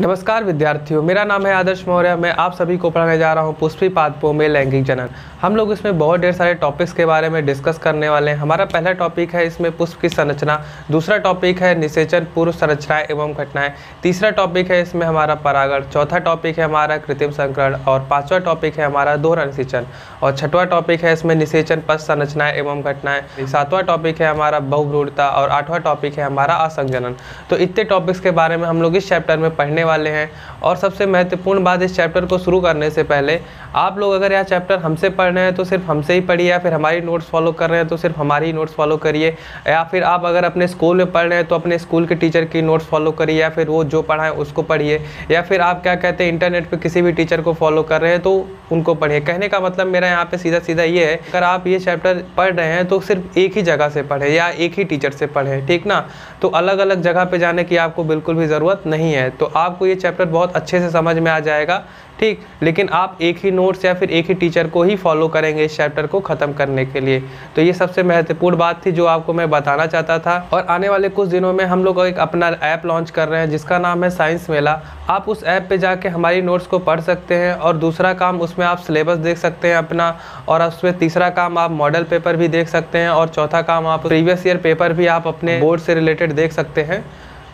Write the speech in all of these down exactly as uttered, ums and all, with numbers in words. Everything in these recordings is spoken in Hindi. नमस्कार विद्यार्थियों, मेरा नाम है आदर्श मौर्य। मैं आप सभी को पढ़ाने जा रहा हूँ पुष्पी पादपों में लैंगिक जनन। हम लोग इसमें बहुत ढेर सारे टॉपिक्स के बारे में डिस्कस करने वाले हैं। हमारा पहला टॉपिक है इसमें पुष्प की संरचना, दूसरा टॉपिक है निषेचन पूर्व संरचनाएं एवं घटनाएं, तीसरा टॉपिक है इसमें हमारा परागण, चौथा टॉपिक है हमारा कृत्रिम संकरण और पाँचवा टॉपिक है हमारा दोहरा निषेचन और छठवा टॉपिक है इसमें निषेचन पश्च संरचनाएं एवं घटनाएं, सातवां टॉपिक है हमारा बहुभ्रूणता और आठवां टॉपिक है हमारा असंजनन। तो इतने टॉपिक्स के बारे में हम लोग इस चैप्टर में पढ़ने वाले हैं। और सबसे महत्वपूर्ण बात, इस चैप्टर को शुरू करने से पहले आप लोग अगर यह चैप्टर हमसे पढ़ रहे हैं तो सिर्फ हमसे ही पढ़िए, या फिर हमारी नोट्स फॉलो कर रहे हैं तो सिर्फ हमारी नोट्स फॉलो करिए, या फिर आप अगर अपने स्कूल में पढ़ रहे हैं तो अपने स्कूल के टीचर की नोट्स फॉलो करिए, या फिर वो जो पढ़ाएं उसको पढ़िए, या फिर आप क्या कहते हैं इंटरनेट पर किसी भी टीचर को फॉलो कर रहे हैं तो उनको पढ़िए। कहने का मतलब मेरा यहाँ पर सीधा सीधा ये है, अगर आप ये चैप्टर पढ़ रहे हैं तो सिर्फ एक ही जगह से पढ़ें या एक ही टीचर से पढ़ें, ठीक ना। तो अलग अलग जगह पर जाने की आपको बिल्कुल भी ज़रूरत नहीं है। तो आपको ये चैप्टर बहुत अच्छे से समझ में आ जाएगा, ठीक। लेकिन आप एक ही नोट्स या फिर एक ही टीचर को ही फॉलो करेंगे इस चैप्टर को ख़त्म करने के लिए। तो ये सबसे महत्वपूर्ण बात थी जो आपको मैं बताना चाहता था। और आने वाले कुछ दिनों में हम लोग एक अपना ऐप लॉन्च कर रहे हैं जिसका नाम है साइंस मेला। आप उस ऐप पे जाके हमारी नोट्स को पढ़ सकते हैं और दूसरा काम उसमें आप सिलेबस देख सकते हैं अपना, और उसमें तीसरा काम आप मॉडल पेपर भी देख सकते हैं और चौथा काम आप प्रीवियस ईयर पेपर भी आप अपने बोर्ड से रिलेटेड देख सकते हैं।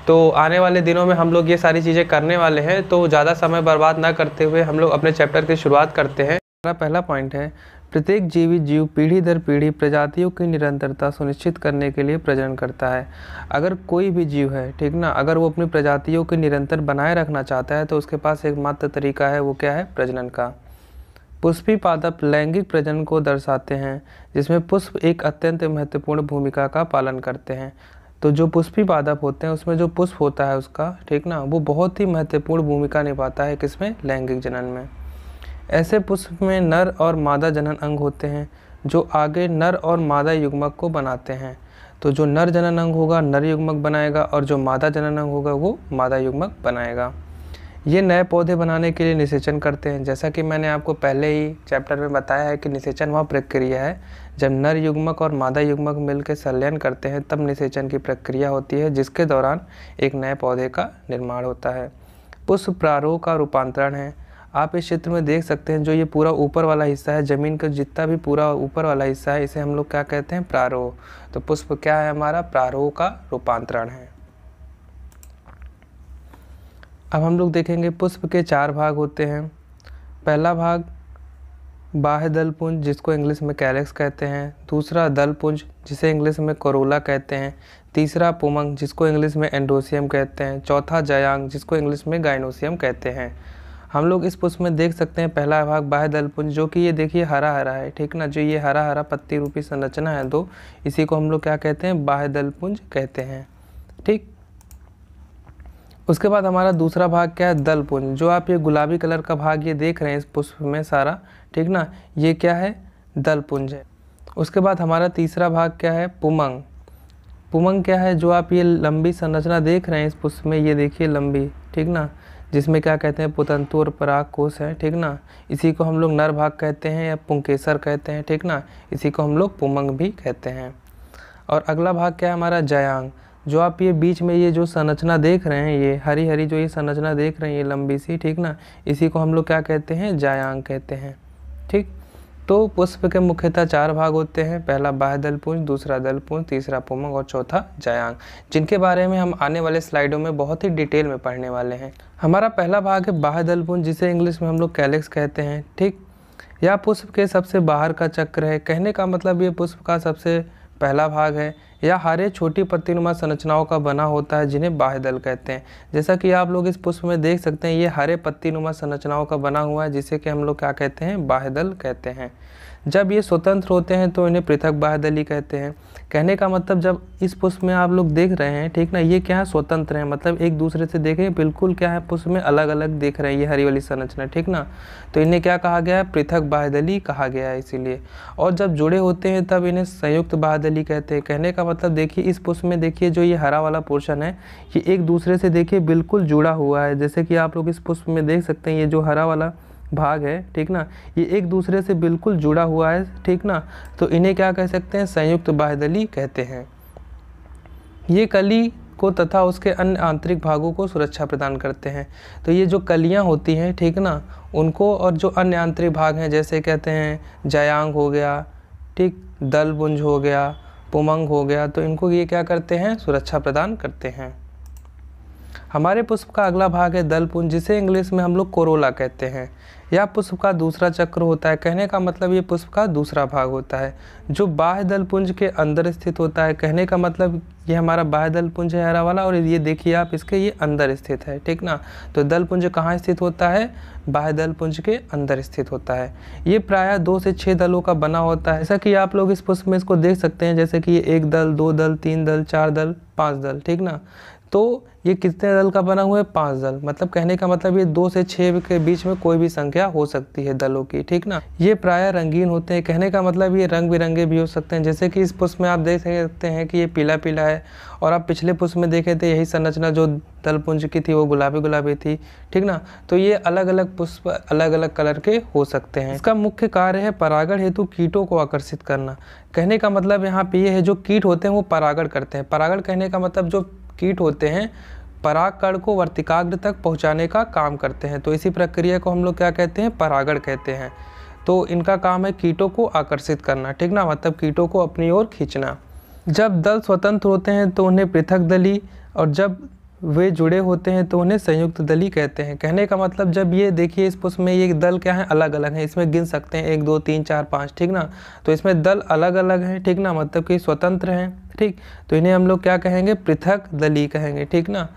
तो आने वाले दिनों में हम लोग ये सारी चीज़ें करने वाले हैं। तो ज़्यादा समय बर्बाद ना करते हुए हम लोग अपने चैप्टर की शुरुआत करते हैं। हमारा पहला पॉइंट है, प्रत्येक जीवित जीव पीढ़ी दर पीढ़ी प्रजातियों की निरंतरता सुनिश्चित करने के लिए प्रजनन करता है। अगर कोई भी जीव है, ठीक ना, अगर वो अपनी प्रजातियों को निरंतर बनाए रखना चाहता है तो उसके पास एकमात्र तरीका है, वो क्या है? प्रजनन का। पुष्पी पादप लैंगिक प्रजनन को दर्शाते हैं जिसमें पुष्प एक अत्यंत महत्वपूर्ण भूमिका का पालन करते हैं। तो जो पुष्पी पादप होते हैं उसमें जो पुष्प होता है उसका, ठीक ना, वो बहुत ही महत्वपूर्ण भूमिका निभाता है किसमें? लैंगिक जनन में। ऐसे पुष्प में नर और मादा जनन अंग होते हैं जो आगे नर और मादा युग्मक को बनाते हैं। तो जो नर जनन अंग होगा नर युग्मक बनाएगा और जो मादा जनन अंग होगा वो मादा युग्मक बनाएगा। ये नए पौधे बनाने के लिए निषेचन करते हैं। जैसा कि मैंने आपको पहले ही चैप्टर में बताया है कि निषेचन वह प्रक्रिया है जब नर युग्मक और मादा युग्मक मिलकर संलयन करते हैं, तब निषेचन की प्रक्रिया होती है जिसके दौरान एक नए पौधे का निर्माण होता है। पुष्प प्रारोह का रूपांतरण है। आप इस चित्र में देख सकते हैं जो ये पूरा ऊपर वाला हिस्सा है, ज़मीन का जितना भी पूरा ऊपर वाला हिस्सा है, इसे हम लोग क्या कहते हैं? प्रारोह। तो पुष्प क्या है हमारा? प्रारोह का रूपांतरण है। अब हम लोग देखेंगे पुष्प के चार भाग होते हैं। पहला भाग बाह्य दलपुंज जिसको इंग्लिश में कैलेक्स कहते हैं, दूसरा दलपुंज जिसे इंग्लिश में कोरोला कहते हैं, तीसरा पुमंग जिसको इंग्लिश में एंडोसियम कहते हैं, चौथा जयांग जिसको इंग्लिश में गाइनोसियम कहते हैं। हम लोग इस पुष्प में देख सकते हैं पहला भाग बाह्य दलपुंज, जो कि ये देखिए हरा हरा है, ठीक ना, जो ये हरा हरा पत्ती रूपी संरचना है दो, इसी को हम लोग क्या कहते हैं? बाह्य दलपुंज कहते हैं, ठीक। उसके बाद हमारा दूसरा भाग क्या है? दलपुंज। जो आप ये गुलाबी कलर का भाग ये देख रहे हैं इस पुष्प में सारा, ठीक ना, ये क्या है? दलपुंज है। उसके बाद हमारा तीसरा भाग क्या है? पुमंग। पुमंग क्या है? जो आप ये लंबी संरचना देख रहे हैं इस पुष्प में, ये देखिए लंबी, ठीक ना, जिसमें क्या कहते हैं? पुतंतु और पराग कोश है, ठीक ना, इसी को हम लोग नर भाग कहते हैं या पुंकेसर कहते हैं, ठीक ना, इसी को हम लोग पुमंग भी कहते हैं। और अगला भाग क्या है हमारा? जयांग। जो आप ये बीच में ये जो संरचना देख रहे हैं, ये हरी हरी जो ये संरचना देख रहे हैं ये लंबी सी, ठीक ना, इसी को हम लोग क्या कहते हैं? जयांग कहते हैं, ठीक। तो पुष्प के मुख्यतः चार भाग होते हैं, पहला बाह्य दलपुंज, दूसरा दलपुंज, तीसरा पुमंग और चौथा जयांग, जिनके बारे में हम आने वाले स्लाइडों में बहुत ही डिटेल में पढ़ने वाले हैं। हमारा पहला भाग है बाह्य दलपुंज जिसे इंग्लिश में हम लोग कैलेक्स कहते हैं, ठीक। यह पुष्प के सबसे बाहर का चक्र है। कहने का मतलब ये पुष्प का सबसे पहला भाग है। यह हरे छोटी पत्तीनुमा संरचनाओं का बना होता है जिन्हें बाह्य दल कहते हैं। जैसा कि आप लोग इस पुष्प में देख सकते हैं ये हरे पत्तीनुमा संरचनाओं का बना हुआ है जिसे कि हम लोग क्या कहते हैं? बाह्य दल कहते हैं। जब ये स्वतंत्र होते हैं तो इन्हें पृथक बाह्य दल ही कहते हैं। कहने का मतलब जब इस पुष्प में आप लोग देख रहे हैं, ठीक ना, ये क्या है? स्वतंत्र है, मतलब एक दूसरे से देखें बिल्कुल क्या है? पुष्प में अलग अलग देख रहे हैं ये हरी वाली संरचना, ठीक ना। तो इन्हें क्या कहा गया है? पृथक बाह्य दल ही कहा गया है इसीलिए। और जब जुड़े होते हैं तब इन्हें संयुक्त बाह्य दल ही कहते हैं। कहने का मतलब देखिए इस पुष्प में देखिए जो ये हरा वाला पोर्शन है ये एक दूसरे से देखिए बिल्कुल जुड़ा हुआ है। जैसे कि आप लोग इस पुष्प में देख सकते हैं ये जो हरा वाला भाग है, ठीक ना, ये एक दूसरे से बिल्कुल जुड़ा हुआ है, ठीक ना। तो इन्हें क्या कह सकते हैं? संयुक्त बाह्य दल कहते हैं। ये कली को तथा उसके अन्य आंतरिक भागों को सुरक्षा प्रदान करते हैं। तो ये जो कलियां होती हैं, ठीक ना, उनको और जो अन्य आंतरिक भाग हैं, जैसे कहते हैं जयांग हो गया, ठीक, दलपुंज हो गया, पुमंग हो गया, तो इनको ये क्या करते हैं, सुरक्षा प्रदान करते हैं। हमारे पुष्प का अगला भाग है दलपुंज, जिसे इंग्लिश में हम लोग कोरोला कहते हैं। यह पुष्प का दूसरा चक्र होता है। कहने का मतलब ये पुष्प का दूसरा भाग होता है जो बाह्य दलपुंज के अंदर स्थित होता है। कहने का मतलब ये हमारा बाह्य दलपुंज है हरा वाला, और ये देखिए आप इसके ये अंदर स्थित है, ठीक ना। तो दलपुंज कहाँ स्थित होता है, बाह्य दलपुंज के अंदर स्थित होता है। ये प्रायः दो से छः दलों का बना होता है। जैसा कि आप लोग इस पुष्प में इसको देख सकते हैं, जैसे कि ये एक दल, दो दल, तीन दल, चार दल, पाँच दल, ठीक ना। तो ये कितने दल का बना हुआ है, पांच दल। मतलब कहने का मतलब ये दो से छः के बीच में कोई भी संख्या हो सकती है दलों की, ठीक ना। ये प्रायः रंगीन होते हैं। कहने का मतलब ये रंग बिरंगे भी हो सकते हैं, जैसे कि इस पुष्प में आप देख सकते हैं कि ये पीला पीला है, और आप पिछले पुष्प में देखे थे यही संरचना जो दलपुंज की थी वो गुलाबी गुलाबी थी, ठीक ना। तो ये अलग अलग पुष्प अलग अलग कलर के हो सकते हैं। इसका मुख्य कार्य है परागण हेतु कीटों को आकर्षित करना। कहने का मतलब यहाँ पे ये है जो कीट होते हैं वो परागण करते हैं। परागण कहने का मतलब जो कीट होते हैं परागकण को वर्तिकाग्र तक पहुंचाने का काम करते हैं। तो इसी प्रक्रिया को हम लोग क्या कहते हैं, परागण कहते हैं। तो इनका काम है कीटों को आकर्षित करना, ठीक ना, मतलब कीटों को अपनी ओर खींचना। जब दल स्वतंत्र होते हैं तो उन्हें पृथक दली, और जब वे जुड़े होते हैं तो उन्हें संयुक्त दली कहते हैं। कहने का मतलब जब ये देखिए इस पुष्प में ये दल क्या है, अलग अलग हैं, इसमें गिन सकते हैं एक दो तीन चार पाँच, ठीक ना। तो इसमें दल अलग अलग हैं, ठीक ना, मतलब कि स्वतंत्र हैं, ठीक। तो इन्हें हम लोग क्या कहेंगे, पृथक दली कहेंगे, ठीक ना।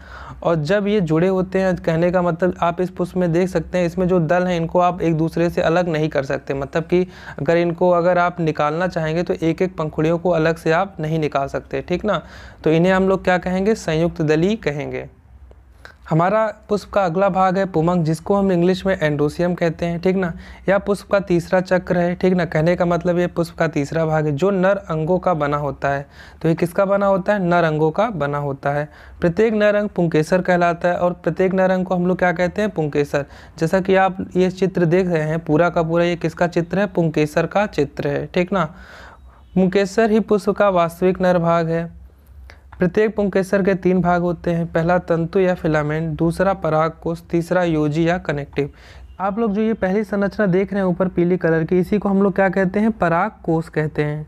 और जब ये जुड़े होते हैं, कहने का मतलब आप इस पुष्प में देख सकते हैं इसमें जो दल हैं इनको आप एक दूसरे से अलग नहीं कर सकते। मतलब कि अगर इनको अगर आप निकालना चाहेंगे तो एक एक पंखुड़ियों को अलग से आप नहीं निकाल सकते, ठीक ना। तो इन्हें हम लोग क्या कहेंगे, संयुक्त दली कहेंगे। हमारा पुष्प का अगला भाग है पुमंग, जिसको हम इंग्लिश में एंडोसियम कहते हैं, ठीक ना। यह पुष्प का तीसरा चक्र है, ठीक ना। कहने का मतलब ये पुष्प का तीसरा भाग है जो नर अंगों का बना होता है। तो ये किसका बना होता है, नर अंगों का बना होता है। प्रत्येक नर अंग पुंकेसर कहलाता है, और प्रत्येक नर अंग को हम लोग क्या कहते हैं, पुंकेसर। जैसा कि आप ये चित्र देख रहे हैं, पूरा का पूरा ये किसका चित्र है, पुंकेसर का चित्र है, ठीक ना। पुंकेसर ही पुष्प का वास्तविक नर भाग है। प्रत्येक पुंकेसर के तीन भाग होते हैं, पहला तंतु या फिलामेंट, दूसरा परागकोश, तीसरा योजी या कनेक्टिव। आप लोग जो ये पहली संरचना देख रहे हैं ऊपर पीली कलर की, इसी को हम लोग क्या कहते हैं, परागकोश कहते हैं,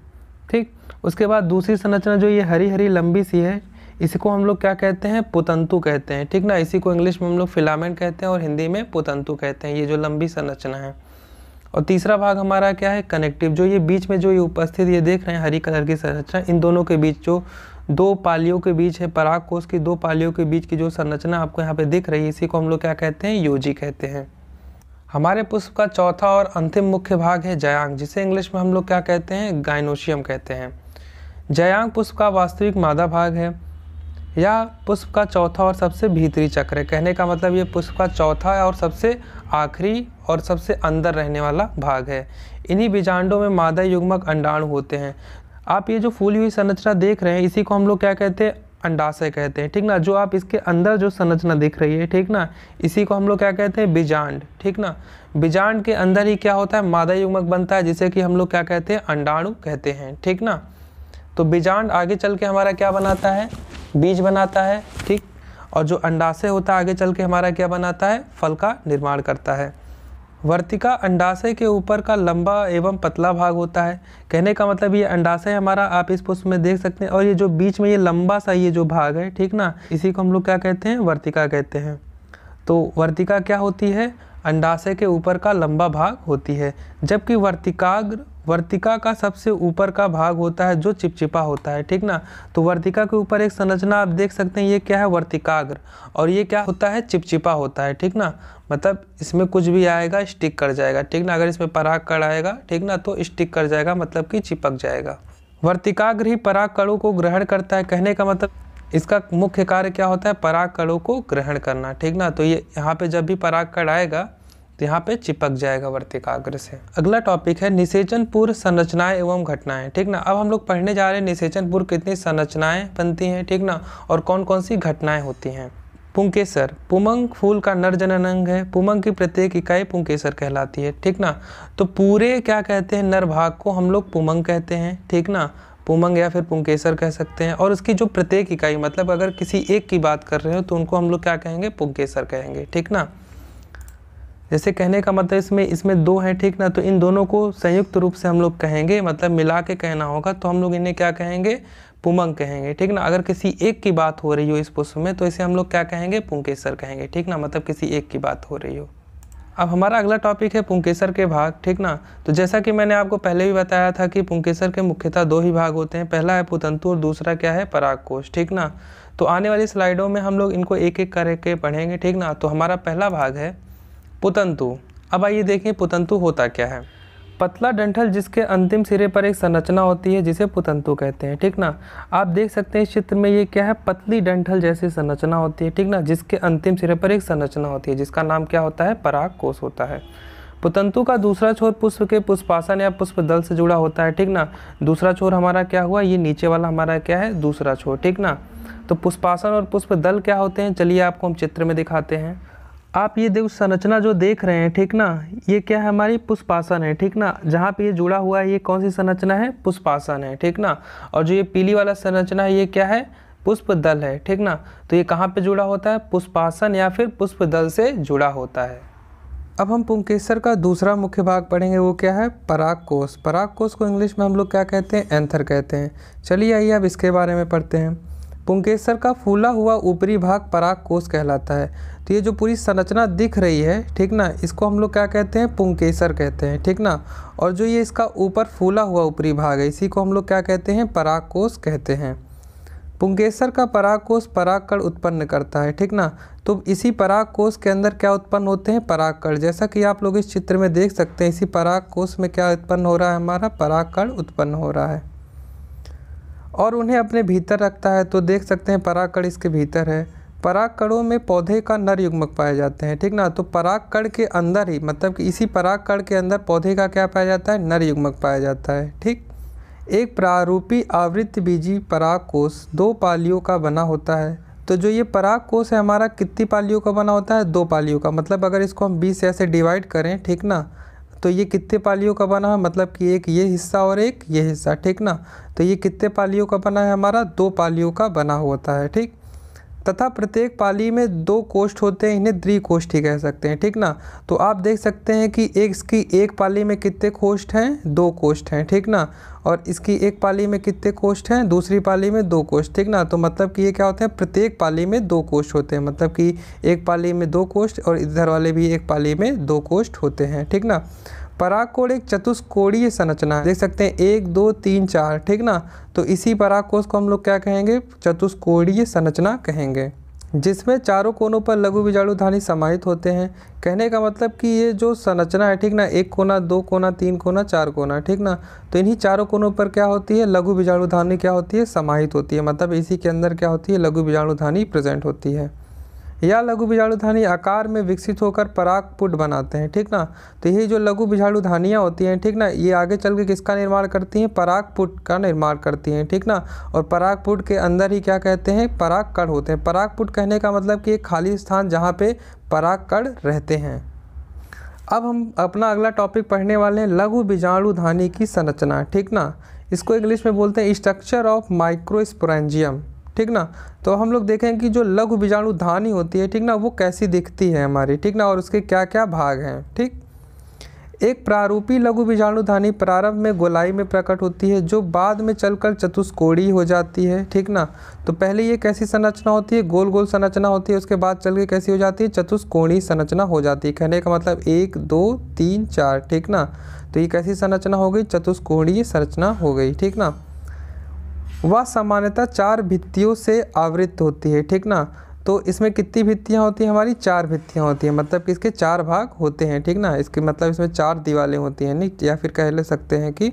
ठीक। उसके बाद दूसरी संरचना जो ये हरी हरी लंबी सी है, इसी को हम लोग क्या कहते हैं, पुतंतु कहते हैं, ठीक ना। इसी को इंग्लिश में हम लोग फिलामेंट कहते हैं और हिंदी में पुतंतु कहते हैं, ये जो लंबी संरचना है। और तीसरा भाग हमारा क्या है, कनेक्टिव, जो ये बीच में जो ये उपस्थित ये देख रहे हैं हरी कलर की संरचना, इन दोनों के बीच जो दो पालियों के बीच है, परागकोश की दो पालियों के बीच की जो संरचना आपको यहाँ पे दिख रही है, इसी को हम लोग क्या कहते हैं, योजी कहते हैं। हमारे पुष्प का चौथा और अंतिम मुख्य भाग है जयांग, जिसे इंग्लिश में हम लोग क्या कहते हैं, गाइनोशियम कहते हैं। जयांग पुष्प का वास्तविक मादा भाग है। यह पुष्प का चौथा और सबसे भीतरी चक्र है। कहने का मतलब ये पुष्प का चौथा और सबसे आखिरी और सबसे अंदर रहने वाला भाग है। इन्हीं बीजांडों में मादा युग्मक अंडाणु होते हैं। आप ये जो फूली हुई संरचना देख रहे हैं, इसी को हम लोग क्या कहते हैं, अंडाशय कहते हैं, ठीक ना। जो आप इसके अंदर जो संरचना दिख रही है, ठीक ना, इसी को हम लोग क्या कहते हैं, बीजांड, ठीक ना। बीजांड के अंदर ही क्या होता है, मादा युग्मक बनता है, जिसे कि हम लोग क्या कहते हैं, अंडाणु कहते हैं, ठीक ना। तो बीजांड आगे चल के हमारा क्या बनाता है, बीज बनाता है, ठीक। और जो अंडाशय होता है आगे चल के हमारा क्या बनाता है, फल का निर्माण करता है। वर्तिका अंडाशय के ऊपर का लंबा एवं पतला भाग होता है। कहने का मतलब ये अंडाशय हमारा आप इस पुष्प में देख सकते हैं, और ये जो बीच में ये लंबा सा ये जो भाग है, ठीक ना, इसी को हम लोग क्या कहते हैं, वर्तिका कहते हैं। तो वर्तिका क्या होती है, अंडाशय के ऊपर का लंबा भाग होती है। जबकि वर्तिकाग्र वर्तिका का सबसे ऊपर का भाग होता है जो चिपचिपा होता है, ठीक ना। तो वर्तिका के ऊपर एक संरचना आप देख सकते हैं, ये क्या है, वर्तिकाग्र, और ये क्या होता है, चिपचिपा होता है, ठीक ना। मतलब इसमें कुछ भी आएगा स्टिक कर जाएगा, ठीक ना। अगर इसमें परागकण आएगा, ठीक ना, तो स्टिक कर जाएगा, मतलब कि चिपक जाएगा। वर्तिकाग्र ही परागकणों को ग्रहण करता है। कहने का मतलब इसका मुख्य कार्य क्या होता है, परागकणों को ग्रहण करना, ठीक ना। तो ये यहाँ पे जब भी परागकण आएगा तो यहाँ पे चिपक जाएगा वर्तिकाग्र से। अगला टॉपिक है निषेचन पूर्व संरचनाएं एवं घटनाएं, ठीक ना। अब हम लोग पढ़ने जा रहे हैं निषेचन पूर्व कितनी संरचनाएं बनती हैं, ठीक ना, और कौन कौन सी घटनाएं होती हैं। पुंकेसर, पुमंग फूल का नर जनन अंग है। पुमंग की प्रत्येक इकाई पुंकेसर कहलाती है, ठीक ना। तो पूरे क्या कहते हैं, नर भाग को हम लोग पुमंग कहते हैं, ठीक ना। पुमंग या फिर पुंकेसर कह सकते हैं। और इसकी जो प्रत्येक इकाई, मतलब अगर किसी एक की बात कर रहे हो तो उनको हम लोग क्या कहेंगे, पुंकेसर कहेंगे, ठीक ना। जैसे कहने का मतलब इसमें इसमें दो हैं, ठीक ना, तो इन दोनों को संयुक्त रूप से हम लोग कहेंगे, मतलब मिला के कहना होगा, तो हम लोग इन्हें क्या कहेंगे, पुमंग कहेंगे, ठीक ना। अगर किसी एक की बात हो रही हो इस पुष्प में तो इसे हम लोग क्या कहेंगे, पुंकेसर कहेंगे, ठीक ना, मतलब किसी एक की बात हो रही हो। अब हमारा अगला टॉपिक है पुंकेसर के भाग, ठीक ना। तो जैसा कि मैंने आपको पहले भी बताया था कि पुंकेसर के मुख्यतः दो ही भाग होते हैं, पहला है पुतंतु और दूसरा क्या है, परागकोश, ठीक ना। तो आने वाली स्लाइडों में हम लोग इनको एक एक करके पढ़ेंगे, ठीक ना। तो हमारा पहला भाग है पुतंतु। अब आइए देखें पुतंतु होता क्या है। पतला डंठल जिसके अंतिम सिरे पर एक संरचना होती है जिसे पुतंतु कहते हैं, ठीक ना। आप देख सकते हैं इस चित्र में ये क्या है, पतली डंठल जैसी संरचना होती है, ठीक ना, जिसके अंतिम सिरे पर एक संरचना होती है, जिसका नाम क्या होता है, परागकोश होता है। पुतंतु का दूसरा छोर पुष्प के पुष्पासन या पुष्प दल से जुड़ा होता है, ठीक ना। दूसरा छोर हमारा क्या हुआ, ये नीचे वाला हमारा क्या है, दूसरा छोर, ठीक ना। तो पुष्पासन और पुष्प दल क्या होते हैं, चलिए आपको हम चित्र में दिखाते हैं। आप ये देख संरचना जो देख रहे हैं, ठीक ना, ये क्या है, हमारी पुष्पासन है, ठीक ना। जहाँ पे ये जुड़ा हुआ है ये कौन सी संरचना है, पुष्पासन है, ठीक ना। और जो ये पीली वाला संरचना है ये क्या है, पुष्प दल है, ठीक ना। तो ये कहाँ पे जुड़ा होता है, पुष्पासन या फिर पुष्प दल से जुड़ा होता है। अब हम पुंकेसर का दूसरा मुख्य भाग पढ़ेंगे, वो क्या है, परागकोश। परागकोश को इंग्लिश में हम लोग क्या कहते हैं, एंथर कहते हैं। चलिए आइए अब इसके बारे में पढ़ते हैं। पुंकेसर का फूला हुआ ऊपरी भाग परागकोश कहलाता है। तो ये जो पूरी संरचना दिख रही है, ठीक ना, इसको हम लोग क्या कहते हैं, पुंकेसर कहते हैं, ठीक ना। और जो ये इसका ऊपर फूला हुआ ऊपरी भाग है इसी को हम लोग क्या कहते हैं, परागकोश कहते हैं। पुंकेसर का परागकोश परागकण उत्पन्न करता है, ठीक ना। तो इसी परागकोश के अंदर क्या उत्पन्न होते हैं, परागकण। जैसा कि आप लोग इस चित्र में देख सकते हैं, इसी परागकोश में क्या उत्पन्न हो रहा है, हमारा परागकण उत्पन्न हो रहा है। और उन्हें अपने भीतर रखता है, तो देख सकते हैं परागकण इसके भीतर है। परागकणों में पौधे का नर युग्मक पाए जाते हैं, ठीक ना। तो परागकण के अंदर ही, मतलब कि इसी परागकण के अंदर पौधे का क्या पाया जाता है, नर युग्मक पाया जाता है, ठीक। एक प्रारूपी आवृत बीजी परागकोश दो पालियों का बना होता है। तो जो ये परागकोश है हमारा कितनी पालियों का बना होता है, दो पालियों का। मतलब अगर इसको हम बीस ऐसे डिवाइड करें, ठीक ना, तो ये कितने पालियों का बना है, मतलब कि एक ये हिस्सा और एक ये हिस्सा, ठीक ना। तो ये कितने पालियों का बना है, हमारा दो पालियों का बना होता है, ठीक। तथा प्रत्येक पाली में दो कोष्ठ होते हैं, इन्हें द्विकोष्ठी कह सकते हैं, ठीक ना। तो आप देख सकते हैं कि एक इसकी एक पाली में कितने कोष्ठ हैं, दो कोष्ठ हैं, ठीक ना। और इसकी एक पाली में कितने कोष्ठ हैं, दूसरी पाली में दो कोष्ठ, ठीक ना। तो मतलब कि ये क्या होते हैं, प्रत्येक पाली में दो कोष्ठ होते हैं, मतलब कि एक पाली में दो कोष्ठ और इधर वाले भी एक पाली में दो कोष्ठ होते हैं, ठीक ना। परागकोश एक चतुष्कोणीय संरचना देख सकते हैं, एक दो तीन चार, ठीक ना। तो इसी परागकोश को हम लोग क्या कहेंगे, चतुष्कोणीय संरचना कहेंगे, जिसमें चारों कोनों पर लघु बीजाणुधानी समाहित होते हैं। कहने का मतलब कि ये जो संरचना है, ठीक ना, एक कोना दो कोना तीन कोना चार कोना, ठीक ना। तो इन्हीं चारों कोनों पर क्या होती है, लघु बीजाणुधानी क्या होती है, समाहित होती है, मतलब इसी के अंदर क्या होती है, लघु बीजाणुधानी प्रेजेंट होती है। या लघु बीजाणुधानी आकार में विकसित होकर परागपुट बनाते हैं, ठीक ना। तो ये जो लघु बीजाणुधानियाँ होती हैं, ठीक ना, ये आगे चल के किसका निर्माण करती हैं, परागपुट का निर्माण करती हैं, ठीक ना। और परागपुट के अंदर ही क्या कहते हैं, परागकण होते हैं। परागपुट कहने का मतलब कि एक खाली स्थान जहाँ पे परागकण रहते हैं। अब हम अपना अगला टॉपिक पढ़ने वाले हैं, लघु बीजाणुधानी की संरचना, ठीक ना। इसको इंग्लिश में बोलते हैं स्ट्रक्चर ऑफ माइक्रोस्पोरेंजियम, ठीक ना। तो हम लोग देखें कि जो लघु बीजाणुधानी होती है, ठीक ना, वो कैसी दिखती है हमारी, ठीक ना, और उसके क्या क्या भाग हैं, ठीक। एक प्रारूपी लघु बीजाणुधानी प्रारंभ में गोलाई में प्रकट होती है, जो बाद में चलकर चतुष्कोणीय हो जाती है, ठीक ना। तो पहले ये कैसी संरचना होती है, गोल गोल संरचना होती है, उसके बाद चल के कैसी हो जाती है, चतुष्कोणीय संरचना हो जाती है। कहने का मतलब एक दो तीन चार, ठीक ना। तो ये कैसी संरचना हो गई, चतुष्कोणीय संरचना हो गई, ठीक ना। वह सामान्यतः चार भित्तियों से आवृत होती है, ठीक ना। तो इसमें कितनी भित्तियाँ होती हैं, हमारी चार भित्तियाँ होती हैं, मतलब कि इसके चार भाग होते हैं, ठीक ना। इसके मतलब इसमें चार दीवारें होती हैं, नहीं या फिर कह ले सकते हैं कि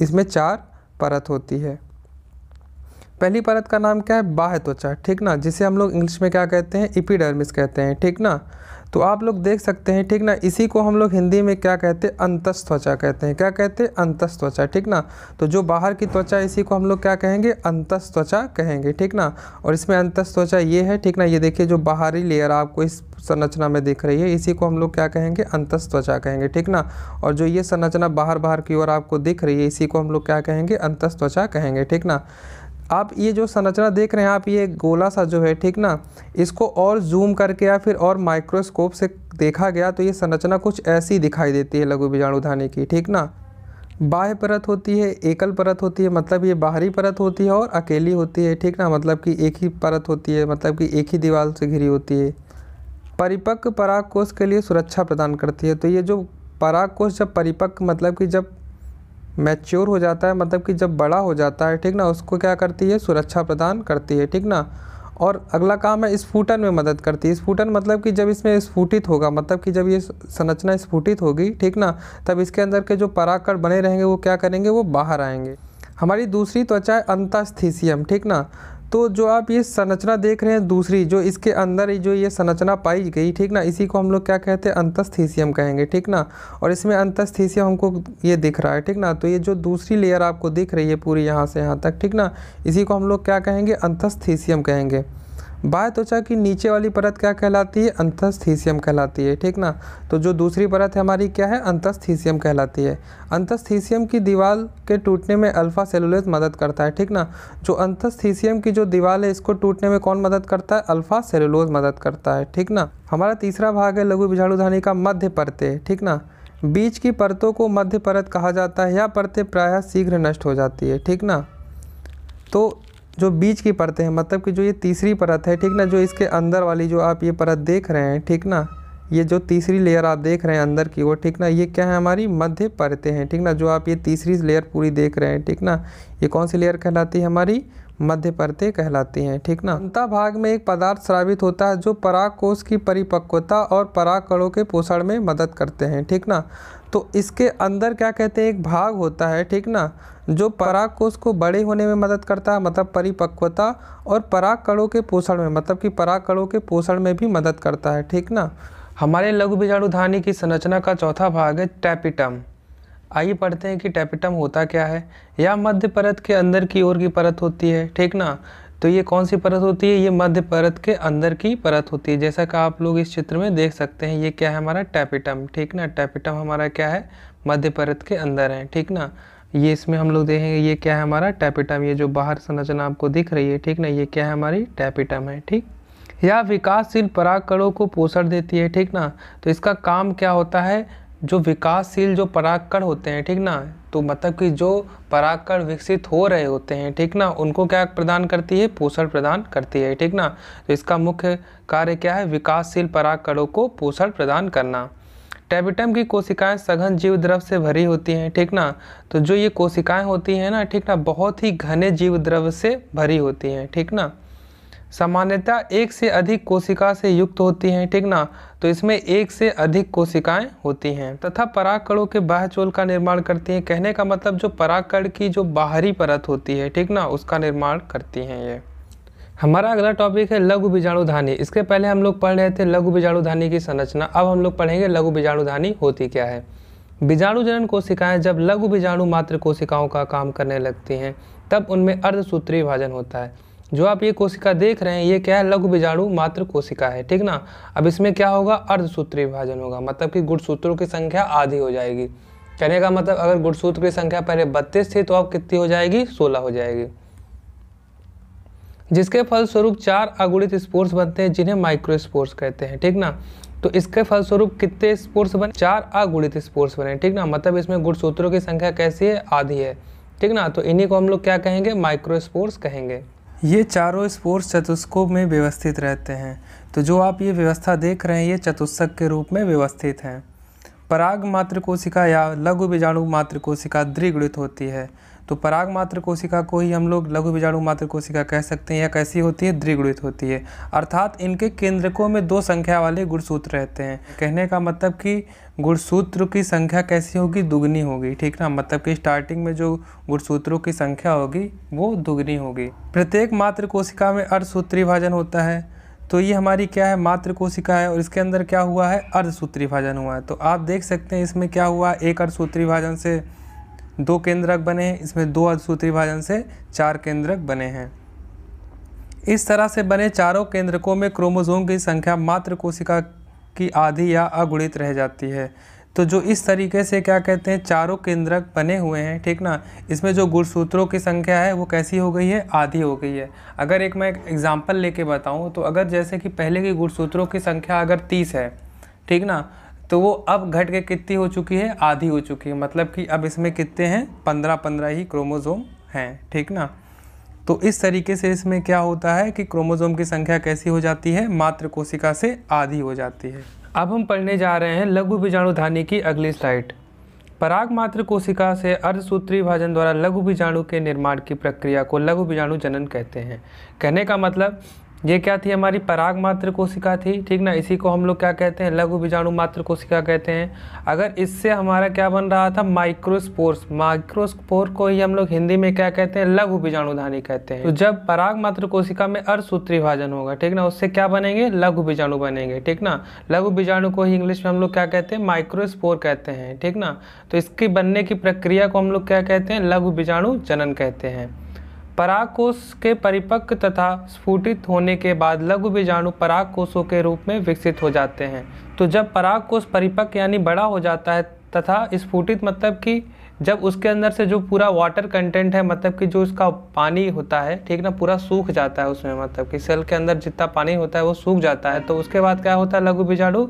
इसमें चार परत होती है। पहली परत का नाम क्या है, बाह्य त्वचा, ठीक ना, जिसे हम लोग इंग्लिश में क्या कहते हैं, एपिडर्मिस कहते हैं, ठीक ना। तो आप लोग देख सकते हैं, ठीक ना। इसी को हम लोग हिंदी में क्या कहते हैं, अंतस्थ त्वचा कहते हैं। क्या कहते हैं, अंतस्थ त्वचा, ठीक ना। तो जो बाहर की त्वचा इसी को हम लोग क्या कहेंगे, अंतस्थ त्वचा कहेंगे, ठीक ना। और इसमें अंतस्थ त्वचा ये है, ठीक ना। ये देखिए जो बाहरी लेयर आपको इस संरचना में दिख रही है, इसी को हम लोग क्या कहेंगे, अंतस्थ त्वचा कहेंगे, ठीक ना। और जो ये संरचना बाहर बाहर की ओर आपको दिख रही है, इसी को हम लोग क्या कहेंगे, अंतस्थ त्वचा कहेंगे, ठीक ना। आप ये जो संरचना देख रहे हैं, आप ये गोला सा जो है, ठीक ना, इसको और जूम करके या फिर और माइक्रोस्कोप से देखा गया तो ये संरचना कुछ ऐसी दिखाई देती है लघु बीजाणुधानी की, ठीक ना। बाह्य परत होती है, एकल परत होती है, मतलब ये बाहरी परत होती है, और अकेली होती है, ठीक ना, मतलब कि एक ही परत होती है, मतलब कि एक ही दीवार से घिरी होती है। परिपक्व परागकोश के लिए सुरक्षा प्रदान करती है। तो ये जो परागकोश जब परिपक्व मतलब कि जब मैच्योर हो जाता है, मतलब कि जब बड़ा हो जाता है, ठीक ना, उसको क्या करती है, सुरक्षा प्रदान करती है, ठीक ना। और अगला काम है, स्फुटन में मदद करती है। स्फुटन मतलब कि जब इसमें स्फुटित होगा, मतलब कि जब ये संरचना स्फुटित होगी, ठीक ना, तब इसके अंदर के जो परागकण बने रहेंगे वो क्या करेंगे, वो बाहर आएंगे। हमारी दूसरी त्वचा है अंतस्थीसियम, ठीक ना। तो जो आप ये संरचना देख रहे हैं दूसरी, जो इसके अंदर ही जो ये संरचना पाई गई, ठीक ना, इसी को हम लोग क्या कहते हैं, अंतस्थीसियम कहेंगे, ठीक ना। और इसमें अंतस्थीसियम हमको ये दिख रहा है, ठीक ना। तो ये जो दूसरी लेयर आपको दिख रही है पूरी यहाँ से यहाँ तक, ठीक ना, इसी को हम लोग क्या कहेंगे, अंतस्थीसियम कहेंगे। बाह्य त्वचा की नीचे वाली परत क्या कहलाती है, अंतस्थीसियम कहलाती है, ठीक ना। तो जो दूसरी परत है हमारी क्या है, अंतस्थीसियम कहलाती है। अंतस्थीसियम की दीवार के टूटने में अल्फा सेलुलेज मदद करता है, ठीक ना। जो अंतस्थीसियम की जो दीवार है इसको टूटने में कौन मदद करता है, अल्फा सेलुलोज मदद करता है, ठीक ना। हमारा तीसरा भाग है लघु बीजाणुधानी का मध्य परतें, ठीक ना। बीच की परतों को मध्य परत कहा जाता है। यह परतें प्रायः शीघ्र नष्ट हो जाती है, ठीक ना। तो जो बीच की परतें हैं, मतलब कि जो ये तीसरी परत है, ठीक ना, जो इसके अंदर वाली जो आप ये परत देख रहे हैं, ठीक ना, ये जो तीसरी लेयर आप देख रहे हैं अंदर की ओर, ठीक ना, ये क्या है, हमारी मध्य परतें हैं, ठीक ना। जो आप ये तीसरी लेयर पूरी देख रहे हैं, ठीक ना, ये कौन सी लेयर कहलाती है, हमारी मध्य परतें कहलाती हैं, ठीक ना। अंतः भाग में एक पदार्थ स्रावित होता है जो परागकोश की परिपक्वता और परागकणों के पोषण में मदद करते हैं, ठीक ना। तो इसके अंदर क्या कहते हैं, एक भाग होता है, ठीक ना, जो परागकोश को बड़े होने में मदद करता है, मतलब परिपक्वता, और परागकणों के पोषण में, मतलब कि परागकणों के पोषण में भी मदद करता है, ठीक ना। हमारे लघु बीजाणुधानी की संरचना का चौथा भाग है टैपिटम। आइए पढ़ते हैं कि टैपिटम होता क्या है। यह मध्य परत के अंदर की ओर की परत होती है, ठीक ना। तो ये कौन सी परत होती है, ये मध्य परत के अंदर की परत होती है। जैसा कि आप लोग इस चित्र में देख सकते हैं, ये क्या है, हमारा टैपिटम, ठीक ना। टैपिटम हमारा क्या है, मध्य परत के अंदर है, ठीक ना। ये इसमें हम लोग देखेंगे, ये क्या है हमारा टैपिटम। ये जो बाहर संरचना आपको दिख रही है, ठीक ना, ये क्या है, हमारी टैपिटम है, ठीक। यह विकासशील परागकणों को पोषण देती है, ठीक ना। तो इसका काम क्या होता है, जो विकासशील जो परागकण होते हैं, ठीक ना, तो मतलब कि जो परागकण विकसित हो रहे होते हैं, ठीक ना, उनको क्या प्रदान करती है, पोषण प्रदान करती है, ठीक ना। तो इसका मुख्य कार्य क्या है, विकासशील परागकणों को पोषण प्रदान करना। टैपिटम की कोशिकाएं सघन जीव द्रव से भरी होती हैं, ठीक ना। तो जो ये कोशिकाएं होती हैं ना, ठीक ना, बहुत ही घने जीव द्रव से भरी होती हैं, ठीक ना। सामान्यतः एक से अधिक कोशिका से युक्त होती हैं, ठीक ना। तो इसमें एक से अधिक कोशिकाएं होती हैं तथा परागकणों के बाह्य चोल का निर्माण करती हैं। कहने का मतलब जो परागकण की जो बाहरी परत होती है, ठीक ना, उसका निर्माण करती हैं ये। हमारा अगला टॉपिक है लघु बीजाणुधानी। इसके पहले हम लोग पढ़ रहे थे लघु बीजाणुधानी की संरचना, अब हम लोग पढ़ेंगे लघु बीजाणुधानी होती क्या है। बीजाणुजनन कोशिकाएं जब लघु बीजाणु मात्र कोशिकाओं का काम करने लगती हैं तब उनमें अर्धसूत्री विभाजन होता है। जो आप ये कोशिका देख रहे हैं, ये क्या है, लघु बीजाणु मात्र कोशिका है, ठीक ना। अब इसमें क्या होगा, अर्धसूत्री विभाजन होगा, मतलब कि गुणसूत्रों की संख्या आधी हो जाएगी। कहने का मतलब अगर गुणसूत्र की संख्या पहले बत्तीस थी तो अब कितनी हो जाएगी, सोलह हो जाएगी। जिसके फलस्वरूप चार अगुणित स्पोर्स बनते हैं जिन्हें माइक्रोस्पोर्स कहते हैं, ठीक ना। तो इसके फलस्वरूप कितने स्पोर्स बने, चार अगुणित स्पोर्स बने, ठीक ना। मतलब इसमें गुणसूत्रों की संख्या कैसी है, आधी है, ठीक ना। तो इन्हीं को हम लोग क्या कहेंगे, माइक्रोस्पोर्स कहेंगे। ये चारों स्पोर्स चतुष्कोप में व्यवस्थित रहते हैं। तो जो आप ये व्यवस्था देख रहे हैं, ये चतुष्क के रूप में व्यवस्थित हैं। पराग मात्र कोशिका या लघु बीजाणु मात्र कोशिका द्विगुणित होती है। तो पराग मात्र कोशिका को ही हम लोग लघु बीजाणु मात्र कोशिका कह सकते हैं। यह कैसी होती है, द्विगुणित होती है, अर्थात इनके केंद्रकों में दो संख्या वाले गुणसूत्र रहते हैं। कहने का मतलब कि गुणसूत्र की संख्या कैसी होगी, दुगनी होगी, ठीक ना। मतलब कि स्टार्टिंग में जो गुणसूत्रों की संख्या होगी वो दुगनी होगी। प्रत्येक मात्र कोशिका में अर्धसूत्री विभाजन होता है। तो ये हमारी क्या है, मातृ कोशिका है और इसके अंदर क्या हुआ है, अर्धसूत्री विभाजन हुआ है। तो आप देख सकते हैं इसमें क्या हुआ, एक अर्धसूत्री विभाजन से दो केंद्रक बने हैं, इसमें दो अर्धसूत्री विभाजन से चार केंद्रक बने हैं। इस तरह से बने चारों केंद्रकों में क्रोमोसोम की संख्या मातृ कोशिका की आधी या अगुणित रह जाती है। तो जो इस तरीके से क्या कहते हैं, चारों केंद्रक बने हुए हैं, ठीक ना, इसमें जो गुणसूत्रों की संख्या है वो कैसी हो गई है, आधी हो गई है। अगर एक मैं एग्जांपल लेके बताऊं तो अगर जैसे कि पहले की गुणसूत्रों की संख्या अगर तीस है, ठीक ना, तो वो अब घट के कितनी हो चुकी है, आधी हो चुकी है, मतलब कि अब इसमें कितने हैं, पंद्रह पंद्रह ही क्रोमोजोम हैं, ठीक ना। तो इस तरीके से इसमें क्या होता है कि क्रोमोजोम की संख्या कैसी हो जाती है, मातृ कोशिका से आधी हो जाती है। अब हम पढ़ने जा रहे हैं लघु बीजाणुधानी की अगली स्लाइड। पराग मातृ कोशिका से अर्धसूत्री विभाजन द्वारा लघु बीजाणु के निर्माण की प्रक्रिया को लघु बीजाणु जनन कहते हैं। कहने का मतलब ये क्या थी, हमारी पराग मातृ कोशिका थी, ठीक ना, इसी को हम लोग क्या कहते हैं, लघु बीजाणु मातृ कोशिका कहते हैं। अगर इससे हमारा क्या बन रहा था, माइक्रोस्पोर्स, माइक्रोस्पोर को ही हम लोग हिंदी में क्या कहते हैं, लघु बीजाणुधानी कहते हैं। तो जब पराग मातृ कोशिका में अर्धसूत्री विभाजन होगा, ठीक ना, उससे क्या बनेंगे, लघु बीजाणु बनेंगे, ठीक ना। लघु बीजाणु को ही इंग्लिश में हम लोग क्या कहते हैं, माइक्रोस्पोर कहते हैं, ठीक ना। तो इसकी बनने की प्रक्रिया को हम लोग क्या कहते हैं, लघु बीजाणु जनन कहते हैं। परागकोश के परिपक्व तथा स्फुटित होने के बाद लघु बीजाणु परागकोशों के रूप में विकसित हो जाते हैं। तो जब परागकोश परिपक्व यानी बड़ा हो जाता है तथा स्फुटित मतलब कि जब उसके अंदर से जो पूरा वाटर कंटेंट है, मतलब कि जो उसका पानी होता है, ठीक ना, पूरा सूख जाता है उसमें, मतलब कि सेल के अंदर जितना पानी होता है वो सूख जाता है। तो उसके बाद क्या होता है, लघु बीजाणु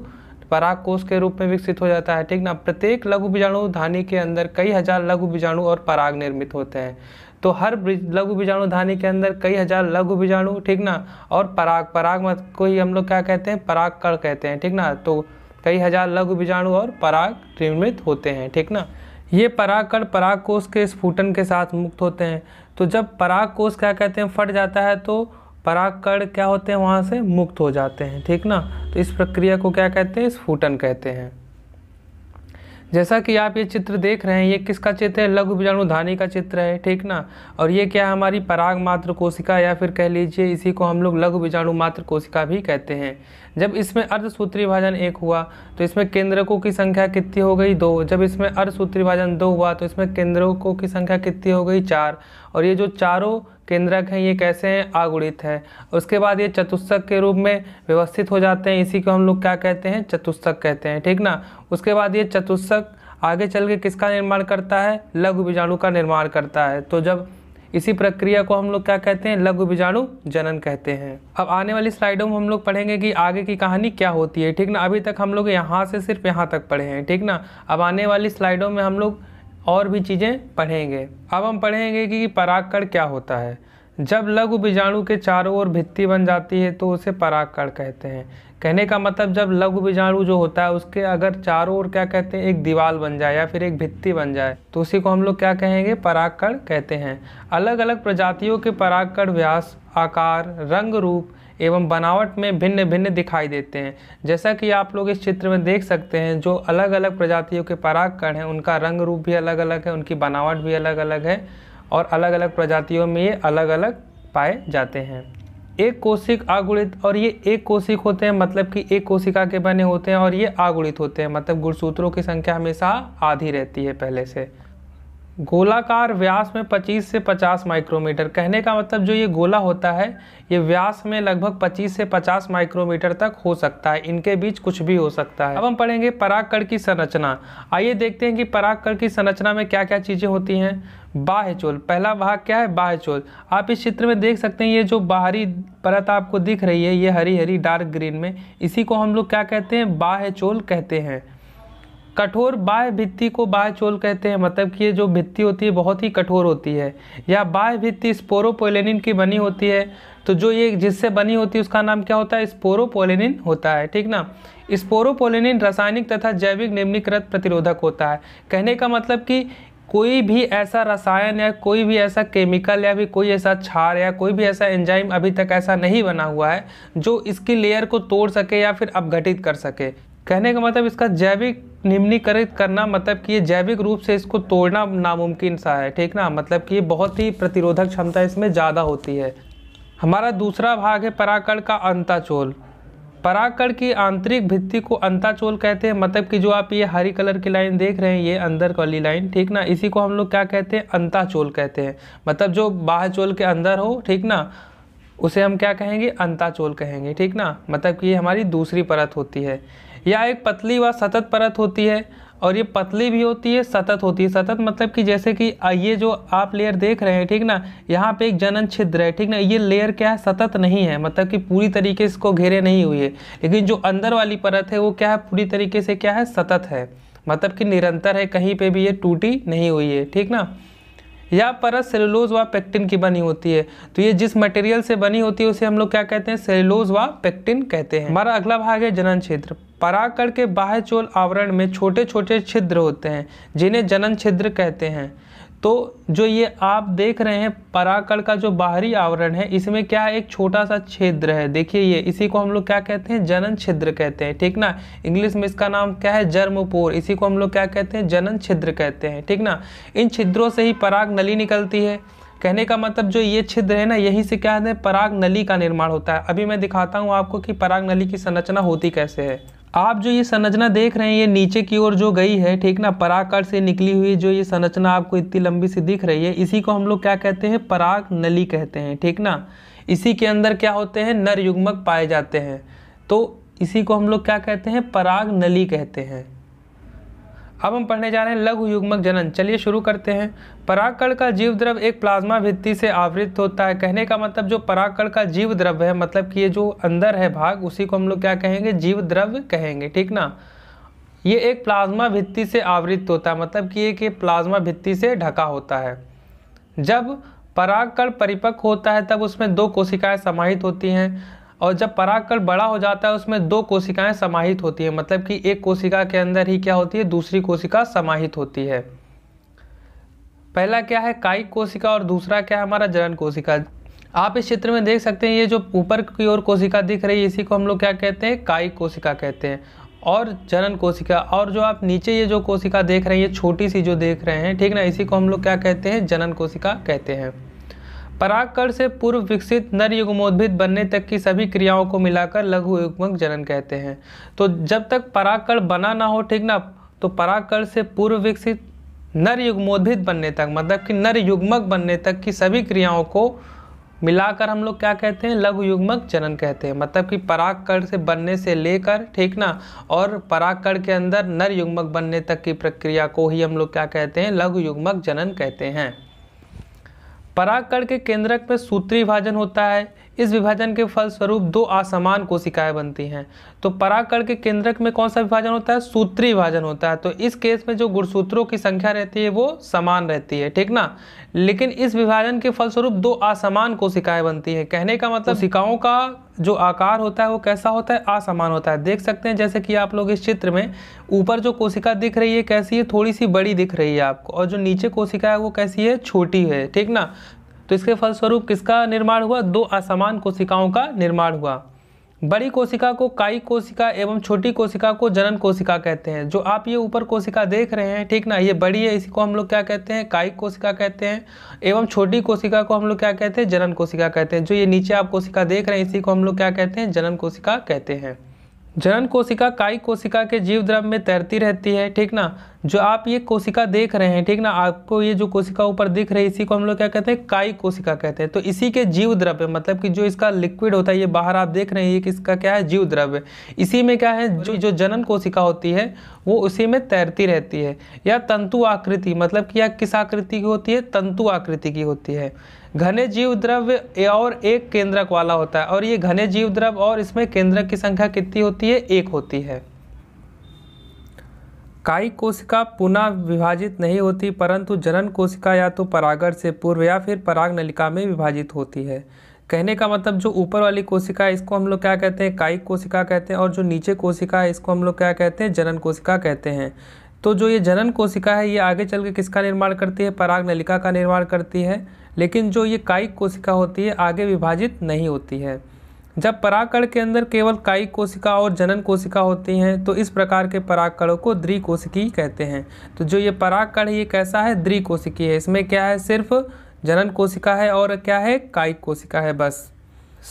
परागकोश के रूप में विकसित हो जाता है, ठीक ना। प्रत्येक लघु बीजाणु धानी के अंदर कई हजार लघु बीजाणु और पराग निर्मित होते हैं। तो हर लघु बीजाणु धानी के अंदर कई हजार लघु बीजाणु, ठीक ना, और पराग, पराग मत को ही हम लोग क्या कहते हैं, परागकण कहते हैं, ठीक ना। तो कई हजार लघु बीजाणु और पराग निर्मित होते हैं, ठीक ना। ये परागकण परागकोश के स्फुटन के साथ मुक्त होते हैं। तो जब परागकोश क्या कहते हैं फट जाता है तो परागकण क्या होते हैं, वहाँ से मुक्त हो जाते हैं, ठीक ना। तो इस प्रक्रिया को क्या कहते हैं, स्फुटन कहते हैं। जैसा कि आप ये चित्र देख रहे हैं, ये किसका चित्र है, लघु बीजाणुधानी का चित्र है, ठीक ना। और ये क्या है, हमारी पराग मातृ कोशिका या फिर कह लीजिए इसी को हम लोग लघु बीजाणु मातृ कोशिका भी कहते हैं। जब इसमें अर्धसूत्री विभाजन एक हुआ तो इसमें केंद्रकों की संख्या कितनी हो गई, दो। जब इसमें अर्धसूत्री विभाजन दो हुआ तो इसमें केंद्रकों की संख्या कितनी हो गई, चार। और ये जो चारों केंद्रक हैं ये कैसे हैं, आगुणित है। उसके बाद ये चतुष्क के रूप में व्यवस्थित हो जाते हैं, इसी को हम लोग क्या कहते हैं, चतुष्क कहते हैं, ठीक ना। उसके बाद ये चतुष्क आगे चल के किसका निर्माण करता है, लघु बीजाणु का निर्माण करता है। तो जब इसी प्रक्रिया को हम लोग क्या कहते हैं, लघु बीजाणु जनन कहते हैं। अब आने वाली स्लाइडों में हम लोग पढ़ेंगे कि आगे की कहानी क्या होती है, ठीक ना। अभी तक हम लोग यहाँ से सिर्फ यहाँ तक पढ़े हैं, ठीक ना। अब आने वाली स्लाइडों में हम लोग और भी चीज़ें पढ़ेंगे। अब हम पढ़ेंगे कि परागकण क्या होता है। जब लघु बीजाणु के चारों ओर भित्ति बन जाती है तो उसे परागकण कहते हैं। कहने का मतलब जब लघु बीजाणु जो होता है उसके अगर चारों ओर क्या कहते हैं, एक दीवार बन जाए या फिर एक भित्ति बन जाए तो उसी को हम लोग क्या कहेंगे, परागकण कहते हैं। अलग अलग प्रजातियों के परागकण व्यास, आकार, रंग, रूप एवं बनावट में भिन्न भिन्न दिखाई देते हैं। जैसा कि आप लोग इस चित्र में देख सकते हैं, जो अलग अलग प्रजातियों के परागकण हैं उनका रंग रूप भी अलग अलग है, उनकी बनावट भी अलग अलग है और अलग अलग प्रजातियों में ये अलग अलग पाए जाते हैं। एक कोशिक, आगुणित, और ये एक कोशिक होते हैं, मतलब कि एक कोशिका के बने होते हैं और ये आगुणित होते हैं, मतलब गुणसूत्रों की संख्या हमेशा आधी रहती है पहले से। गोलाकार, व्यास में पच्चीस से पचास माइक्रोमीटर। कहने का मतलब जो ये गोला होता है ये व्यास में लगभग पच्चीस से पचास माइक्रोमीटर तक हो सकता है, इनके बीच कुछ भी हो सकता है। अब हम पढ़ेंगे परागकण की संरचना। आइए देखते हैं कि परागकण की संरचना में क्या क्या चीज़ें होती हैं। बाह्यचोल, पहला भाग क्या है, बाह्यचोल। आप इस चित्र में देख सकते हैं ये जो बाहरी परत आपको दिख रही है, ये हरी हरी डार्क ग्रीन में, इसी को हम लोग क्या कहते हैं, बाह्यचोल कहते हैं। कठोर बाह्य भित्ति को बाह्यचोल कहते हैं, मतलब कि ये जो भित्ति होती है बहुत ही कठोर होती है। या बाह्य भित्ति स्पोरोपोलेनिन की बनी होती है, तो जो ये जिससे बनी होती है उसका नाम क्या होता है, स्पोरोपोलेनिन होता है, ठीक ना। स्पोरोपोलेनिन रासायनिक तथा जैविक निम्नीकृत प्रतिरोधक होता है। कहने का मतलब कि कोई भी ऐसा रसायन या कोई भी ऐसा केमिकल या भी कोई ऐसा क्षार या कोई भी ऐसा एंजाइम अभी तक ऐसा नहीं बना हुआ है जो इसकी लेयर को तोड़ सके या फिर अपघटित कर सके। कहने का मतलब इसका जैविक निम्नीकृत करना, मतलब कि ये जैविक रूप से इसको तोड़ना नामुमकिन सा है, ठीक ना, मतलब कि ये बहुत ही प्रतिरोधक क्षमता इसमें ज़्यादा होती है। हमारा दूसरा भाग है पराकण का अंताचोल। पराकण की आंतरिक भित्ति को अंताचोल कहते हैं, मतलब कि जो आप ये हरी कलर की लाइन देख रहे हैं, ये अंदर वाली लाइन, ठीक ना, इसी को हम लोग क्या कहते हैं, अंताचोल कहते हैं। मतलब जो बाह्य चोल के अंदर हो, ठीक ना, उसे हम क्या कहेंगे, अंताचोल कहेंगे, ठीक ना। मतलब कि ये हमारी दूसरी परत होती है। यह एक पतली व सतत परत होती है, और ये पतली भी होती है, सतत होती है। सतत मतलब कि जैसे कि ये जो आप लेयर देख रहे हैं, ठीक ना, यहाँ पे एक जनन छिद्र है, ठीक ना, ये लेयर क्या है, सतत नहीं है, मतलब कि पूरी तरीके से इसको घेरे नहीं हुई है। लेकिन जो अंदर वाली परत है वो क्या है, पूरी तरीके से क्या है, सतत है, मतलब कि निरंतर है, कहीं पे भी ये टूटी नहीं हुई है, ठीक ना। यह परत सेलुलोज व पेक्टिन की बनी होती है। तो ये जिस मटेरियल से बनी होती है उसे हम लोग क्या कहते हैं, सेलुलोज व पेक्टिन कहते हैं। हमारा अगला भाग है जनन छिद्र। पराकण के बाह्य चोल आवरण में छोटे छोटे छिद्र होते हैं जिन्हें जनन छिद्र कहते हैं। तो जो ये आप देख रहे हैं पराकण का जो बाहरी आवरण है, इसमें क्या है, एक छोटा सा छिद्र है, देखिए ये, इसी को हम लोग क्या कहते हैं, जनन छिद्र कहते हैं, ठीक ना। इंग्लिश में इसका नाम क्या है, जर्मपोर, इसी को हम लोग क्या कहते हैं, जनन छिद्र कहते हैं, ठीक ना। इन छिद्रों से ही पराग नली निकलती है। कहने का मतलब जो ये छिद्र है ना, यहीं से क्या है, पराग नली का निर्माण होता है। अभी मैं दिखाता हूँ आपको कि पराग नली की संरचना होती कैसे है। आप जो ये संरचना देख रहे हैं, ये नीचे की ओर जो गई है, ठीक ना, परागकण से निकली हुई जो ये संरचना आपको इतनी लंबी सी दिख रही है, इसी को हम लोग क्या कहते हैं, पराग नली कहते हैं, ठीक ना। इसी के अंदर क्या होते हैं, नर युग्मक पाए जाते हैं, तो इसी को हम लोग क्या कहते हैं, पराग नली कहते हैं। अब हम पढ़ने जा रहे हैं लघु युग्मक जनन। चलिए शुरू करते हैं। परागकण का जीव द्रव्य एक प्लाज्मा भित्ति से आवृत होता है। कहने का मतलब जो परागकण का जीव द्रव्य है, मतलब कि ये जो अंदर है भाग, उसी को हम लोग क्या कहेंगे, जीव द्रव्य कहेंगे, ठीक ना। ये एक प्लाज्मा भित्ति से आवृत होता है, मतलब कि ये कि प्लाज्मा भित्ति से ढका होता है। जब परागकण परिपक्व होता है तब उसमें दो कोशिकाएँ समाहित होती हैं, और जब परागकण बड़ा हो जाता है उसमें दो कोशिकाएं समाहित होती हैं, मतलब कि एक कोशिका के अंदर ही क्या होती है, दूसरी कोशिका समाहित होती है। पहला क्या है, कायिक कोशिका, और दूसरा क्या है, हमारा जनन कोशिका। आप इस चित्र में देख सकते हैं, ये जो ऊपर की ओर कोशिका दिख रही है, इसी को हम लोग क्या कहते हैं, कायिक कोशिका कहते हैं, और जनन कोशिका। और जो आप नीचे ये जो कोशिका देख रहे हैं, ये छोटी सी जो देख रहे हैं, ठीक ना, इसी को हम लोग क्या कहते हैं, जनन कोशिका कहते हैं। परागकण से पूर्व विकसित नर युग्मोद्भिद बनने तक की सभी क्रियाओं को मिलाकर लघु युग्मक जनन कहते हैं। तो जब तक परागकण बना ना हो, ठीक ना, तो परागकण से पूर्व विकसित नर युग्मोद्भिद बनने तक, मतलब कि नर युग्मक बनने तक की सभी क्रियाओं को मिलाकर हम लोग क्या कहते हैं, लघु युग्मक जनन कहते हैं। मतलब कि परागकण से बनने से लेकर, ठीक ना, और परागकण के अंदर नर युग्मक बनने तक की प्रक्रिया को ही हम लोग क्या कहते हैं, लघु युग्मक जनन कहते हैं। परागकण के केंद्रक में सूत्री विभाजन होता है। इस विभाजन के फलस्वरूप दो असमान कोशिकाएं बनती हैं। तो परागकण के केंद्रक में कौन सा विभाजन होता है, सूत्री विभाजन होता है। तो इस केस में जो गुणसूत्रों की संख्या रहती है वो समान रहती है, ठीक ना। लेकिन इस विभाजन के फलस्वरूप दो असमान कोशिकाएं बनती हैं। कहने का मतलब कोशिकाओं का जो आकार होता है वो कैसा होता है, असमान होता है। देख सकते हैं जैसे कि आप लोग इस चित्र में ऊपर जो कोशिका दिख रही है कैसी है, थोड़ी सी बड़ी दिख रही है आपको, और जो नीचे कोशिका है वो कैसी है, छोटी है, ठीक ना। तो इसके फलस्वरूप किसका निर्माण हुआ, दो असमान कोशिकाओं का निर्माण हुआ। बड़ी कोशिका को कायिक कोशिका एवं छोटी कोशिका को जनन कोशिका कहते हैं। जो आप ये ऊपर कोशिका देख रहे हैं, ठीक ना, ये बड़ी है, इसी को हम लोग क्या कहते हैं, कायिक कोशिका कहते हैं, एवं छोटी कोशिका को हम लोग क्या कहते हैं, जनन कोशिका कहते हैं। जो ये नीचे आप कोशिका देख रहे हैं, इसी को हम लोग क्या कहते हैं, जनन कोशिका कहते हैं। जनन कोशिका कायिक कोशिका के जीव द्रव्य में तैरती रहती है, ठीक ना। जो आप ये कोशिका देख रहे हैं, ठीक ना, आपको ये जो कोशिका ऊपर दिख रही है, इसी को हम लोग क्या कहते हैं, कायिक कोशिका कहते हैं। तो इसी के जीव द्रव्य, मतलब कि जो इसका लिक्विड होता है, ये बाहर आप देख रहे हैं, ये किसका क्या है, जीव द्रव्य। इसी में क्या है, जो जो जनन कोशिका होती है वो उसी में तैरती रहती है। या तंतु आकृति, मतलब कि यह किस आकृति की होती है, तंतु आकृति की होती है। घने जीव द्रव्य और एक केंद्रक वाला होता है, और ये घने जीव द्रव्य और इसमें केंद्रक की संख्या कितनी होती है, एक होती है। कायिक कोशिका पुनः विभाजित नहीं होती, परंतु जनन कोशिका या तो परागण से पूर्व या फिर पराग नलिका में विभाजित होती है। कहने का मतलब जो ऊपर वाली कोशिका है इसको हम लोग क्या कहते हैं, कायिक कोशिका कहते हैं, और जो नीचे कोशिका है इसको हम लोग क्या कहते हैं, जनन कोशिका कहते हैं। तो जो ये जनन कोशिका है ये आगे चल के किसका निर्माण करती है, पराग नलिका का निर्माण करती है। लेकिन जो ये कायिक कोशिका होती है आगे विभाजित नहीं होती है। जब परागकण के अंदर केवल कायिक कोशिका और जनन कोशिका होती हैं तो इस प्रकार के परागकणों को द्विकोशिकीय कहते हैं। तो जो ये परागकण ये कैसा है, द्विकोशिकीय है। इसमें क्या है, सिर्फ जनन कोशिका है और क्या है, कायिक कोशिका है बस।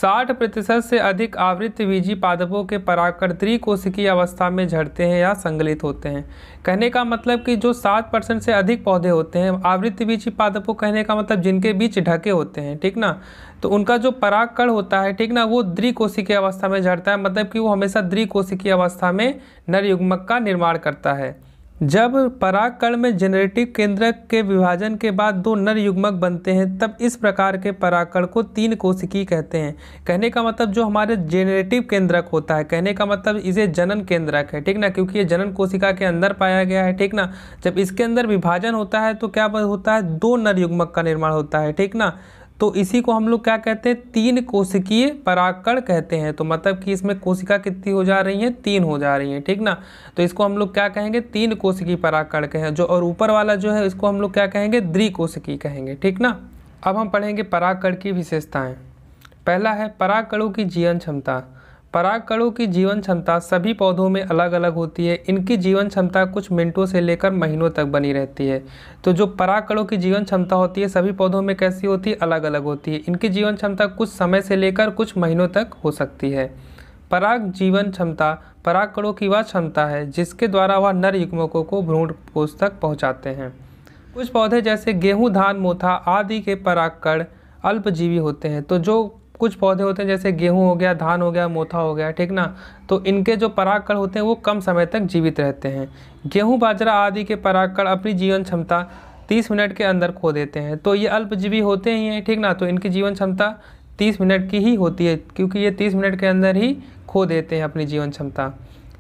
साठ प्रतिशत से अधिक आवृत्तबीजी पादपों के परागकण त्रिकोशिकीय अवस्था में झड़ते हैं या संगलित होते हैं। कहने का मतलब कि जो सात परसेंट से अधिक पौधे होते हैं आवृत्तबीजी पादपों, कहने का मतलब जिनके बीच ढके होते हैं, ठीक ना, तो उनका जो परागकण होता है, ठीक ना, वो द्विकोशिकीय अवस्था में झड़ता है, मतलब कि वो हमेशा द्विकोशिकीय अवस्था में नर युग्मक का निर्माण करता है। जब परागकण में जेनेटिक केंद्रक के विभाजन के बाद दो नर युग्मक बनते हैं तब इस प्रकार के परागकण को तीन कोशिकी कहते हैं। कहने का मतलब जो हमारे जेनेटिव केंद्रक होता है, कहने का मतलब इसे जनन केंद्रक है, ठीक ना, क्योंकि ये जनन कोशिका के अंदर पाया गया है, ठीक ना। जब इसके अंदर विभाजन होता है तो क्या होता है, दो नर युग्मक का निर्माण होता है, ठीक ना, तो इसी को हम लोग क्या कहते हैं, तीन कोशिकीय परागकण कहते हैं। तो मतलब कि इसमें कोशिका कितनी हो जा रही है, तीन हो जा रही है, ठीक ना, तो इसको हम लोग क्या कहेंगे, तीन कोशिकीय परागकण कहेंगे जो, और ऊपर वाला जो है इसको हम लोग क्या कहेंगे, द्विकोशिकीय कहेंगे, ठीक ना। अब हम पढ़ेंगे परागकण की विशेषताएँ। पहला है परागकणों की जीवन क्षमता। परागकणों की जीवन क्षमता सभी पौधों में अलग अलग होती है। इनकी जीवन क्षमता कुछ मिनटों से लेकर महीनों तक बनी रहती है। तो जो परागकणों की जीवन क्षमता होती है सभी पौधों में कैसी होती है, अलग अलग होती है। इनकी जीवन क्षमता कुछ समय से लेकर कुछ महीनों तक हो सकती है। पराग जीवन क्षमता परागकणों की वह क्षमता है जिसके द्वारा वह नर युग्मकों को भ्रूणपोष तक पहुँचाते हैं। कुछ पौधे जैसे गेहूँ, धान, मोथा आदि के परागकण अल्पजीवी होते हैं। तो जो कुछ पौधे होते हैं जैसे गेहूं हो गया, धान हो गया, मोथा हो गया, ठीक ना, तो इनके जो परागकण होते हैं वो कम समय तक जीवित रहते हैं। गेहूं, बाजरा आदि के परागकण अपनी जीवन क्षमता तीस मिनट के अंदर खो देते हैं। तो ये अल्पजीवी होते ही हैं, ठीक ना, तो इनकी जीवन क्षमता तीस मिनट की ही होती है क्योंकि ये तीस मिनट के अंदर ही खो देते हैं अपनी जीवन क्षमता।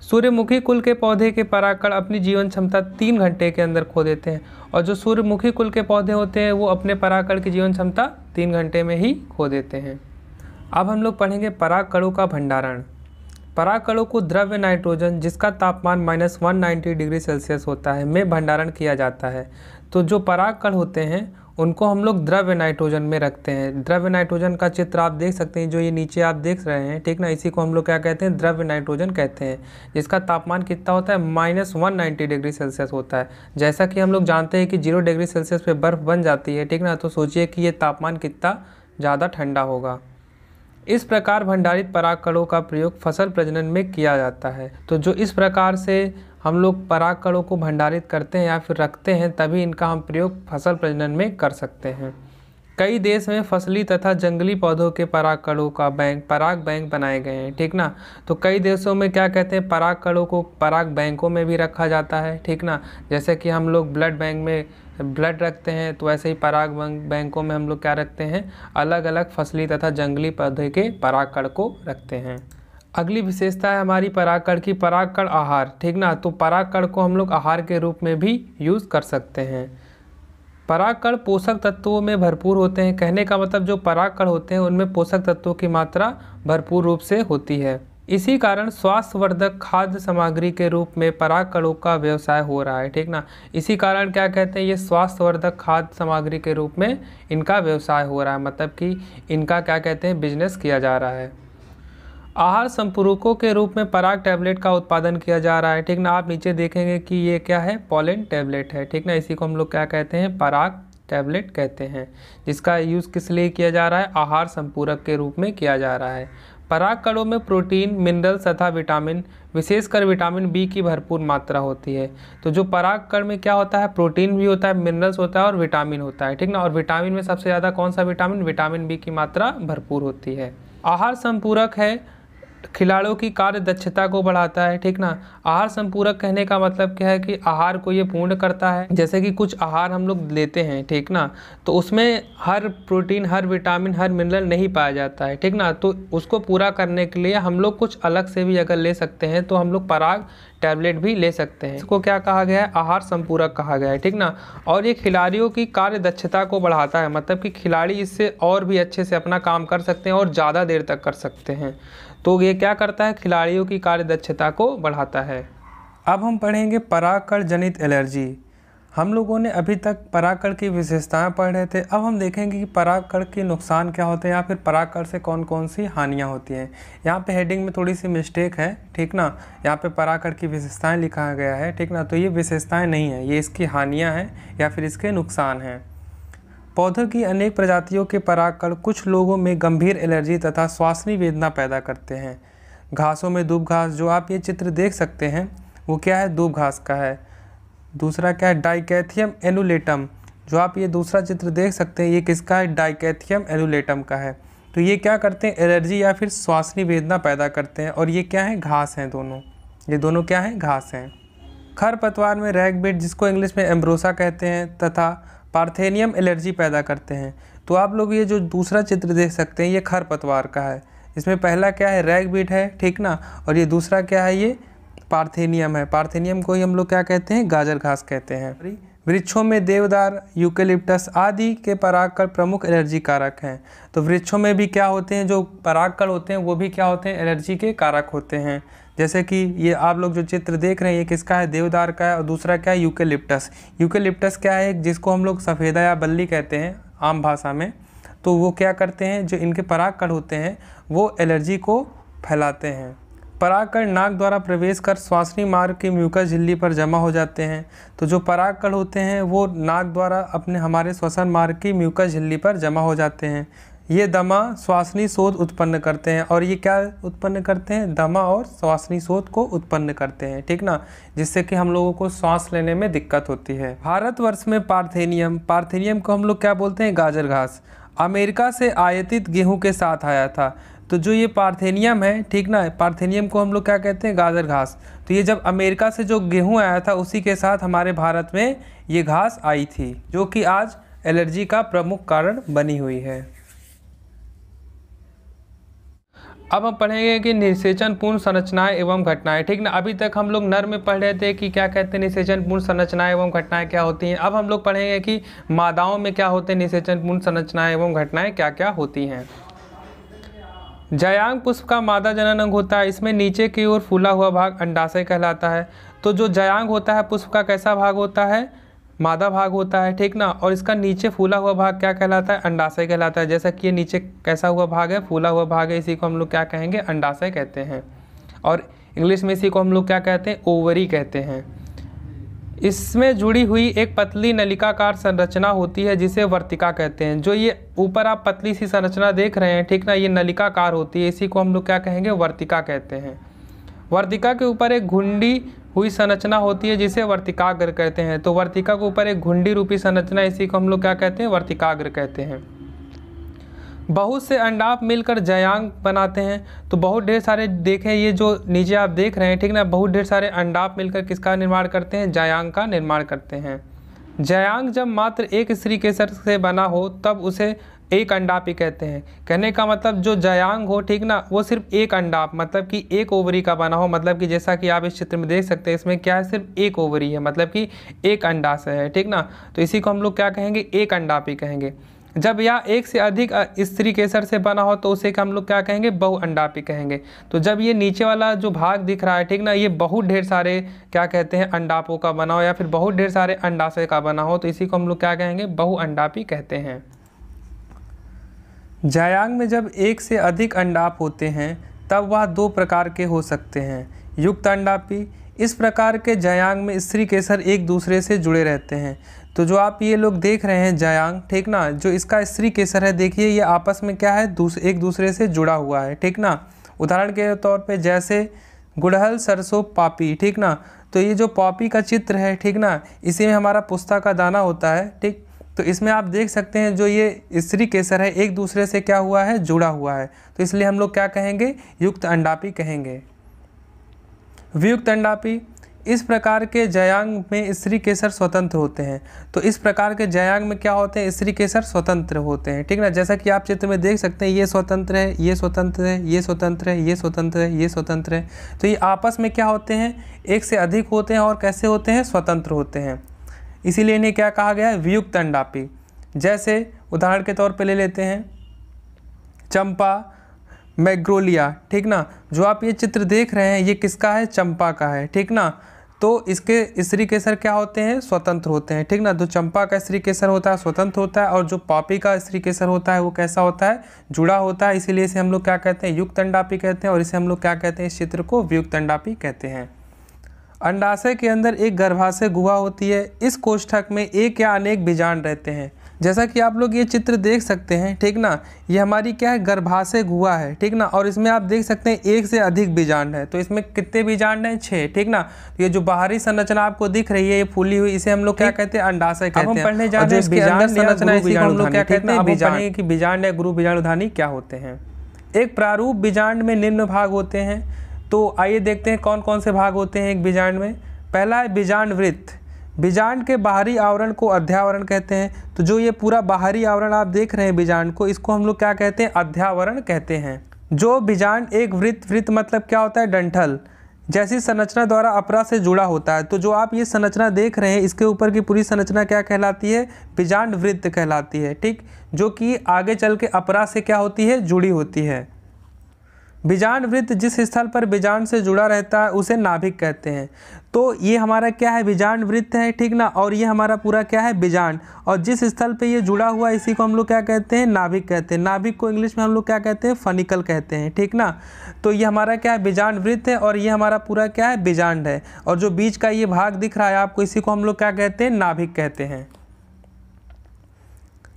सूर्यमुखी कुल के पौधे के परागकण अपनी जीवन क्षमता तीन घंटे के अंदर खो देते हैं और जो सूर्यमुखी कुल के पौधे होते हैं वो अपने परागकण की जीवन क्षमता तीन घंटे में ही खो देते हैं। अब हम लोग पढ़ेंगे परागकणों का भंडारण। परागकणों को द्रव्य नाइट्रोजन जिसका तापमान minus one ninety degree celsius होता है में भंडारण किया जाता है। तो जो परागकण होते हैं उनको हम लोग द्रव्य नाइट्रोजन में रखते हैं। द्रव्य नाइट्रोजन का चित्र आप देख सकते हैं, जो ये नीचे आप देख रहे हैं, ठीक ना, इसी को हम लोग क्या कहते हैं, द्रव्य नाइट्रोजन कहते हैं, जिसका तापमान कितना होता है, minus one ninety degree celsius होता है। जैसा कि हम लोग जानते हैं कि जीरो डिग्री सेल्सियस पर बर्फ़ बन जाती है, ठीक ना, तो सोचिए कि ये तापमान कितना ज़्यादा ठंडा होगा। इस प्रकार भंडारित परागकणों का प्रयोग फसल प्रजनन में किया जाता है। तो जो इस प्रकार से हम लोग परागकणों को भंडारित करते हैं या फिर रखते हैं तभी इनका हम प्रयोग फसल प्रजनन में कर सकते हैं। कई देश में फसली तथा जंगली पौधों के परागकणों का बैंक पराग बैंक बनाए गए हैं, ठीक ना, तो कई देशों में क्या कहते हैं, परागकणों को पराग बैंकों में भी रखा जाता है, ठीक ना, जैसे कि हम लोग ब्लड बैंक में ब्लड रखते हैं तो वैसे ही पराग बैंकों में हम लोग क्या रखते हैं, अलग अलग फसली तथा जंगली पौधे के परागकण को रखते हैं। अगली विशेषता है हमारी परागकण की, परागकण आहार, ठीक ना, तो परागकण को हम लोग आहार के रूप में भी यूज़ कर सकते हैं। परागकण पोषक तत्वों में भरपूर होते हैं। कहने का मतलब जो परागकण होते हैं उनमें पोषक तत्वों की मात्रा भरपूर रूप से होती है। इसी कारण स्वास्थ्यवर्धक खाद्य सामग्री के रूप में परागकणों का व्यवसाय हो रहा है, ठीक ना, इसी कारण क्या कहते हैं, ये स्वास्थ्यवर्धक खाद्य सामग्री के रूप में इनका व्यवसाय हो रहा है, मतलब कि इनका क्या कहते हैं, बिजनेस किया जा रहा है। आहार संपूरकों के रूप में पराग टैबलेट का उत्पादन किया जा रहा है, ठीक ना, आप नीचे देखेंगे कि ये क्या है, पोलन टैबलेट है, ठीक ना, इसी को हम लोग क्या कहते हैं, पराग टैबलेट कहते हैं, जिसका यूज़ किस लिए किया जा रहा है, आहार संपूरक के रूप में किया जा रहा है। परागकणों में प्रोटीन, मिनरल्स तथा विटामिन, विशेषकर विटामिन बी की भरपूर मात्रा होती है। तो जो परागकण में क्या होता है, प्रोटीन भी होता है, मिनरल्स होता है और विटामिन होता है, ठीक ना, और विटामिन में सबसे ज़्यादा कौन सा विटामिन, विटामिन बी की मात्रा भरपूर होती है। आहार संपूरक है खिलाड़ियों की कार्य दक्षता को बढ़ाता है, ठीक ना, आहार संपूरक कहने का मतलब क्या है कि आहार को ये पूर्ण करता है। जैसे कि कुछ आहार हम लोग लेते हैं, ठीक ना, तो उसमें हर प्रोटीन, हर विटामिन, हर मिनरल नहीं पाया जाता है, ठीक ना, तो उसको पूरा करने के लिए हम लोग कुछ अलग से भी अगर ले सकते हैं तो हम लोग पराग टैबलेट भी ले सकते हैं। इसको क्या कहा गया है, आहार संपूरक कहा गया है, ठीक ना, और ये खिलाड़ियों की कार्य दक्षता को बढ़ाता है, मतलब कि खिलाड़ी इससे और भी अच्छे से अपना काम कर सकते हैं और ज़्यादा देर तक कर सकते हैं। तो ये क्या करता है, खिलाड़ियों की कार्य दक्षता को बढ़ाता है। अब हम पढ़ेंगे परागकण जनित एलर्जी। हम लोगों ने अभी तक परागकण की विशेषताएं पढ़ रहे थे, अब हम देखेंगे कि परागकण के नुकसान क्या होते हैं या फिर परागकण से कौन कौन सी हानियां होती हैं। यहाँ पे हेडिंग में थोड़ी सी मिस्टेक है, ठीक ना, यहाँ पे परागकण की विशेषताएं लिखा गया है, ठीक ना, तो ये विशेषताएँ नहीं हैं, ये इसकी हानियाँ हैं या फिर इसके नुकसान हैं। पौधों की अनेक प्रजातियों के परागकण कुछ लोगों में गंभीर एलर्जी तथा श्वासनी वेदना पैदा करते हैं। घासों में दूब घास, जो आप ये चित्र देख सकते हैं, वो क्या है, दूब घास का है। दूसरा क्या है, डाइकैथियम एनुलेटम, जो आप ये दूसरा चित्र देख सकते हैं, ये किसका है, डाइकैथियम एनुलेटम का है। तो ये क्या करते हैं, एलर्जी या फिर श्वासनी वेदना पैदा करते हैं। और ये क्या है, घास हैं दोनों, ये दोनों क्या हैं, घास हैं। खरपतवार में रैगबिट, जिसको इंग्लिश में एम्ब्रोसा कहते हैं, तथा पार्थेनियम एलर्जी पैदा करते हैं। तो आप लोग ये जो दूसरा चित्र देख सकते हैं, ये खरपतवार का है। इसमें पहला क्या है, रैगबिट है, ठीक ना, और ये दूसरा क्या है, ये पार्थेनियम है। पार्थेनियम को ही हम लोग क्या कहते हैं, गाजर घास कहते हैं। वृक्षों में देवदार, यूकेलिप्टस आदि के परागकण प्रमुख एलर्जी कारक हैं। तो वृक्षों में भी क्या होते हैं, जो परागकण होते हैं वो भी क्या होते हैं, एलर्जी के कारक होते हैं। जैसे कि ये आप लोग जो चित्र देख रहे हैं, ये किसका है, देवदार का है, और दूसरा क्या है, यूकेलिप्टस। यूकेलिप्टस क्या है, जिसको हम लोग सफ़ेदा या बल्ली कहते हैं आम भाषा में। तो वो क्या करते हैं, जो इनके परागकण होते हैं वो एलर्जी को फैलाते हैं। परागकण नाक द्वारा प्रवेश कर श्वासनी मार्ग की म्यूकस झिल्ली पर जमा हो जाते हैं। तो जो परागकण होते हैं वो नाक द्वारा अपने हमारे श्वसन मार्ग की म्यूकस झिल्ली पर जमा हो जाते हैं। ये दमा श्वासनी शोथ उत्पन्न करते हैं। और ये क्या उत्पन्न करते हैं, दमा और श्वासनी शोथ को उत्पन्न करते हैं, ठीक ना, जिससे कि हम लोगों को सांस लेने में दिक्कत होती है। भारतवर्ष में पार्थेनियम, पार्थेनियम को हम लोग क्या बोलते हैं, गाजर घास, अमेरिका से आयातित गेहूँ के साथ आया था। तो जो ये पार्थेनियम है, ठीक ना, पार्थेनियम को हम लोग क्या कहते हैं, गाजर घास। तो ये जब अमेरिका से जो गेहूं आया था उसी के साथ हमारे भारत में ये घास आई थी, जो कि आज एलर्जी का प्रमुख कारण बनी हुई है। अब हम पढ़ेंगे कि निषेचन पूर्ण संरचनाएं एवं घटनाएं, ठीक ना। अभी तक हम लोग नर में पढ़ रहे थे कि क्या कहते हैं, निषेचन पूर्ण संरचनाएं एवं घटनाएं क्या होती हैं। अब हम लोग पढ़ेंगे कि मादाओं में क्या होते हैं, निषेचन पूर्ण संरचनाएं एवं घटनाएं क्या क्या होती हैं। जयांग पुष्प का मादा जनन अंग होता है। इसमें नीचे की ओर फूला हुआ भाग अंडाशय कहलाता है। तो जो जयांग होता है पुष्प का कैसा भाग होता है, मादा भाग होता है, ठीक ना, और इसका नीचे फूला हुआ भाग क्या कहलाता है, अंडाशय कहलाता है। जैसा कि ये नीचे कैसा हुआ भाग है, फूला हुआ भाग है, इसी को हम लोग क्या कहेंगे, अंडाशय कहते हैं। और इंग्लिश में इसी को हम लोग क्या कहते हैं, ओवरी कहते हैं। इसमें जुड़ी हुई एक पतली नलिकाकार संरचना होती है जिसे वर्तिका कहते हैं। जो ये ऊपर आप पतली सी संरचना देख रहे हैं, ठीक ना, ये नलिकाकार होती है, इसी को हम लोग क्या कहेंगे, वर्तिका कहते हैं। वर्तिका के ऊपर एक घुंडी हुई संरचना होती है जिसे वर्तिकाग्र कहते हैं। तो वर्तिका के ऊपर एक घुंडी रूपी संरचना, इसी को हम लोग क्या कहते हैं, वर्तिकाग्र कहते हैं। बहुत से अंडाप मिलकर जयांग बनाते हैं। तो बहुत ढेर सारे देखें, ये जो नीचे आप देख रहे हैं, ठीक ना, बहुत ढेर सारे अंडाप मिलकर किसका निर्माण करते हैं, जयांग का निर्माण करते हैं। जयांग जब मात्र एक स्त्री केसर से बना हो तब उसे एक अंडाप ही कहते हैं। कहने का मतलब जो जयांग हो, ठीक ना, वो सिर्फ एक अंडाप, मतलब कि एक ओवरी का बना हो, मतलब कि जैसा कि आप इस चित्र में देख सकते हैं, इसमें क्या है, सिर्फ एक ओवरी है, मतलब कि एक अंडाशय है, ठीक ना। तो इसी को हम लोग क्या कहेंगे, एक अंडाप ही कहेंगे। जब यह एक से अधिक स्त्री केसर से बना हो तो उसे हम लोग क्या कहेंगे, बहुअंडापी कहेंगे। तो जब ये नीचे वाला जो भाग दिख रहा है, ठीक ना, ये बहुत ढेर सारे क्या कहते हैं, अंडापों का बना हो या फिर बहुत ढेर सारे अंडाशय का बना हो, तो इसी को हम लोग क्या कहेंगे, बहुअंडापी कहते हैं। जयांग में जब एक से अधिक अंडाप होते हैं तब वह दो प्रकार के हो सकते हैं, युक्त अंडापी। इस प्रकार के जयांग में स्त्री केसर एक दूसरे से जुड़े रहते हैं। तो जो आप ये लोग देख रहे हैं जयांग, ठीक ना, जो इसका स्त्री केसर है, देखिए ये आपस में क्या है, दूस, एक दूसरे से जुड़ा हुआ है, ठीक ना। उदाहरण के तौर पे जैसे गुड़हल, सरसों, पापी, ठीक ना। तो ये जो पापी का चित्र है, ठीक ना, इसी में हमारा पुस्ता का दाना होता है, ठीक। तो इसमें आप देख सकते हैं जो ये स्त्री केसर है एक दूसरे से क्या हुआ है, जुड़ा हुआ है। तो इसलिए हम लोग क्या कहेंगे, युक्त अंडापी कहेंगे। वियुक्त अंडापी, इस प्रकार के जयांग में स्त्री केसर स्वतंत्र होते हैं। तो इस प्रकार के जयांग में क्या होते हैं, स्त्री केसर स्वतंत्र होते हैं, ठीक ना। जैसा कि आप चित्र में देख सकते हैं, ये स्वतंत्र है, ये स्वतंत्र है, ये स्वतंत्र है, ये स्वतंत्र है, ये स्वतंत्र है। तो ये आपस में क्या होते हैं, एक से अधिक होते हैं और कैसे होते हैं, स्वतंत्र होते हैं। इसीलिए इन्हें क्या कहा गया है, वियुक्त अंडापी। जैसे उदाहरण के तौर पर ले लेते हैं चंपा, मैग्नोलिया, ठीक ना। जो आप ये चित्र देख रहे हैं, ये किसका है, चंपा का है, ठीक ना। तो इसके स्त्री केसर क्या होते हैं, स्वतंत्र होते हैं, ठीक ना। तो चंपा का स्त्री केसर होता है स्वतंत्र होता है, और जो पापी का स्त्री केसर होता है वो कैसा होता है, जुड़ा होता है। इसीलिए इसे हम लोग क्या कहते हैं, युक्त अंडापी कहते हैं। और इसे हम लोग क्या कहते हैं, इस चित्र को वियुक्त अंडापी कहते हैं। अंडाशय के अंदर एक गर्भाशय गुहा होती है। इस कोष्ठक में एक या अनेक बीजाणु रहते हैं जैसा कि आप लोग ये चित्र देख सकते हैं, ठीक ना, ये हमारी क्या है, गर्भाशय गुहा है, ठीक ना, और इसमें आप देख सकते हैं एक से अधिक बीजांड है। तो इसमें कितने बीजांड हैं, छः, ठीक ना। तो ये जो बाहरी संरचना आपको दिख रही है ये फूली हुई, इसे हम लोग क्या कहते हैं, अंडाशय कहते हैं। पढ़ने जा रहे हैं बीजांड संरचना, इसे हम लोग क्या कहते हैं, बीजांड की बीजांड या गुरु बीजाणुधानी क्या होते हैं। एक प्रारूप बीजांड में निम्न भाग होते हैं, तो आइए देखते हैं कौन कौन से भाग होते हैं एक बीजांड में। पहला है बीजांड वृत्त। बीजांड के बाहरी आवरण को अध्यावरण कहते हैं। तो जो ये पूरा बाहरी आवरण आप देख रहे हैं बीजांड को, इसको हम लोग क्या कहते हैं, अध्यावरण कहते हैं। जो बीजांड एक वृत्त, वृत्त मतलब क्या होता है, डंठल जैसी संरचना द्वारा अपरा से जुड़ा होता है। तो जो आप ये संरचना देख रहे हैं इसके ऊपर की पूरी संरचना क्या कहलाती है, बीजांड वृत्त कहलाती है, ठीक, जो कि आगे चल के अपरा से क्या होती है, जुड़ी होती है। बीजांड वृत्त जिस स्थल पर बीजांड से जुड़ा रहता है उसे नाभिक कहते हैं। तो ये हमारा क्या है, बीजांड वृत्त है, ठीक ना, और ये हमारा पूरा क्या है, बीजांड, और जिस स्थल पे ये जुड़ा हुआ है इसी को हम लोग क्या कहते हैं, नाभिक कहते हैं। नाभिक को इंग्लिश में हम लोग क्या कहते हैं, फनिकल कहते हैं, ठीक ना। तो ये हमारा क्या है, बीजांड वृत्त है, और ये हमारा पूरा क्या है, बीजांड है, और जो बीच का ये भाग दिख रहा है आपको, इसी को हम लोग क्या कहते हैं, नाभिक कहते हैं।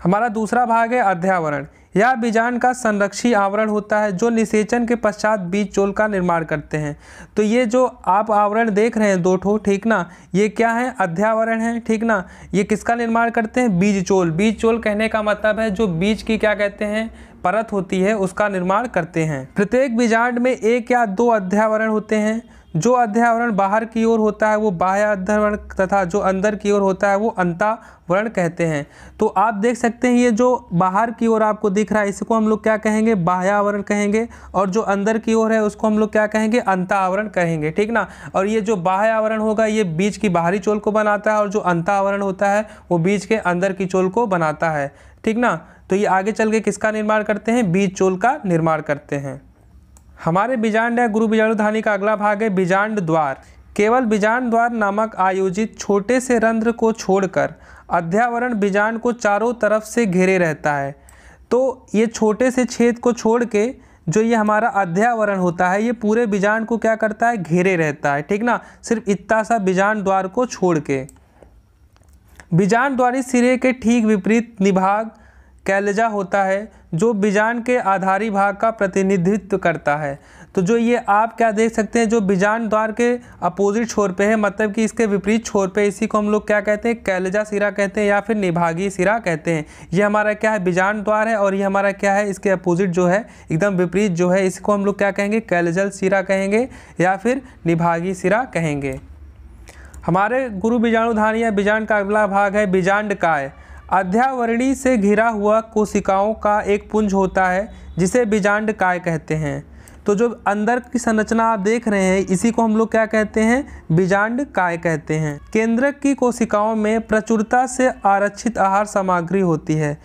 हमारा दूसरा भाग है अध्यावरण। यह बीजांड का संरक्षी आवरण होता है जो निषेचन के पश्चात बीज चोल का निर्माण करते हैं। तो ये जो आप आवरण देख रहे हैं दो ठो, ठीक ना, ये क्या है, अध्यावरण है, ठीक ना। ये किसका निर्माण करते हैं, बीज चोल। बीज चोल कहने का मतलब है जो बीज की क्या कहते हैं, परत होती है, उसका निर्माण करते हैं। प्रत्येक बीजांड में एक या दो अध्यावरण होते हैं। जो अध्यावरण बाहर की ओर होता है वो बाह्य अध्यावरण, तथा जो अंदर की ओर होता है वो अंतावरण कहते हैं। तो आप देख सकते हैं ये जो बाहर की ओर आपको दिख रहा है इसको हम लोग क्या कहेंगे, बाह्यावरण कहेंगे, और जो अंदर की ओर है उसको हम लोग क्या कहेंगे, अंतावरण कहेंगे, ठीक ना। और ये जो बाह्यावरण होगा ये बीज की बाहरी चोल को बनाता है, और जो अंतावरण होता है वो बीज के अंदर की चोल को बनाता है, ठीक ना। तो ये आगे चल के किसका निर्माण करते हैं, बीज चोल का निर्माण करते हैं। हमारे बीजांड या गुरु बीजाणुधानी का अगला भाग है बीजांड द्वार। केवल बीजांड द्वार नामक आयोजित छोटे से रंध्र को छोड़कर अध्यावरण बीजांड को चारों तरफ से घेरे रहता है। तो ये छोटे से छेद को छोड़ के जो ये हमारा अध्यावरण होता है ये पूरे बीजांड को क्या करता है, घेरे रहता है, ठीक ना, सिर्फ इतना सा बीजांड द्वार को छोड़ के। बीजांड द्वारी सिरे के ठीक विपरीत निभाग कैलजा होता है जो बीजांड के आधारी भाग का प्रतिनिधित्व करता है। तो जो ये आप क्या देख सकते हैं, जो बीजांड द्वार के अपोजिट छोर पे है, मतलब कि इसके विपरीत छोर पे, इसी को हम लोग क्या कहते हैं, कैलजा सिरा कहते हैं या फिर निभागी सिरा कहते हैं। ये हमारा क्या है, बीजांड द्वार है, और ये हमारा क्या है, इसके अपोजिट जो है, एकदम विपरीत जो है, इसको हम लोग क्या कहेंगे, कैलजल सिरा कहेंगे या फिर निभागी सिरा कहेंगे। हमारे गुरु बीजाणुधानी या बीजांड का अगला भाग है बीजांड काय। अध्यावरणी से घिरा हुआ कोशिकाओं का एक पुंज होता है जिसे बीजांड काय कहते हैं। तो जो अंदर की संरचना आप देख रहे हैं इसी को हम लोग क्या कहते हैं, बीजांड काय कहते हैं। केंद्रक की कोशिकाओं में प्रचुरता से आरक्षित आहार सामग्री होती है।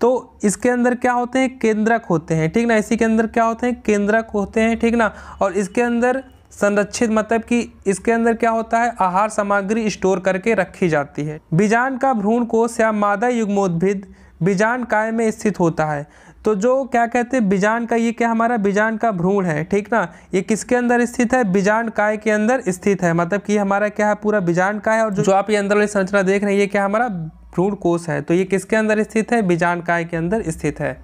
तो इसके अंदर क्या होते हैं, केंद्रक होते हैं, ठीक ना, इसी के अंदर क्या होते हैं, केंद्रक होते हैं, ठीक ना। और इसके अंदर संरक्षित मतलब कि इसके अंदर क्या होता है, आहार सामग्री स्टोर करके रखी जाती है। बीजांड का भ्रूण कोश या मादा युग्मोद्भिद बीजांड काय में स्थित होता है। तो जो क्या कहते हैं, बीजांड का ये क्या हमारा बीजांड का भ्रूण है, ठीक ना, ये किसके अंदर स्थित है, बीजांड काय के अंदर स्थित है, मतलब कि हमारा क्या है, पूरा बीजांड काय है। और जो, जो आप ये अंदर वाली संरचना देख रहे हैं ये क्या हमारा भ्रूण कोश है। तो ये किसके अंदर स्थित है, बीजांड काय के अंदर स्थित है।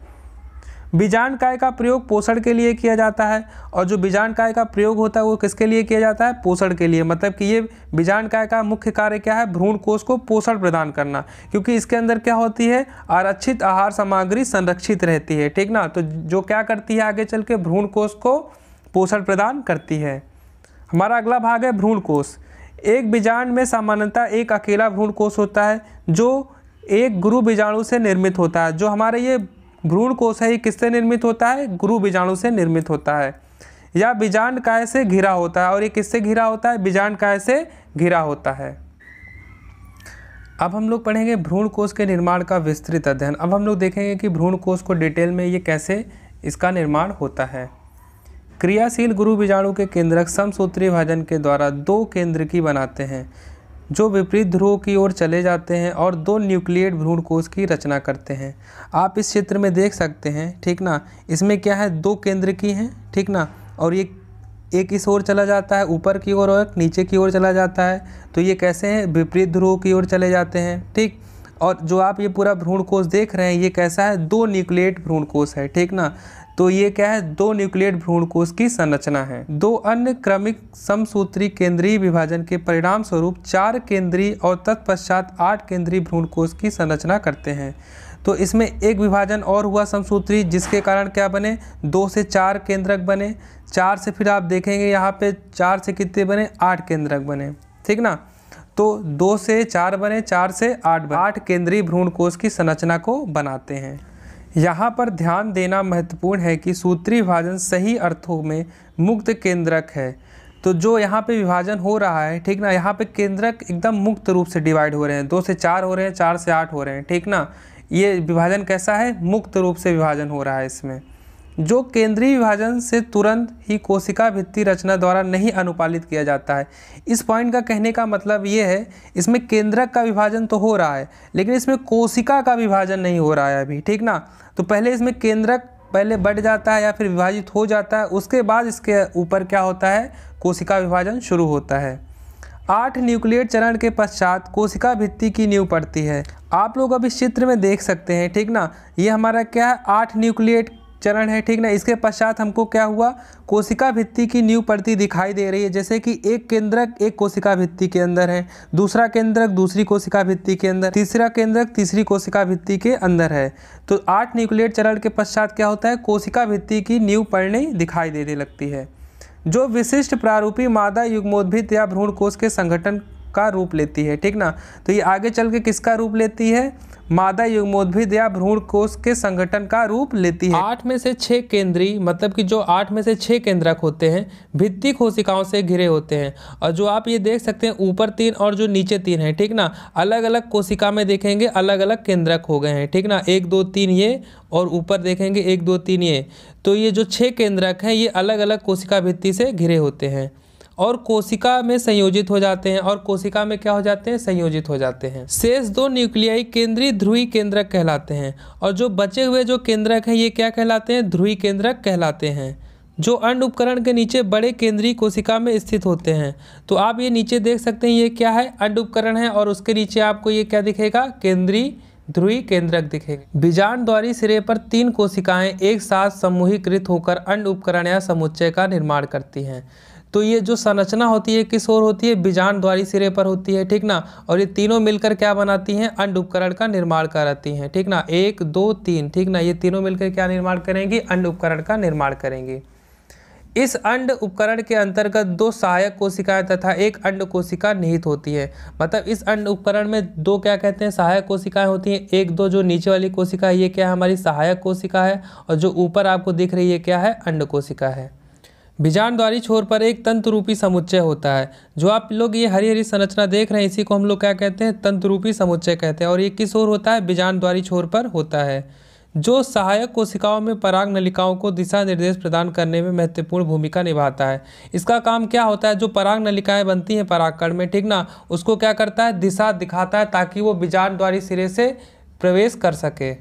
बीजांड काय का प्रयोग पोषण के लिए किया जाता है, और जो बीजांड काय का प्रयोग होता है वो किसके लिए किया जाता है, पोषण के लिए, मतलब कि ये बीजांड काय का मुख्य कार्य क्या है, भ्रूण कोश को पोषण प्रदान करना, क्योंकि इसके अंदर क्या होती है, आरक्षित आहार सामग्री संरक्षित रहती है, ठीक ना। तो जो क्या करती है, आगे चल के भ्रूण कोश को पोषण प्रदान करती है। हमारा अगला भाग है भ्रूण कोश। एक बीजांड में सामान्यतः एक अकेला भ्रूण कोश होता है जो एक गुरु बीजाणु से निर्मित होता है। जो हमारे ये भ्रूण कोश है ये किससे निर्मित होता है, गुरु बीजाणु से निर्मित होता है, या बीजांड काय से घिरा होता है। और ये किससे घिरा होता है, बीजांड काय से घिरा होता है। अब हम लोग पढ़ेंगे भ्रूण कोश के निर्माण का विस्तृत अध्ययन। अब हम लोग देखेंगे कि भ्रूण कोश को डिटेल में ये कैसे इसका निर्माण होता है। क्रियाशील गुरु बीजाणु के केंद्रक समसूत्री विभाजन के द्वारा दो केंद्रकी बनाते हैं जो विपरीत ध्रुव की ओर चले जाते हैं और दो न्यूक्लियेट भ्रूण कोश की रचना करते हैं। आप इस चित्र में देख सकते हैं, ठीक ना, इसमें क्या है, दो केंद्रकी हैं, ठीक ना, और ये एक इस ओर चला जाता है ऊपर की ओर और एक नीचे की ओर चला जाता है। तो ये कैसे हैं, विपरीत ध्रुव की ओर चले जाते हैं, ठीक। और जो आप ये पूरा भ्रूणकोश देख रहे हैं ये कैसा है, दो न्यूक्लियेट भ्रूणकोश है, ठीक ना। तो ये क्या है, दो न्यूक्लियेट भ्रूणकोश की संरचना है। दो अन्य क्रमिक समसूत्री केंद्रीय विभाजन के परिणाम स्वरूप चार केंद्रीय और तत्पश्चात आठ केंद्रीय भ्रूणकोश की संरचना करते हैं। तो इसमें एक विभाजन और हुआ समसूत्री, जिसके कारण क्या बने, दो से चार केंद्रक बने, चार से फिर आप देखेंगे यहाँ पे चार से कितने बने, आठ केंद्रक बने, ठीक ना। तो दो से चार बने, चार से आठ बने, आठ केंद्रीय भ्रूणकोश की संरचना को बनाते हैं। यहाँ पर ध्यान देना महत्वपूर्ण है कि सूत्री विभाजन सही अर्थों में मुक्त केंद्रक है। तो जो यहाँ पे विभाजन हो रहा है, ठीक ना, यहाँ पे केंद्रक एकदम मुक्त रूप से डिवाइड हो रहे हैं, दो से चार हो रहे हैं, चार से आठ हो रहे हैं, ठीक ना। ये विभाजन कैसा है, मुक्त रूप से विभाजन हो रहा है। इसमें जो केंद्रीय विभाजन से तुरंत ही कोशिका भित्ति रचना द्वारा नहीं अनुपालित किया जाता है। इस पॉइंट का कहने का मतलब ये है, इसमें केंद्रक का विभाजन तो हो रहा है लेकिन इसमें कोशिका का विभाजन नहीं हो रहा है अभी, ठीक ना। तो पहले इसमें केंद्रक पहले बढ़ जाता है या फिर विभाजित हो जाता है, उसके बाद इसके ऊपर क्या होता है, कोशिका विभाजन शुरू होता है। आठ न्यूक्लियेट चरण के पश्चात कोशिका भित्ति की नींव पड़ती है। आप लोग अब इस चित्र में देख सकते हैं, ठीक ना। ये हमारा क्या है, आठ न्यूक्लियेट चरण है, ठीक ना। इसके पश्चात हमको क्या हुआ, कोशिका भित्ति की नींव पड़ती दिखाई दे रही है, जैसे कि एक केंद्रक एक कोशिका भित्ति के अंदर है, दूसरा केंद्रक दूसरी कोशिका भित्ति के अंदर, तीसरा केंद्रक तीसरी कोशिका भित्ति के अंदर है। तो आठ न्यूक्लियेट चरण के पश्चात क्या होता है, कोशिका भित्ति की नींव पड़ने दिखाई देने लगती है, जो विशिष्ट प्रारूपी मादा युग्मोद्भिद या भ्रूणकोश के संगठन का रूप लेती है, ठीक ना। तो ये आगे चल के किसका रूप लेती है, मादा युग्मोद्भिद या भ्रूणकोश के संगठन का रूप लेती है। आठ में से छः केंद्रीय, मतलब कि जो आठ में से छः केंद्रक होते हैं, भित्ति कोशिकाओं से घिरे होते हैं। और जो आप ये देख सकते हैं ऊपर तीन और जो नीचे तीन है, ठीक ना, अलग अलग कोशिका में देखेंगे अलग अलग केंद्रक हो गए हैं, ठीक ना। एक दो तीन ये, और ऊपर देखेंगे एक दो तीन ये। तो ये जो छः केंद्रक हैं ये अलग अलग कोशिका भित्ति से घिरे होते हैं और कोशिका में संयोजित हो जाते हैं और कोशिका में क्या हो जाते हैं, संयोजित हो जाते हैं। शेष दो न्यूक्लियाई केंद्रीय ध्रुवीय केंद्रक कहलाते हैं और जो बचे हुए जो केंद्रक हैं ये क्या कहलाते हैं, ध्रुवीय केंद्रक कहलाते हैं, जो अंड उपकरण के नीचे बड़े केंद्रीय कोशिका में स्थित होते हैं। तो आप ये नीचे देख सकते हैं, ये क्या है, अंड उपकरण है और उसके नीचे आपको ये क्या दिखेगा, केंद्रीय ध्रुवीय केंद्रक दिखेगा। बीजाणुद्वारी सिरे पर तीन कोशिकाएं एक साथ समूहीकृत होकर अंड उपकरण या समुच्चय का निर्माण करती हैं। तो ये जो संरचना होती है किस ओर होती है, बीजाणुद्वारी सिरे पर होती है, ठीक ना। और ये तीनों मिलकर क्या बनाती हैं, अंड उपकरण का निर्माण कराती हैं, ठीक ना। एक दो तीन, ठीक ना, ये तीनों मिलकर क्या निर्माण करेंगी, अंड उपकरण का निर्माण करेंगी। इस अंड उपकरण के अंतर्गत दो सहायक कोशिकाएं तथा एक अंड कोशिका निहित होती है। मतलब इस अंड उपकरण में दो क्या कहते हैं, सहायक कोशिकाएं होती हैं। एक दो जो नीचे वाली कोशिका है ये क्या है, हमारी सहायक कोशिका है, और जो ऊपर आपको दिख रही है क्या है, अंड कोशिका है। बीजाणुद्वारी छोर पर एक तंतुरूपी समुच्चय होता है। जो आप लोग ये हरी हरी संरचना देख रहे हैं इसी को हम लोग क्या कहते हैं, तंतुरूपी समुच्चय कहते हैं। और ये किस ओर होता है, बीजाणुद्वारी छोर पर होता है, जो सहायक कोशिकाओं में पराग नलिकाओं को दिशा निर्देश प्रदान करने में महत्वपूर्ण भूमिका निभाता है। इसका काम क्या होता है, जो पराग नलिकाएं बनती हैं परागकण में, ठीक ना, उसको क्या करता है, दिशा दिखाता है ताकि वो बीजाणुद्वारी सिरे से प्रवेश कर सके।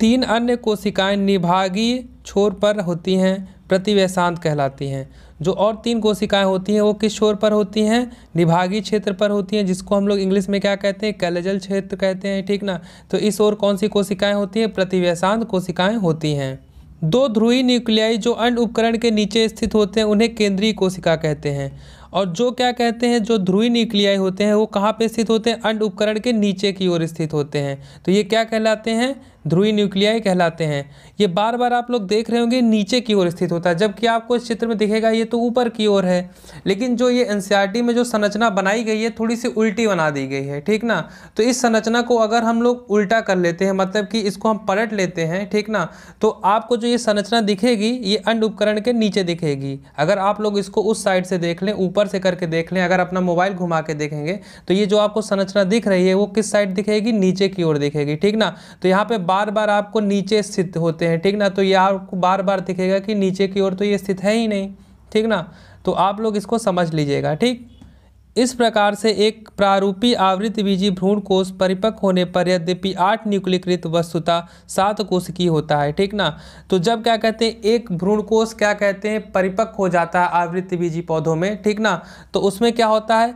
तीन अन्य कोशिकाएं निभागीय छोर पर होती हैं, प्रतिवैशांत कहलाती हैं। जो और तीन कोशिकाएं होती हैं वो किस छोर पर होती हैं, निभागीय क्षेत्र पर होती हैं, जिसको हम लोग इंग्लिश में क्या कहते हैं, कैलेजल क्षेत्र कहते हैं, ठीक ना। तो इस ओर कौन सी कोशिकाएं होती हैं, प्रतिवैशांत कोशिकाएं होती हैं। दो ध्रुवीय न्यूक्लियाई जो अंड उपकरण के नीचे स्थित होते हैं उन्हें केंद्रीय कोशिका कहते हैं। और जो क्या कहते हैं, जो ध्रुवीय न्यूक्लियाई होते हैं वो कहाँ पे स्थित होते हैं, अंड उपकरण के नीचे की ओर स्थित होते हैं। तो ये क्या कहलाते हैं, ध्रुवीय न्यूक्लियाई कहलाते हैं। ये बार बार आप लोग देख रहे होंगे नीचे की ओर स्थित होता है, जबकि आपको इस चित्र में दिखेगा ये तो ऊपर की ओर है। लेकिन जो ये एनसीईआरटी में जो संरचना बनाई गई है थोड़ी सी उल्टी बना दी गई है, ठीक ना। तो इस संरचना को अगर हम लोग उल्टा कर लेते हैं, मतलब कि इसको हम पलट लेते हैं, ठीक ना, तो आपको जो ये संरचना दिखेगी ये अंड उपकरण के नीचे दिखेगी। अगर आप लोग इसको उस साइड से देख लें, ऊपर से करके देख लें, अगर अपना मोबाइल घुमा के देखेंगे तो ये जो आपको संरचना दिख रही है वो किस साइड दिखेगी, नीचे की ओर दिखेगी, ठीक ना। तो यहाँ पे बार बार आपको नीचे स्थित होते हैं, ठीक ना। तो ये आपको बार बार दिखेगा कि नीचे की ओर तो ये स्थित है ही नहीं, ठीक ना। तो आप लोग इसको समझ लीजिएगा, ठीक। इस प्रकार से एक प्रारूपी आवृतबीजी भ्रूणकोश परिपक्व होने पर यद्यपि आठ न्यूक्लीकृत वस्तुता सात कोशिकीय होता है, ठीक ना। तो जब क्या कहते हैं एक भ्रूणकोश क्या कहते हैं परिपक्व हो जाता है आवृतबीजी पौधों में, ठीक ना, तो उसमें क्या होता है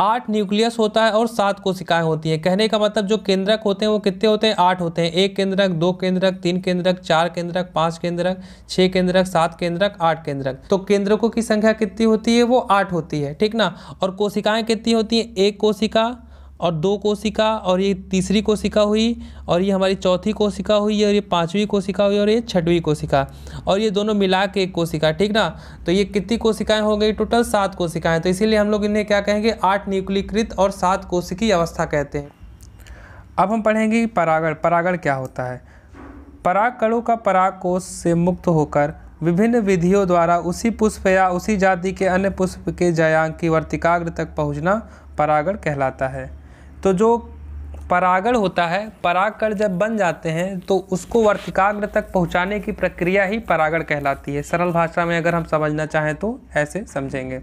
आठ न्यूक्लियस होता है और सात कोशिकाएं होती हैं। कहने का मतलब जो केंद्रक होते हैं वो कितने होते हैं, आठ होते हैं। एक केंद्रक, दो केंद्रक, तीन केंद्रक, चार केंद्रक, पांच केंद्रक, छह केंद्रक, सात केंद्रक, आठ केंद्रक। तो केंद्रकों की संख्या कितनी होती है, वो आठ होती है, ठीक ना। और कोशिकाएं कितनी होती हैं, एक कोशिका और दो कोशिका और ये तीसरी कोशिका हुई और ये हमारी चौथी कोशिका हुई और ये पांचवी कोशिका हुई और ये छठवीं कोशिका और ये दोनों मिला के एक कोशिका, ठीक ना। तो ये कितनी कोशिकाएं हो गई, टोटल सात कोशिकाएं। तो इसीलिए हम लोग इन्हें क्या कहेंगे, आठ न्यूक्लीकृत और सात कोशिकीय अवस्था कहते हैं। अब हम पढ़ेंगे परागण। परागण क्या होता है, परागकणों का परागकोश से मुक्त होकर विभिन्न विधियों द्वारा उसी पुष्प या उसी जाति के अन्य पुष्प के जयांक की वर्तिकाग्र तक पहुँचना परागण कहलाता है। तो जो परागण होता है, परागकण जब बन जाते हैं तो उसको वर्तिकाग्र तक पहुंचाने की प्रक्रिया ही परागण कहलाती है। सरल भाषा में अगर हम समझना चाहें तो ऐसे समझेंगे।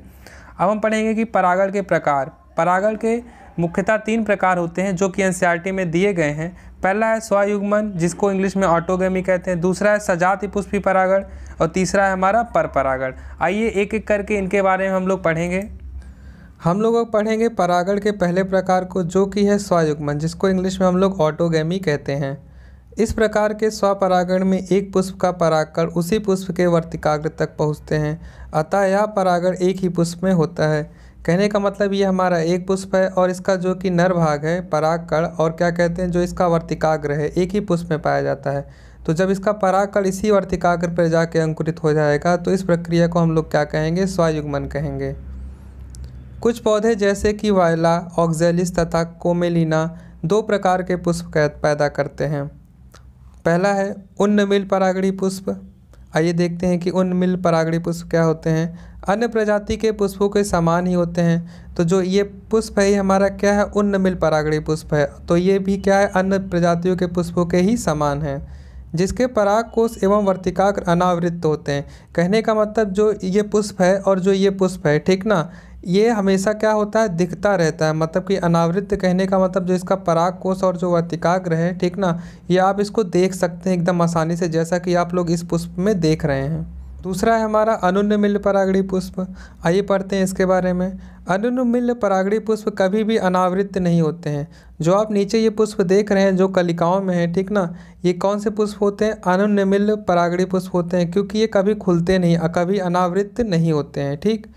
अब हम पढ़ेंगे कि परागण के प्रकार। परागण के मुख्यतः तीन प्रकार होते हैं जो कि एनसीईआरटी में दिए गए हैं। पहला है स्वयुग्मन, जिसको इंग्लिश में ऑटोगेमी कहते हैं। दूसरा है सजाति पुष्पी परागण और तीसरा है हमारा परपरागण। आइए एक एक करके इनके बारे में हम लोग पढ़ेंगे। हम लोग पढ़ेंगे परागण के पहले प्रकार को, जो कि है स्वयुग्मन, जिसको इंग्लिश में हम लोग ऑटोगेमी कहते हैं। इस प्रकार के स्वपरागण में एक पुष्प का परागकण उसी पुष्प के वर्तिकाग्र तक पहुंचते हैं, अतः यह परागण एक ही पुष्प में होता है। कहने का मतलब ये हमारा एक पुष्प है और इसका जो कि नर भाग है परागकण और क्या कहते हैं जो इसका वर्तिकाग्र है एक ही पुष्प में पाया जाता है। तो जब इसका परागकण इसी वर्तिकाग्र पर जाके अंकुरित हो जाएगा तो इस प्रक्रिया को हम लोग क्या कहेंगे, स्वयुग्मन कहेंगे। कुछ पौधे जैसे कि वायला, ऑक्जेलिस तथा कोमेलिना दो प्रकार के पुष्प पैदा करते हैं। पहला है उन्नमिल परागणी पुष्प। आइए देखते हैं कि उन्नमिल परागणी पुष्प क्या होते हैं। अन्य प्रजाति के पुष्पों के समान ही होते हैं। तो जो ये पुष्प है ये हमारा क्या है, उन्नमिल परागणी पुष्प है। तो ये भी क्या है, अन्य प्रजातियों के पुष्पों के ही समान है, जिसके परागकोश एवं वर्तिकाग्र अनावृत होते हैं। कहने का मतलब जो ये पुष्प है और जो ये पुष्प है, ठीक ना, ये हमेशा क्या होता है, दिखता रहता है। मतलब कि अनावृत कहने का मतलब जो इसका परागकोश और जो वर्तिकाग्र है, ठीक ना, ये आप इसको देख सकते हैं एकदम आसानी से, जैसा कि आप लोग इस पुष्प में देख रहे हैं। दूसरा है हमारा अनुन्नमिल परागणी पुष्प। आइए पढ़ते हैं इसके बारे में। अनुन्नमिल परागणी पुष्प कभी भी अनावृत नहीं होते हैं। जो आप नीचे ये पुष्प देख रहे हैं जो कलिकाओं में है, ठीक ना, ये कौन से पुष्प होते हैं, अनुन्नमिल परागणी पुष्प होते हैं, क्योंकि ये कभी खुलते नहीं, कभी अनावृत नहीं होते हैं, ठीक।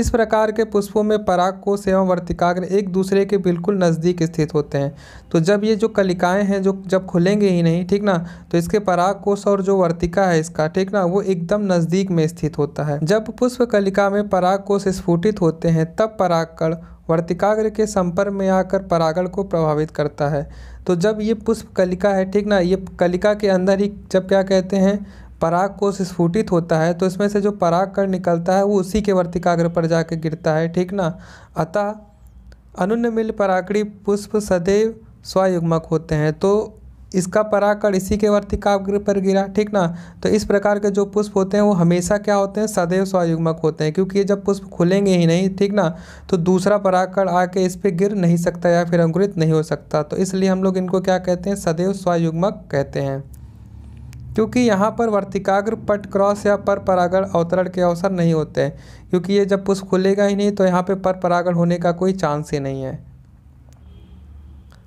इस प्रकार के पुष्पों में परागकोश एवं वर्तिकाग्र एक दूसरे के बिल्कुल नज़दीक स्थित होते हैं। तो जब ये जो कलिकाएं हैं जो जब खुलेंगे ही नहीं, ठीक ना, तो इसके परागकोश और जो वर्तिका है इसका, ठीक ना, वो एकदम नज़दीक में स्थित होता है। जब पुष्प कलिका में परागकोश स्फुटित होते हैं तब परागकण वर्तिकाग्र के संपर्क में आकर परागण को प्रभावित करता है। तो जब ये पुष्प कलिका है, ठीक ना, ये कलिका के अंदर ही जब क्या कहते हैं परागकोश स्फुटित होता है तो इसमें से जो परागकण निकलता है वो उसी के वर्तिकाग्र पर जाकर गिरता है, ठीक ना। अतः अनुन्नमिल परागणी पुष्प सदैव स्वयुग्मक होते हैं। तो इसका परागकण इसी के वर्तिकाग्र पर गिरा, ठीक ना। तो इस प्रकार के जो पुष्प होते हैं वो हमेशा क्या होते हैं, सदैव स्वयुग्मक होते हैं, क्योंकि ये जब पुष्प खुलेंगे ही नहीं, ठीक ना, तो दूसरा परागकण आके इस पर गिर नहीं सकता या फिर अंकुरित नहीं हो सकता। तो इसलिए हम लोग इनको क्या कहते हैं, सदैव स्वयुग्मक कहते हैं, क्योंकि यहाँ पर वर्तिकाग्र पट क्रॉस या पर परागण अवतरण के अवसर नहीं होते हैं, क्योंकि ये जब पुष्प खुलेगा ही नहीं तो यहाँ पे पर परागण होने का कोई चांस ही नहीं है।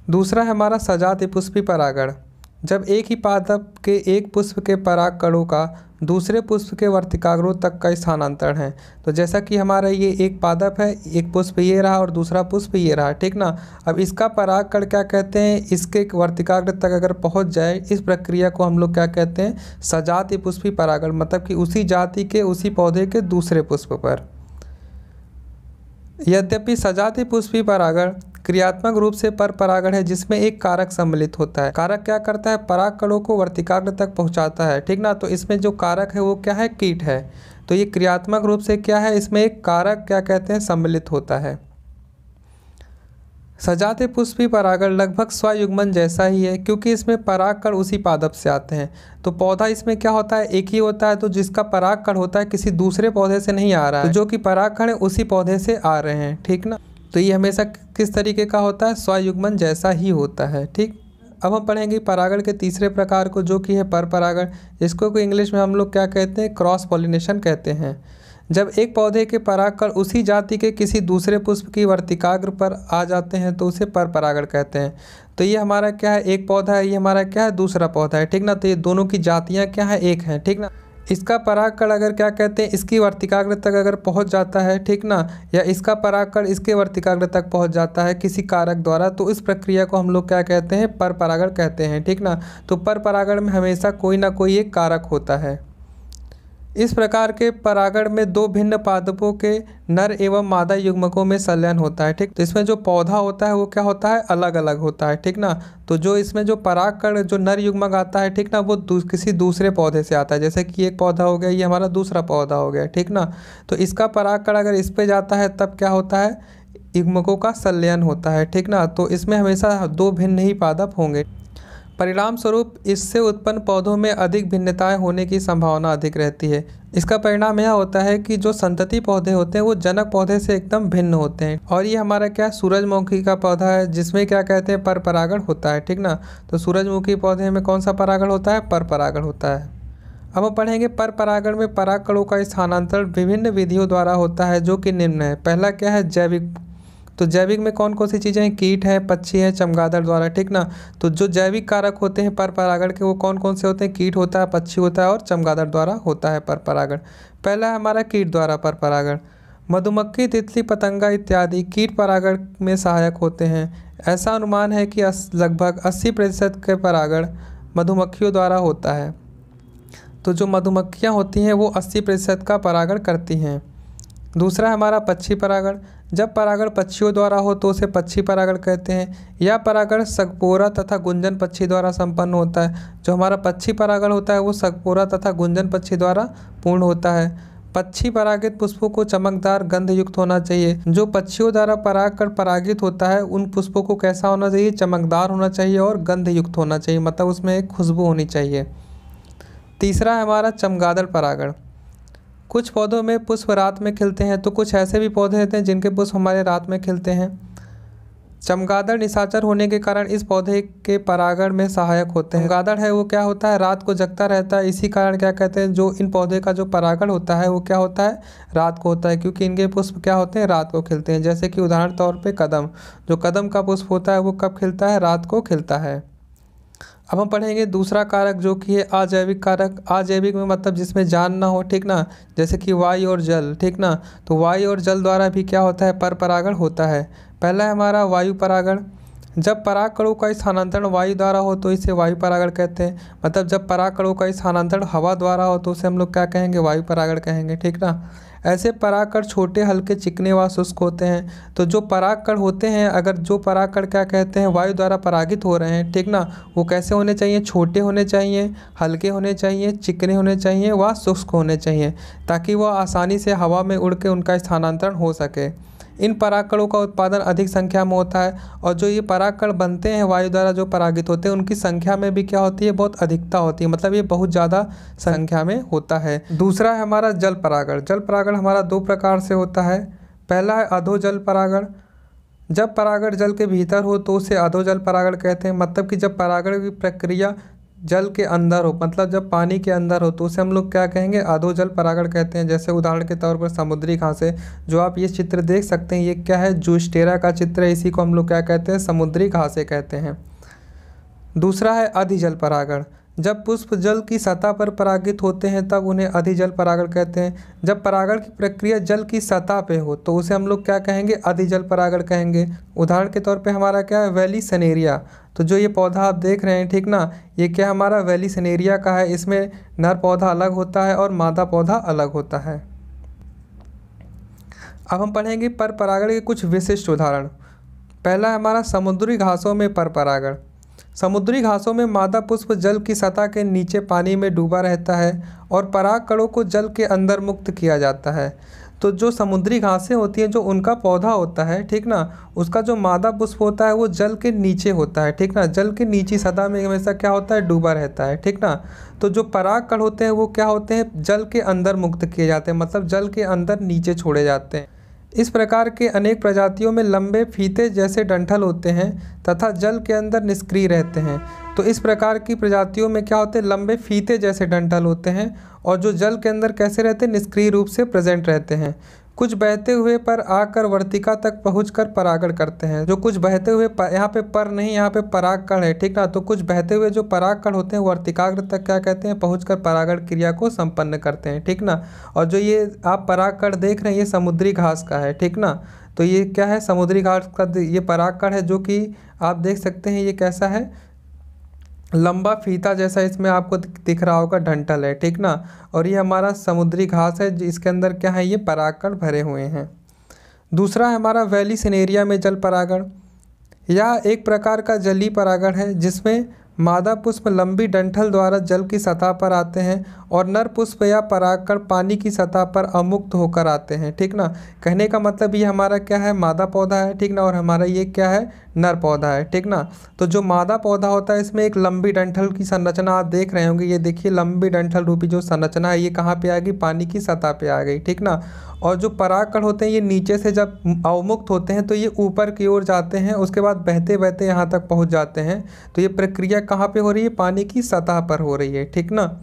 दूसरा है हमारा सजाति पुष्पी परागण। जब एक ही पादप के एक पुष्प के परागकणों का दूसरे पुष्प के वर्तिकाग्रों तक का स्थानांतरण है। तो जैसा कि हमारा ये एक पादप है, एक पुष्प ये रहा और दूसरा पुष्प ये रहा, ठीक ना। अब इसका परागकण क्या कहते हैं, इसके वर्तिकाग्र तक अगर पहुंच जाए, इस प्रक्रिया को हम लोग क्या कहते हैं, सजाति पुष्पी परागण। मतलब कि उसी जाति के उसी पौधे के दूसरे पुष्प पर। यद्यपि सजाति पुष्पी परागण क्रियात्मक रूप से पर परागण है, जिसमें एक कारक सम्मिलित होता है। कारक क्या करता है, परागकणों को वर्तिकाग्र तक पहुंचाता है, ठीक ना। तो इसमें जो कारक है वो क्या है, कीट है। तो ये क्रियात्मक रूप से क्या है, इसमें एक कारक क्या कहते हैं सम्मिलित होता है। सजाति पुष्पी परागण लगभग स्वयुग्मन जैसा ही है, क्योंकि इसमें परागकण उसी पादप से आते हैं। तो पौधा इसमें क्या होता है, एक ही होता है। तो जिसका परागकण होता है किसी दूसरे पौधे से नहीं आ रहा है, तो जो कि परागकण है उसी पौधे से आ रहे हैं, ठीक ना। तो ये हमेशा किस तरीके का होता है, स्वयुग्मन जैसा ही होता है, ठीक। अब हम पढ़ेंगे परागण के तीसरे प्रकार को, जो कि है परपरागण, जिसको को इंग्लिश में हम लोग क्या कहते हैं, क्रॉस पॉलिनेशन कहते हैं। जब एक पौधे के परागकण उसी जाति के किसी दूसरे पुष्प की वर्तिकाग्र पर आ जाते हैं तो उसे परपरागण कहते हैं। तो ये हमारा क्या है, एक पौधा है, ये हमारा क्या है, दूसरा पौधा है, ठीक ना। तो ये दोनों की जातियाँ क्या हैं, एक हैं, ठीक ना। इसका परागकण अगर क्या कहते हैं, इसकी वर्तिकाग्र तक अगर पहुंच जाता है, ठीक ना, या इसका परागकण इसके वर्तिकाग्र तक पहुंच जाता है किसी कारक द्वारा, तो इस प्रक्रिया को हम लोग क्या कहते हैं, परपरागण कहते हैं, ठीक ना। तो परपरागण में हमेशा कोई ना कोई एक कारक होता है। इस प्रकार के परागण में दो भिन्न पादपों के नर एवं मादा युग्मकों में संलयन होता है, ठीक। तो इसमें जो पौधा होता है वो क्या होता है, अलग अलग होता है, ठीक ना। तो जो इसमें जो परागकण जो नर युग्मक आता है, ठीक ना, वो दूस, किसी दूसरे पौधे से आता है। जैसे कि एक पौधा हो गया, ये हमारा दूसरा पौधा हो गया, ठीक ना। तो इसका परागकण अगर इस पे जाता है तब क्या होता है, युग्मकों का संलयन होता है, ठीक ना। तो इसमें हमेशा दो भिन्न ही पादप होंगे। परिणाम स्वरूप इससे उत्पन्न पौधों में अधिक भिन्नताएं होने की संभावना अधिक रहती है। इसका परिणाम यह होता है कि जो संतति पौधे होते हैं वो जनक पौधे से एकदम भिन्न होते हैं। और ये हमारा क्या है, सूरजमुखी का पौधा है, जिसमें क्या कहते हैं, परपरागण होता है, ठीक ना। तो सूरजमुखी पौधे में कौन सा परागण होता है, परपरागण होता है। अब हम पढ़ेंगे परपरागण में परागकणों का स्थानांतरण विभिन्न विधियों द्वारा होता है, जो कि निम्न है। पहला क्या है, जैविक। तो जैविक में कौन कौन सी चीज़ें हैं, कीट हैं, पक्षी हैं, चमगादड़ द्वारा, ठीक ना। तो जो जैविक कारक होते हैं परपरागण के वो कौन कौन से होते हैं, कीट होता है, पक्षी होता है और चमगादड़ द्वारा होता है परपरागण। पहला है हमारा कीट द्वारा परपरागण। मधुमक्खी, तितली, पतंगा इत्यादि कीट परागण में सहायक होते हैं। ऐसा अनुमान है कि लगभग अस्सी प्रतिशत के परागण मधुमक्खियों द्वारा होता है। तो जो मधुमक्खियाँ होती हैं वो अस्सी प्रतिशत का परागण करती हैं। दूसरा है हमारा पक्षी परागण। जब परागण पक्षियों द्वारा हो तो उसे पक्षी परागण कहते हैं। यह परागण सगपोरा तथा गुंजन पक्षी द्वारा संपन्न होता है। जो हमारा पक्षी परागण होता है वो सगपोरा तथा गुंजन पक्षी द्वारा पूर्ण होता है। पक्षी परागित पुष्पों को चमकदार गंधयुक्त होना चाहिए। जो पक्षियों द्वारा परागकण परागित होता है उन पुष्पों को कैसा होना चाहिए, चमकदार होना चाहिए और गंधयुक्त होना चाहिए, मतलब उसमें एक खुशबू होनी चाहिए। तीसरा है हमारा चमगादड़ परागण। कुछ पौधों में पुष्प रात में खिलते हैं, तो कुछ ऐसे भी पौधे होते हैं जिनके पुष्प हमारे रात में खिलते हैं। चमगादड़ निशाचर होने के कारण इस पौधे के परागण में सहायक होते हैं। चमगादड़ है वो क्या होता है, रात को जगता रहता है। इसी कारण क्या कहते हैं, जो इन पौधे का जो परागण होता है वो क्या होता है, रात को होता है, क्योंकि इनके पुष्प क्या होते हैं, रात को खिलते हैं। जैसे कि उदाहरण तौर पर कदम, जो कदम का पुष्प होता है वो कब खिलता है, रात को खिलता है। अब हम पढ़ेंगे दूसरा कारक जो कि है अजैविक कारक। अजैविक में मतलब जिसमें जान ना हो, ठीक ना, जैसे कि वायु और जल, ठीक ना। तो वायु और जल द्वारा भी क्या होता है, परपरागण होता है। पहला है हमारा वायु परागण। जब परागकणों का स्थानांतरण वायु द्वारा हो तो इसे वायु परागण कहते हैं। मतलब जब परागकणों का स्थानांतरण हवा द्वारा हो तो उसे हम लोग क्या कहेंगे, वायु परागण कहेंगे, ठीक ना। ऐसे परागकण छोटे, हल्के, चिकने व शुष्क होते हैं। तो जो परागकण होते हैं, अगर जो परागकण क्या कहते हैं, वायु द्वारा परागित हो रहे हैं, ठीक ना, वो कैसे होने चाहिए, छोटे होने चाहिए, हल्के होने चाहिए, चिकने होने चाहिए व शुष्क होने चाहिए, ताकि वह आसानी से हवा में उड़ के उनका स्थानांतरण हो सके। इन परागकणों का उत्पादन अधिक संख्या में होता है और जो ये परागकण बनते हैं वायु द्वारा जो परागित होते हैं उनकी संख्या में भी क्या होती है, बहुत अधिकता होती है, मतलब ये बहुत ज़्यादा संख्या में होता है। दूसरा है हमारा जल परागण। जल परागण हमारा दो प्रकार से होता है। पहला है अधोजल परागण। जब परागण जल के भीतर हो तो उसे अधोजल परागण कहते हैं। मतलब कि जब परागण की प्रक्रिया जल के अंदर हो, मतलब जब पानी के अंदर हो तो उसे हम लोग क्या कहेंगे, अधोजल परागण कहते हैं। जैसे उदाहरण के तौर पर समुद्री घासें, जो आप ये चित्र देख सकते हैं, ये क्या है, जूस्टेरा का चित्र है। इसी को हम लोग क्या कहते हैं, समुद्री घासें कहते हैं। दूसरा है अधिजल परागण। जब पुष्प जल की सतह पर परागित होते हैं तब उन्हें अधिजल परागण कहते हैं। जब परागण की प्रक्रिया जल की सतह पे हो तो उसे हम लोग क्या कहेंगे, अधिजल परागण कहेंगे। उदाहरण के तौर पे हमारा क्या है, वेलिसनेरिया। तो जो ये पौधा आप देख रहे हैं, ठीक ना, ये क्या हमारा वेलिसनेरिया का है। इसमें नर पौधा अलग होता है और मादा पौधा अलग होता है। अब हम पढ़ेंगे परपरागण के कुछ विशिष्ट उदाहरण। पहला है हमारा समुद्री घासों में परपरागण। समुद्री घासों में मादा पुष्प जल की सतह के नीचे पानी में डूबा रहता है और परागकणों को जल के अंदर मुक्त किया जाता है। तो जो समुद्री घासें होती हैं, जो उनका पौधा होता है, ठीक ना, उसका जो मादा पुष्प होता है वो जल के नीचे होता है, ठीक ना, जल के नीचे सतह में हमेशा क्या होता है, डूबा रहता है, ठीक ना। तो जो परागकण होते हैं वो क्या होते हैं, जल के अंदर मुक्त किए जाते हैं, मतलब जल के अंदर नीचे छोड़े जाते हैं। इस प्रकार के अनेक प्रजातियों में लंबे फीते जैसे डंठल होते हैं तथा जल के अंदर निष्क्रिय रहते हैं। तो इस प्रकार की प्रजातियों में क्या होते हैं, लंबे फीते जैसे डंठल होते हैं और जो जल के अंदर कैसे रहते हैं, निष्क्रिय रूप से प्रेजेंट रहते हैं। कुछ बहते हुए पर आकर वर्तिका तक पहुंचकर परागण करते हैं। जो कुछ बहते हुए पर, यहाँ पे पर नहीं, यहाँ पे परागकण है, ठीक ना। तो कुछ बहते हुए जो परागकण होते हैं वर्तिकाग्र तक क्या कहते हैं, पहुंचकर परागण क्रिया को संपन्न करते हैं, ठीक ना। और जो ये आप परागकण देख रहे हैं, ये समुद्री घास का है, ठीक ना। तो ये क्या है, समुद्री घास का ये परागकण है, जो कि आप देख सकते हैं ये कैसा है, लंबा फीता जैसा इसमें आपको दिख रहा होगा डंठल है, ठीक ना। और ये हमारा समुद्री घास है, जिसके अंदर क्या है, ये परागकण भरे हुए हैं। दूसरा है हमारा वैली सिनेरिया में जल परागण। यह एक प्रकार का जलीय परागण है, जिसमें मादा पुष्प लंबी डंठल द्वारा जल की सतह पर आते हैं और नर पुष्प या परागकण पानी की सतह पर अमुक्त होकर आते हैं, ठीक ना। कहने का मतलब ये हमारा क्या है, मादा पौधा है, ठीक ना। और हमारा ये क्या है, नर पौधा है, ठीक ना। तो जो मादा पौधा होता है, इसमें एक लंबी डंठल की संरचना आप देख रहे होंगे, ये देखिए लंबी डंठल रूपी जो संरचना है, ये कहाँ पर आ गई, पानी की सतह पर आ गई, ठीक ना। और जो परागकण होते हैं, ये नीचे से जब अवमुक्त होते हैं तो ये ऊपर की ओर जाते हैं, उसके बाद बहते बहते यहाँ तक पहुँच जाते हैं। तो ये प्रक्रिया कहाँ पे हो रही है, पानी की सतह पर हो रही है, ठीक ना।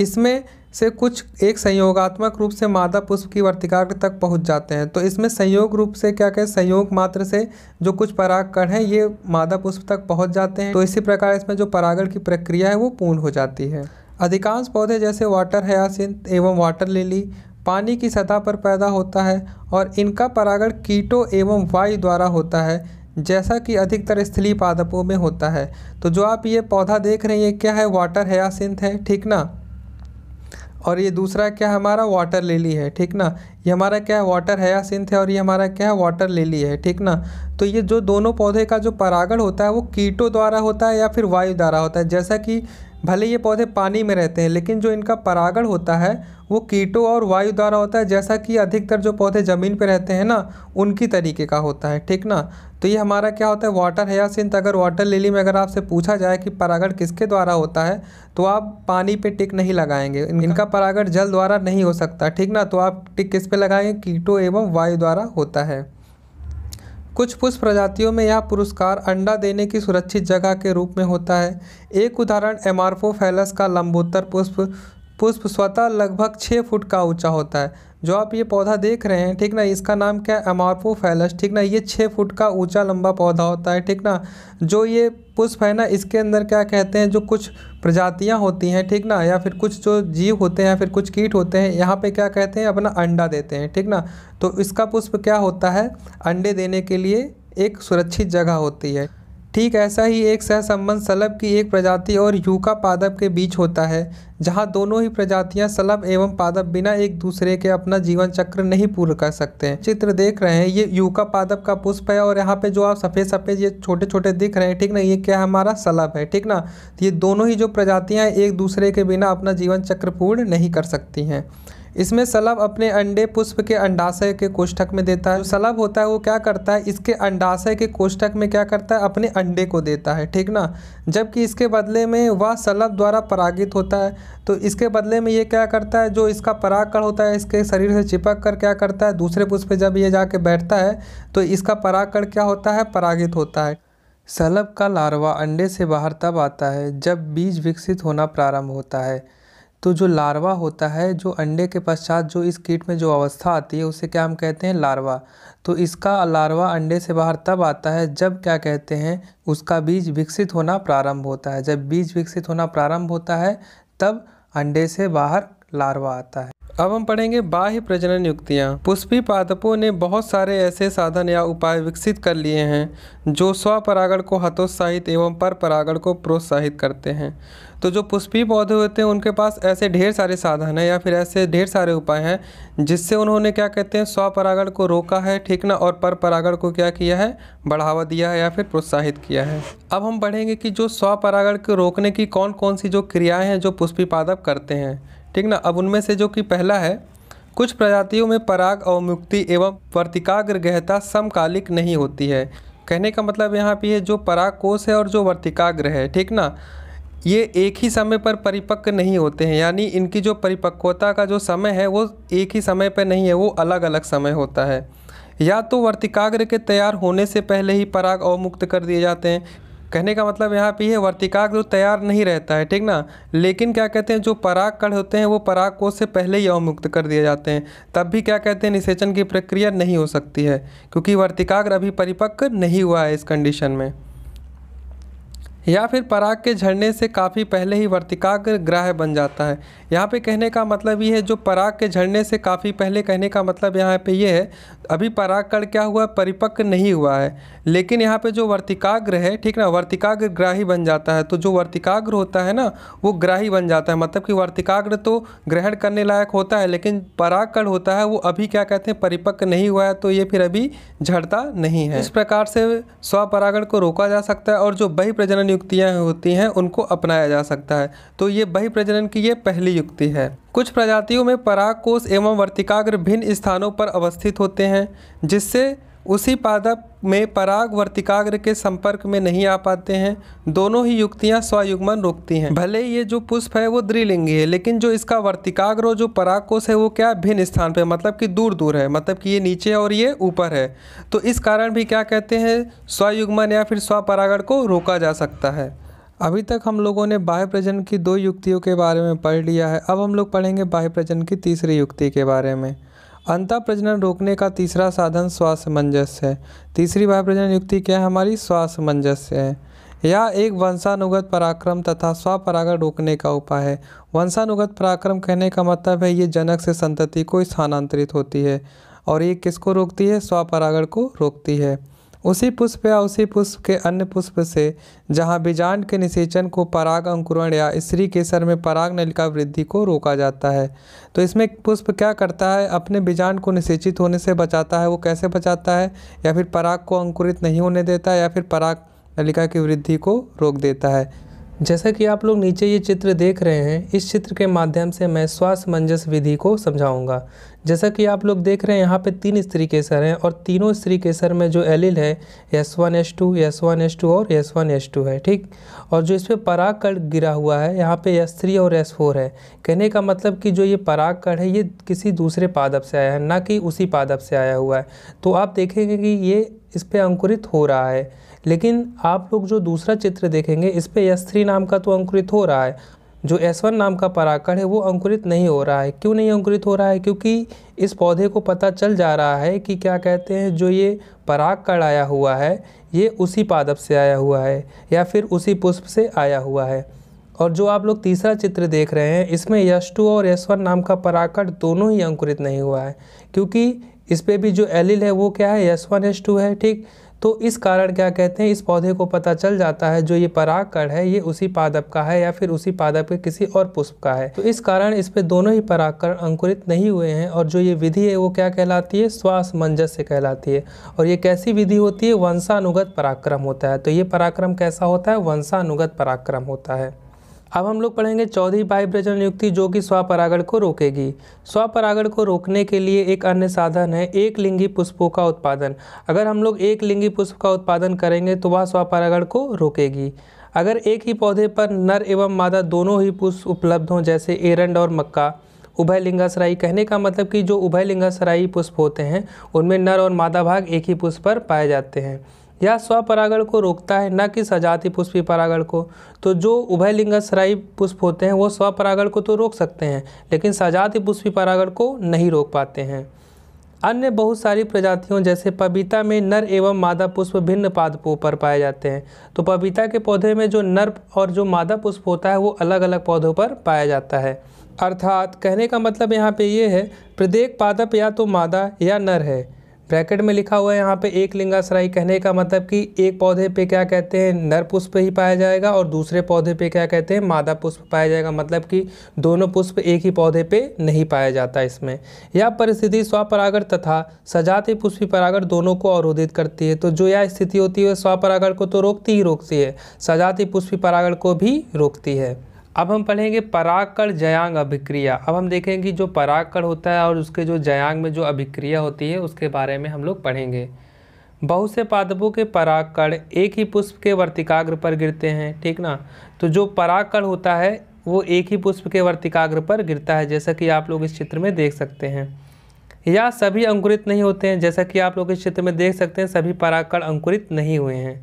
इसमें से कुछ एक संयोगात्मक रूप से मादा पुष्प की वर्तिकाग्र तक पहुंच जाते हैं। तो इसमें संयोग रूप से क्या कहें, संयोग मात्र से जो कुछ परागकण हैं ये मादा पुष्प तक पहुंच जाते हैं। तो इसी प्रकार इसमें जो परागण की प्रक्रिया है वो पूर्ण हो जाती है। अधिकांश पौधे जैसे वाटर हयासिंथ एवं वाटर लिली पानी की सतह पर पैदा होता है और इनका परागण कीटों एवं वायु द्वारा होता है, जैसा कि अधिकतर स्थलीय पादपों में होता है। तो जो आप ये पौधा देख रहे हैं क्या है, वाटर हयासिंथ है, ठीक ना। और ये दूसरा क्या है, हमारा वाटर लिली है, ठीक ना। ये हमारा क्या है, वाटर हयासिंथ है, और ये हमारा क्या है, वाटर लिली है, ठीक ना। तो ये जो दोनों पौधे का जो परागण होता है वो कीटों द्वारा होता है या फिर वायु द्वारा होता है। जैसा कि भले ये पौधे पानी में रहते हैं, लेकिन जो इनका परागण होता है वो कीटों और वायु द्वारा होता है, जैसा कि अधिकतर जो पौधे ज़मीन पर रहते हैं ना, उनकी तरीके का होता है, ठीक ना। तो ये हमारा क्या होता है, वाटर हयासिंथ। अगर वाटर लिली में अगर आपसे पूछा जाए कि परागण किसके द्वारा होता है, तो आप पानी पे टिक नहीं लगाएंगे, इनका परागण जल द्वारा नहीं हो सकता, ठीक ना। तो आप टिक किस पे लगाएंगे, कीटों एवं वायु द्वारा होता है। कुछ पुष्प प्रजातियों में यह पुरस्कार अंडा देने की सुरक्षित जगह के रूप में होता है। एक उदाहरण एमारफोफेलस का लंबोत्तर पुष्प पुष्प स्वतः लगभग छः फुट का ऊंचा होता है। जो आप ये पौधा देख रहे हैं, ठीक ना, इसका नाम क्या है, एमारफोफेलस, ठीक ना। ये छः फुट का ऊंचा लंबा पौधा होता है, ठीक ना। जो ये पुष्प है ना, इसके अंदर क्या कहते हैं, जो कुछ प्रजातियां होती हैं, ठीक ना, या फिर कुछ जो जीव होते हैं या फिर कुछ कीट होते हैं, यहाँ पे क्या कहते हैं, अपना अंडा देते हैं, ठीक ना। तो इसका पुष्प क्या होता है, अंडे देने के लिए एक सुरक्षित जगह होती है। ठीक ऐसा ही एक सहसंबंध शलभ की एक प्रजाति और यूका पादप के बीच होता है, जहाँ दोनों ही प्रजातियाँ शलभ एवं पादप बिना एक दूसरे के अपना जीवन चक्र नहीं पूर्ण कर सकते हैं। चित्र देख रहे हैं, ये यूका पादप का पुष्प है, और यहाँ पे जो आप सफ़ेद सफ़ेद ये छोटे छोटे दिख रहे हैं, ठीक ना, ये क्या हमारा शलभ है, ठीक ना। तो ये दोनों ही जो प्रजातियाँ एक दूसरे के बिना अपना जीवन चक्र पूर्ण नहीं कर सकती हैं। इसमें शलभ अपने अंडे पुष्प के अंडाशय के कोष्ठक में देता है। जो शलभ होता है वो क्या करता है, इसके अंडाशय के कोष्ठक में क्या करता है, अपने अंडे को देता है, ठीक ना। जबकि इसके बदले में वह शलभ द्वारा परागित होता है। तो इसके बदले में ये क्या करता है, जो इसका परागकण होता है इसके शरीर से चिपक कर क्या करता है, दूसरे पुष्प पर जब ये जाके बैठता है तो इसका परागकण क्या होता है, परागित होता है। शलभ का लार्वा अंडे से बाहर तब आता है जब बीज विकसित होना प्रारंभ होता है। तो जो लार्वा होता है, जो अंडे के पश्चात जो इस कीट में जो अवस्था आती है, उसे क्या हम कहते हैं, लार्वा। तो इसका लार्वा अंडे से बाहर तब आता है जब क्या कहते हैं, उसका बीज विकसित होना प्रारंभ होता है। जब बीज विकसित होना प्रारंभ होता है तब अंडे से बाहर लार्वा आता है। अब हम पढ़ेंगे बाह्य प्रजनन युक्तियाँ। पुष्पी पादपों ने बहुत सारे ऐसे साधन या उपाय विकसित कर लिए हैं जो स्वपरागण को हतोत्साहित एवं पर परागण को प्रोत्साहित करते हैं। तो जो पुष्पी पौधे होते हैं उनके पास ऐसे ढेर सारे साधन हैं या फिर ऐसे ढेर सारे उपाय हैं जिससे उन्होंने क्या कहते हैं, स्वपरागण को रोका है, ठीक ना, और पर परागण को क्या किया है, बढ़ावा दिया है या फिर प्रोत्साहित किया है। अब हम पढ़ेंगे कि जो स्वपरागण को रोकने की कौन कौन सी जो क्रियाएँ हैं जो पुष्पी पादप करते हैं, ठीक ना। अब उनमें से जो कि पहला है, कुछ प्रजातियों में पराग अवमुक्ति एवं वर्तिकाग्र गहता समकालिक नहीं होती है। कहने का मतलब यहाँ पे है जो पराग कोष है और जो वर्तिकाग्र है, ठीक ना, ये एक ही समय पर परिपक्व नहीं होते हैं, यानी इनकी जो परिपक्वता का जो समय है वो एक ही समय पर नहीं है, वो अलग अलग समय होता है। या तो वर्तिकाग्र के तैयार होने से पहले ही पराग अवमुक्त कर दिए जाते हैं। कहने का मतलब यहाँ पे है वर्तिकाग्र तो तैयार नहीं रहता है, ठीक ना। लेकिन क्या कहते हैं जो परागकण होते हैं वो परागकोष से पहले ही अवमुक्त कर दिए जाते हैं, तब भी क्या कहते हैं निषेचन की प्रक्रिया नहीं हो सकती है, क्योंकि वर्तिकाग्र अभी परिपक्व नहीं हुआ है इस कंडीशन में। या फिर पराग के झड़ने से काफ़ी पहले ही वर्तिकाग्र ग्राह्य बन जाता है। यहाँ पे कहने का मतलब ये है जो पराग के झड़ने से काफ़ी पहले, कहने का मतलब यहाँ पे ये है अभी परागकण क्या हुआ परिपक्व नहीं हुआ है, लेकिन यहाँ पे जो वर्तिकाग्र है, ठीक ना, वर्तिकाग्र ग्राही बन जाता है। तो जो वर्तिकाग्र होता है ना वो ग्राही बन जाता है, मतलब कि वर्तिकाग्र तो ग्रहण करने लायक होता है, लेकिन परागकण होता है वो अभी क्या कहते हैं परिपक्व नहीं हुआ है, तो ये फिर अभी झड़ता नहीं है। इस प्रकार से स्वपरागण को रोका जा सकता है और जो बहिप्रजनन युक्तियाँ होती हैं उनको अपनाया जा सकता है। तो ये बहिप्रजनन की ये पहली युक्ति है। कुछ प्रजातियों में परागकोष एवं वर्तिकाग्र भिन्न स्थानों पर अवस्थित होते हैं, जिससे उसी पादप में पराग वर्तिकाग्र के संपर्क में नहीं आ पाते हैं। दोनों ही युक्तियां स्वयुग्मन रोकती हैं। भले ये जो पुष्प है वो द्विलिंगी है, लेकिन जो इसका वर्तिकाग्र और जो परागकोष है वो क्या भिन्न स्थान पे, मतलब कि दूर दूर है, मतलब कि ये नीचे और ये ऊपर है। तो इस कारण भी क्या कहते हैं स्वयुग्मन या फिर स्वपरागण को रोका जा सकता है। अभी तक हम लोगों ने बाह्यप्रजनन की दो युक्तियों के बारे में पढ़ लिया है, अब हम लोग पढ़ेंगे बाह्यप्रजनन की तीसरी युक्ति के बारे में। अंतः प्रजनन रोकने का तीसरा साधन स्वासमंजस्य है। तीसरी बाह्यप्रजनन युक्ति क्या है हमारी, स्वासमंजस्य है। यह एक वंशानुगत पराक्रम तथा स्वपरागण रोकने का उपाय है। वंशानुगत पराक्रम कहने का मतलब है ये जनक से संतति को स्थानांतरित होती है, और ये किसको रोकती है, स्वपरागण को रोकती है। उसी पुष्प या उसी पुष्प के अन्य पुष्प से जहाँ बीजांड के निषेचन को पराग अंकुरण या स्त्री केसर में पराग नलिका वृद्धि को रोका जाता है। तो इसमें पुष्प क्या करता है, अपने बीजांड को निषेचित होने से बचाता है। वो कैसे बचाता है, या फिर पराग को अंकुरित नहीं होने देता है, या फिर पराग नलिका की वृद्धि को रोक देता है। जैसा कि आप लोग नीचे ये चित्र देख रहे हैं, इस चित्र के माध्यम से मैं स्वासमंजस विधि को समझाऊंगा। जैसा कि आप लोग देख रहे हैं यहाँ पे तीन स्त्री केसर हैं, और तीनों स्त्री केसर में जो एलील है S one S two, S one S two और एस वन एस टू है, ठीक। और जो इस पर परागकण गिरा हुआ है यहाँ पे एस थ्री और एस फोर है। कहने का मतलब कि जो ये परागकण है ये किसी दूसरे पादप से आया है, ना कि उसी पादप से आया हुआ है। तो आप देखेंगे कि ये इस पर अंकुरित हो रहा है, लेकिन आप लोग जो दूसरा चित्र देखेंगे इस पे एस थ्री नाम का तो अंकुरित हो रहा है, जो एस वन नाम का परागकण है वो अंकुरित नहीं हो रहा है। क्यों नहीं अंकुरित हो रहा है, क्योंकि इस पौधे को पता चल जा रहा है कि क्या कहते हैं जो ये परागकण आया हुआ है ये उसी पादप से आया हुआ है या फिर उसी पुष्प से आया हुआ है। और जो आप लोग तीसरा चित्र देख रहे हैं इसमें एस टू और एस वन नाम का परागकण दोनों ही अंकुरित नहीं हुआ है, क्योंकि इस पे भी जो एलील है वो क्या है एस वन एस टू है, ठीक। तो इस कारण क्या कहते हैं इस पौधे को पता चल जाता है जो ये परागकण है ये उसी पादप का है या फिर उसी पादप के किसी और पुष्प का है। तो इस कारण इस पे दोनों ही परागकण अंकुरित नहीं हुए हैं, और जो ये विधि है वो क्या कहलाती है, स्वासमंजस्य कहलाती है। और ये कैसी विधि होती है, वंशानुगत पराक्रम होता है। तो ये पराक्रम कैसा होता है, वंशानुगत पराक्रम होता है। अब हम लोग पढ़ेंगे चौथी बाह्यप्रजनन युक्ति जो कि स्वपरागण को रोकेगी। स्वपरागण को रोकने के लिए एक अन्य साधन है एक लिंगी पुष्पों का उत्पादन। अगर हम लोग एक लिंगी पुष्प का उत्पादन करेंगे तो वह स्वपरागण को रोकेगी। अगर एक ही पौधे पर नर एवं मादा दोनों ही पुष्प उपलब्ध हों, जैसे एरंड और मक्का, उभयलिंगाश्रायी, कहने का मतलब कि जो उभयलिंगाश्रायी पुष्प होते हैं उनमें नर और मादा भाग एक ही पुष्प पर पाए जाते हैं। यह स्वपरागण को रोकता है, न कि सजाति पुष्पी परागण को। तो जो उभयलिंगाश्रायी पुष्प होते हैं वो स्वपरागण को तो रोक सकते हैं, लेकिन सजाति पुष्पी परागण को नहीं रोक पाते हैं। अन्य बहुत सारी प्रजातियों जैसे पपीता में नर एवं मादा पुष्प भिन्न पादपों पर पाए जाते हैं। तो पपीता के पौधे में जो नर और जो मादा पुष्प होता है वो अलग अलग पौधों पर पाया जाता है। अर्थात कहने का मतलब यहाँ पे ये है प्रत्येक पादप या तो मादा या नर है। ब्रैकेट में लिखा हुआ है यहाँ पे एक लिंगाश्रायी, कहने का मतलब कि एक पौधे पे क्या कहते हैं नर पुष्प ही पाया जाएगा और दूसरे पौधे पे क्या कहते हैं मादा पुष्प पाया जाएगा, मतलब कि दोनों पुष्प एक ही पौधे पे नहीं पाया जाता। इसमें यह परिस्थिति स्वपरागण तथा सजातीय पुष्पी परागण दोनों को अवरोधित करती है। तो जो यह स्थिति होती है स्वपरागण को तो रोकती ही रोकती है, सजातीय पुष्पी परागण को भी रोकती है। अब हम पढ़ेंगे परागकण जयांग अभिक्रिया। अब हम देखेंगे कि जो परागकण होता है और उसके जो जयांग में जो अभिक्रिया होती है उसके बारे में हम लोग पढ़ेंगे। बहुत से पादपों के परागकण एक ही पुष्प के वर्तिकाग्र पर गिरते हैं, ठीक ना। तो जो परागकण होता है वो एक ही पुष्प के वर्तिकाग्र पर गिरता है, जैसा कि आप लोग इस चित्र में देख सकते हैं। या सभी अंकुरित नहीं होते हैं, जैसा कि आप लोग इस चित्र में देख सकते हैं सभी परागकण अंकुरित नहीं हुए हैं।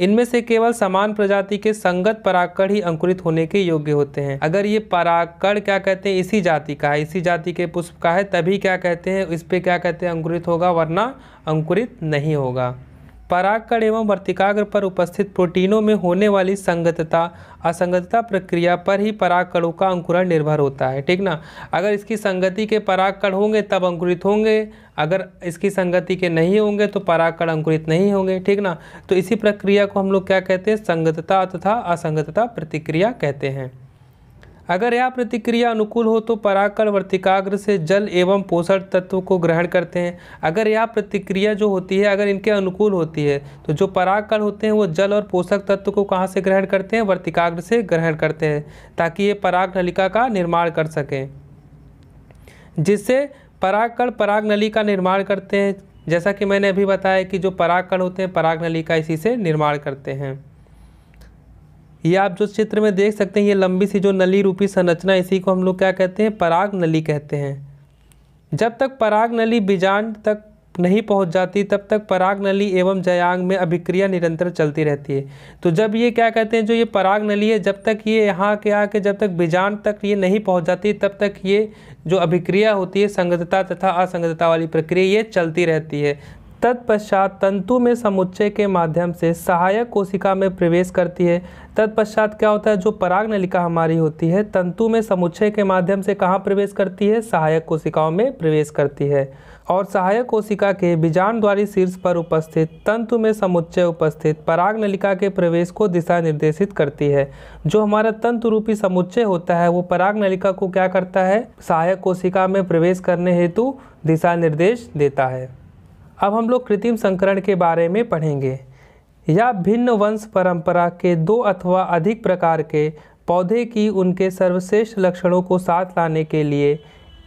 इनमें से केवल समान प्रजाति के संगत परागकण ही अंकुरित होने के योग्य होते हैं। अगर ये परागकण क्या कहते हैं इसी जाति का है, इसी जाति के पुष्प का है, तभी क्या कहते हैं इस पे क्या कहते हैं अंकुरित होगा, वरना अंकुरित नहीं होगा। परागकण एवं वर्तिकाग्र पर उपस्थित प्रोटीनों में होने वाली संगतता असंगतता प्रक्रिया पर ही परागकणों का अंकुरण निर्भर होता है, ठीक ना। अगर इसकी संगति के परागकण होंगे तब अंकुरित होंगे, अगर इसकी संगति के नहीं होंगे तो परागकण अंकुरित नहीं होंगे, ठीक ना। तो इसी प्रक्रिया को हम लोग क्या कहते हैं संगतता तथा असंगतता प्रतिक्रिया कहते हैं। अगर यह प्रतिक्रिया अनुकूल हो तो परागकण वर्तिकाग्र से जल एवं पोषण तत्व को ग्रहण करते हैं। अगर यह प्रतिक्रिया जो होती है अगर इनके अनुकूल होती है तो जो परागकण होते हैं वो जल और पोषक तत्व को कहाँ से ग्रहण करते हैं, वर्तिकाग्र से ग्रहण करते हैं, ताकि ये पराग नलिका का निर्माण कर सकें, जिससे परागकण पराग नली का निर्माण करते हैं। जैसा कि मैंने अभी बताया कि जो परागकण होते हैं पराग नली का इसी से निर्माण करते हैं। ये आप जो चित्र में देख सकते हैं ये लंबी सी जो नली रूपी संरचना इसी को हम लोग क्या कहते हैं पराग नली कहते हैं। जब तक पराग नली बीजांड तक नहीं पहुंच जाती तब तक पराग नली एवं जयांग में अभिक्रिया निरंतर चलती रहती है। तो जब ये क्या कहते हैं जो ये पराग नली है जब तक ये यहाँ के आके जब तक बीजांड तक ये नहीं पहुँच जाती तब तक ये जो अभिक्रिया होती है संगतता तथा असंगतता वाली प्रक्रिया ये चलती रहती है। तत्पश्चात तंतु में समुच्चय के माध्यम से सहायक कोशिका में प्रवेश करती है। तत्पश्चात क्या होता है जो पराग नलिका हमारी होती है तंतु में समुच्चय के माध्यम से कहाँ प्रवेश करती है, सहायक कोशिकाओं में प्रवेश करती है और सहायक कोशिका के बीजाणुद्वारी शीर्ष पर उपस्थित तंतु में समुच्चय उपस्थित पराग नलिका के प्रवेश को दिशा निर्देशित करती है। जो हमारा तंतु रूपी समुच्चय होता है वो पराग नलिका को क्या करता है, सहायक कोशिका में प्रवेश करने हेतु दिशा निर्देश देता है। अब हम लोग कृत्रिम संकरण के बारे में पढ़ेंगे। या भिन्न वंश परंपरा के दो अथवा अधिक प्रकार के पौधे की उनके सर्वश्रेष्ठ लक्षणों को साथ लाने के लिए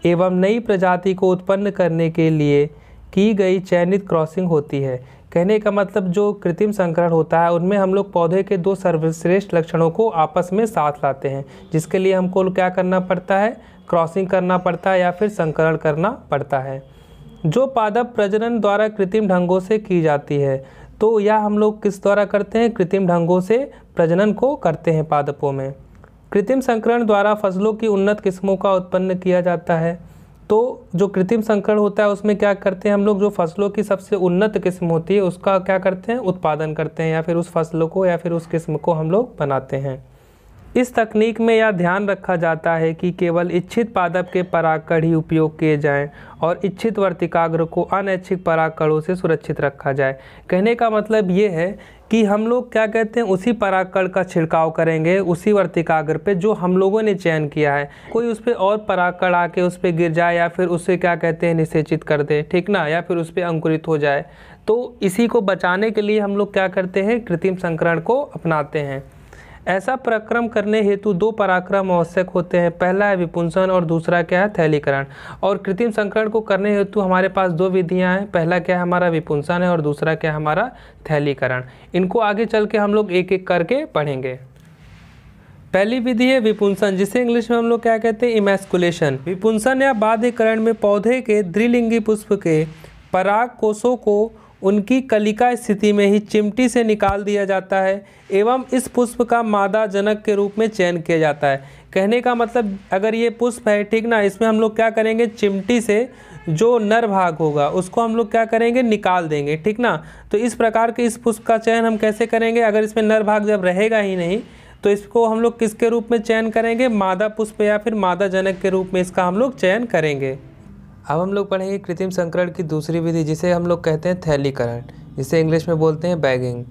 एवं नई प्रजाति को उत्पन्न करने के लिए की गई चयनित क्रॉसिंग होती है। कहने का मतलब जो कृत्रिम संकरण होता है उनमें हम लोग पौधे के दो सर्वश्रेष्ठ लक्षणों को आपस में साथ लाते हैं, जिसके लिए हमको क्या करना पड़ता है, क्रॉसिंग करना पड़ता है या फिर संकरण करना पड़ता है, जो पादप प्रजनन द्वारा कृत्रिम ढंगों से की जाती है। तो यह हम लोग किस द्वारा करते हैं, कृत्रिम ढंगों से प्रजनन को करते हैं पादपों में। कृत्रिम संकरण द्वारा फसलों की उन्नत किस्मों का उत्पन्न किया जाता है। तो जो कृत्रिम संकरण होता है उसमें क्या करते हैं हम लोग, जो फसलों की सबसे उन्नत किस्म होती है उसका क्या करते हैं उत्पादन करते हैं या फिर उस फसलों को या फिर उस किस्म को हम लोग बनाते हैं। इस तकनीक में यह ध्यान रखा जाता है कि केवल इच्छित पादप के परागकण ही उपयोग किए जाएं और इच्छित वर्तिकाग्र को अनैच्छिक परागकणों से सुरक्षित रखा जाए। कहने का मतलब ये है कि हम लोग क्या कहते हैं उसी परागकण का छिड़काव करेंगे उसी वर्तिकाग्र पे जो हम लोगों ने चयन किया है, कोई उस पर और परागकण आके उस पर गिर जाए या फिर उससे क्या कहते हैं निषेचित कर दे, ठीक ना, या फिर उस पर अंकुरित हो जाए। तो इसी को बचाने के लिए हम लोग क्या करते हैं कृत्रिम संकरण को अपनाते हैं। ऐसा पराक्रम करने हेतु दो पराक्रम आवश्यक होते हैं, पहला है विपुंसन और दूसरा क्या है थैलीकरण। और कृत्रिम संकरण को करने हेतु हमारे पास दो विधियां हैं, पहला क्या है हमारा विपुंसन है और दूसरा क्या है हमारा थैलीकरण। इनको आगे चल के हम लोग एक एक करके पढ़ेंगे। पहली विधि है विपुंसन, जिसे इंग्लिश में हम लोग क्या कहते हैं इमैस्कुलेशन। विपुंसन या बाध्यकरण में पौधे के द्विलिंगी पुष्प के पराग कोषों को उनकी कलिका स्थिति में ही चिमटी से निकाल दिया जाता है एवं इस पुष्प का मादा जनक के रूप में चयन किया जाता है। कहने का मतलब अगर ये पुष्प है, ठीक ना, इसमें हम लोग क्या करेंगे चिमटी से जो नर भाग होगा उसको हम लोग क्या करेंगे निकाल देंगे, ठीक ना। तो इस प्रकार के इस पुष्प का चयन हम कैसे करेंगे, अगर इसमें नर भाग जब रहेगा ही नहीं तो इसको हम लोग किसके रूप में चयन करेंगे, मादा पुष्प या फिर मादा जनक के रूप में इसका हम लोग चयन करेंगे। अब हम लोग पढ़ेंगे कृत्रिम संकरण की दूसरी विधि, जिसे हम लोग कहते हैं थैलीकरण, जिसे इंग्लिश में बोलते हैं बैगिंग।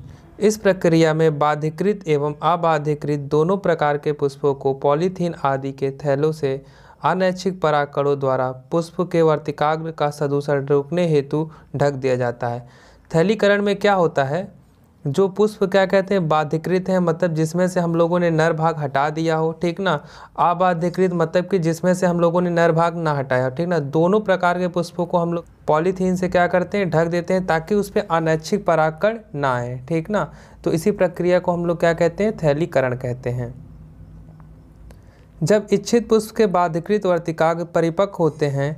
इस प्रक्रिया में बाध्यकृत एवं अबाध्यकृत दोनों प्रकार के पुष्पों को पॉलीथीन आदि के थैलों से अनैच्छिक परागकणों द्वारा पुष्प के वर्तिकाग्र का सदूषण रोकने हेतु ढक दिया जाता है। थैलीकरण में क्या होता है, जो पुष्प क्या कहते हैं बाध्यकृत हैं, मतलब जिसमें से हम लोगों ने नर भाग हटा दिया हो, ठीक ना। अबाध्यकृत मतलब कि जिसमें से हम लोगों ने नर भाग ना हटाया हो, ठीक ना। दोनों प्रकार के पुष्पों को हम लोग पॉलीथीन से क्या करते हैं ढक देते हैं ताकि उस पर अनैच्छिक परागकण ना आए, ठीक ना। तो इसी प्रक्रिया को हम लोग क्या कहते हैं थैलीकरण कहते हैं। जब इच्छित पुष्प के बाध्यकृत वर्तिकाग्र परिपक्व होते हैं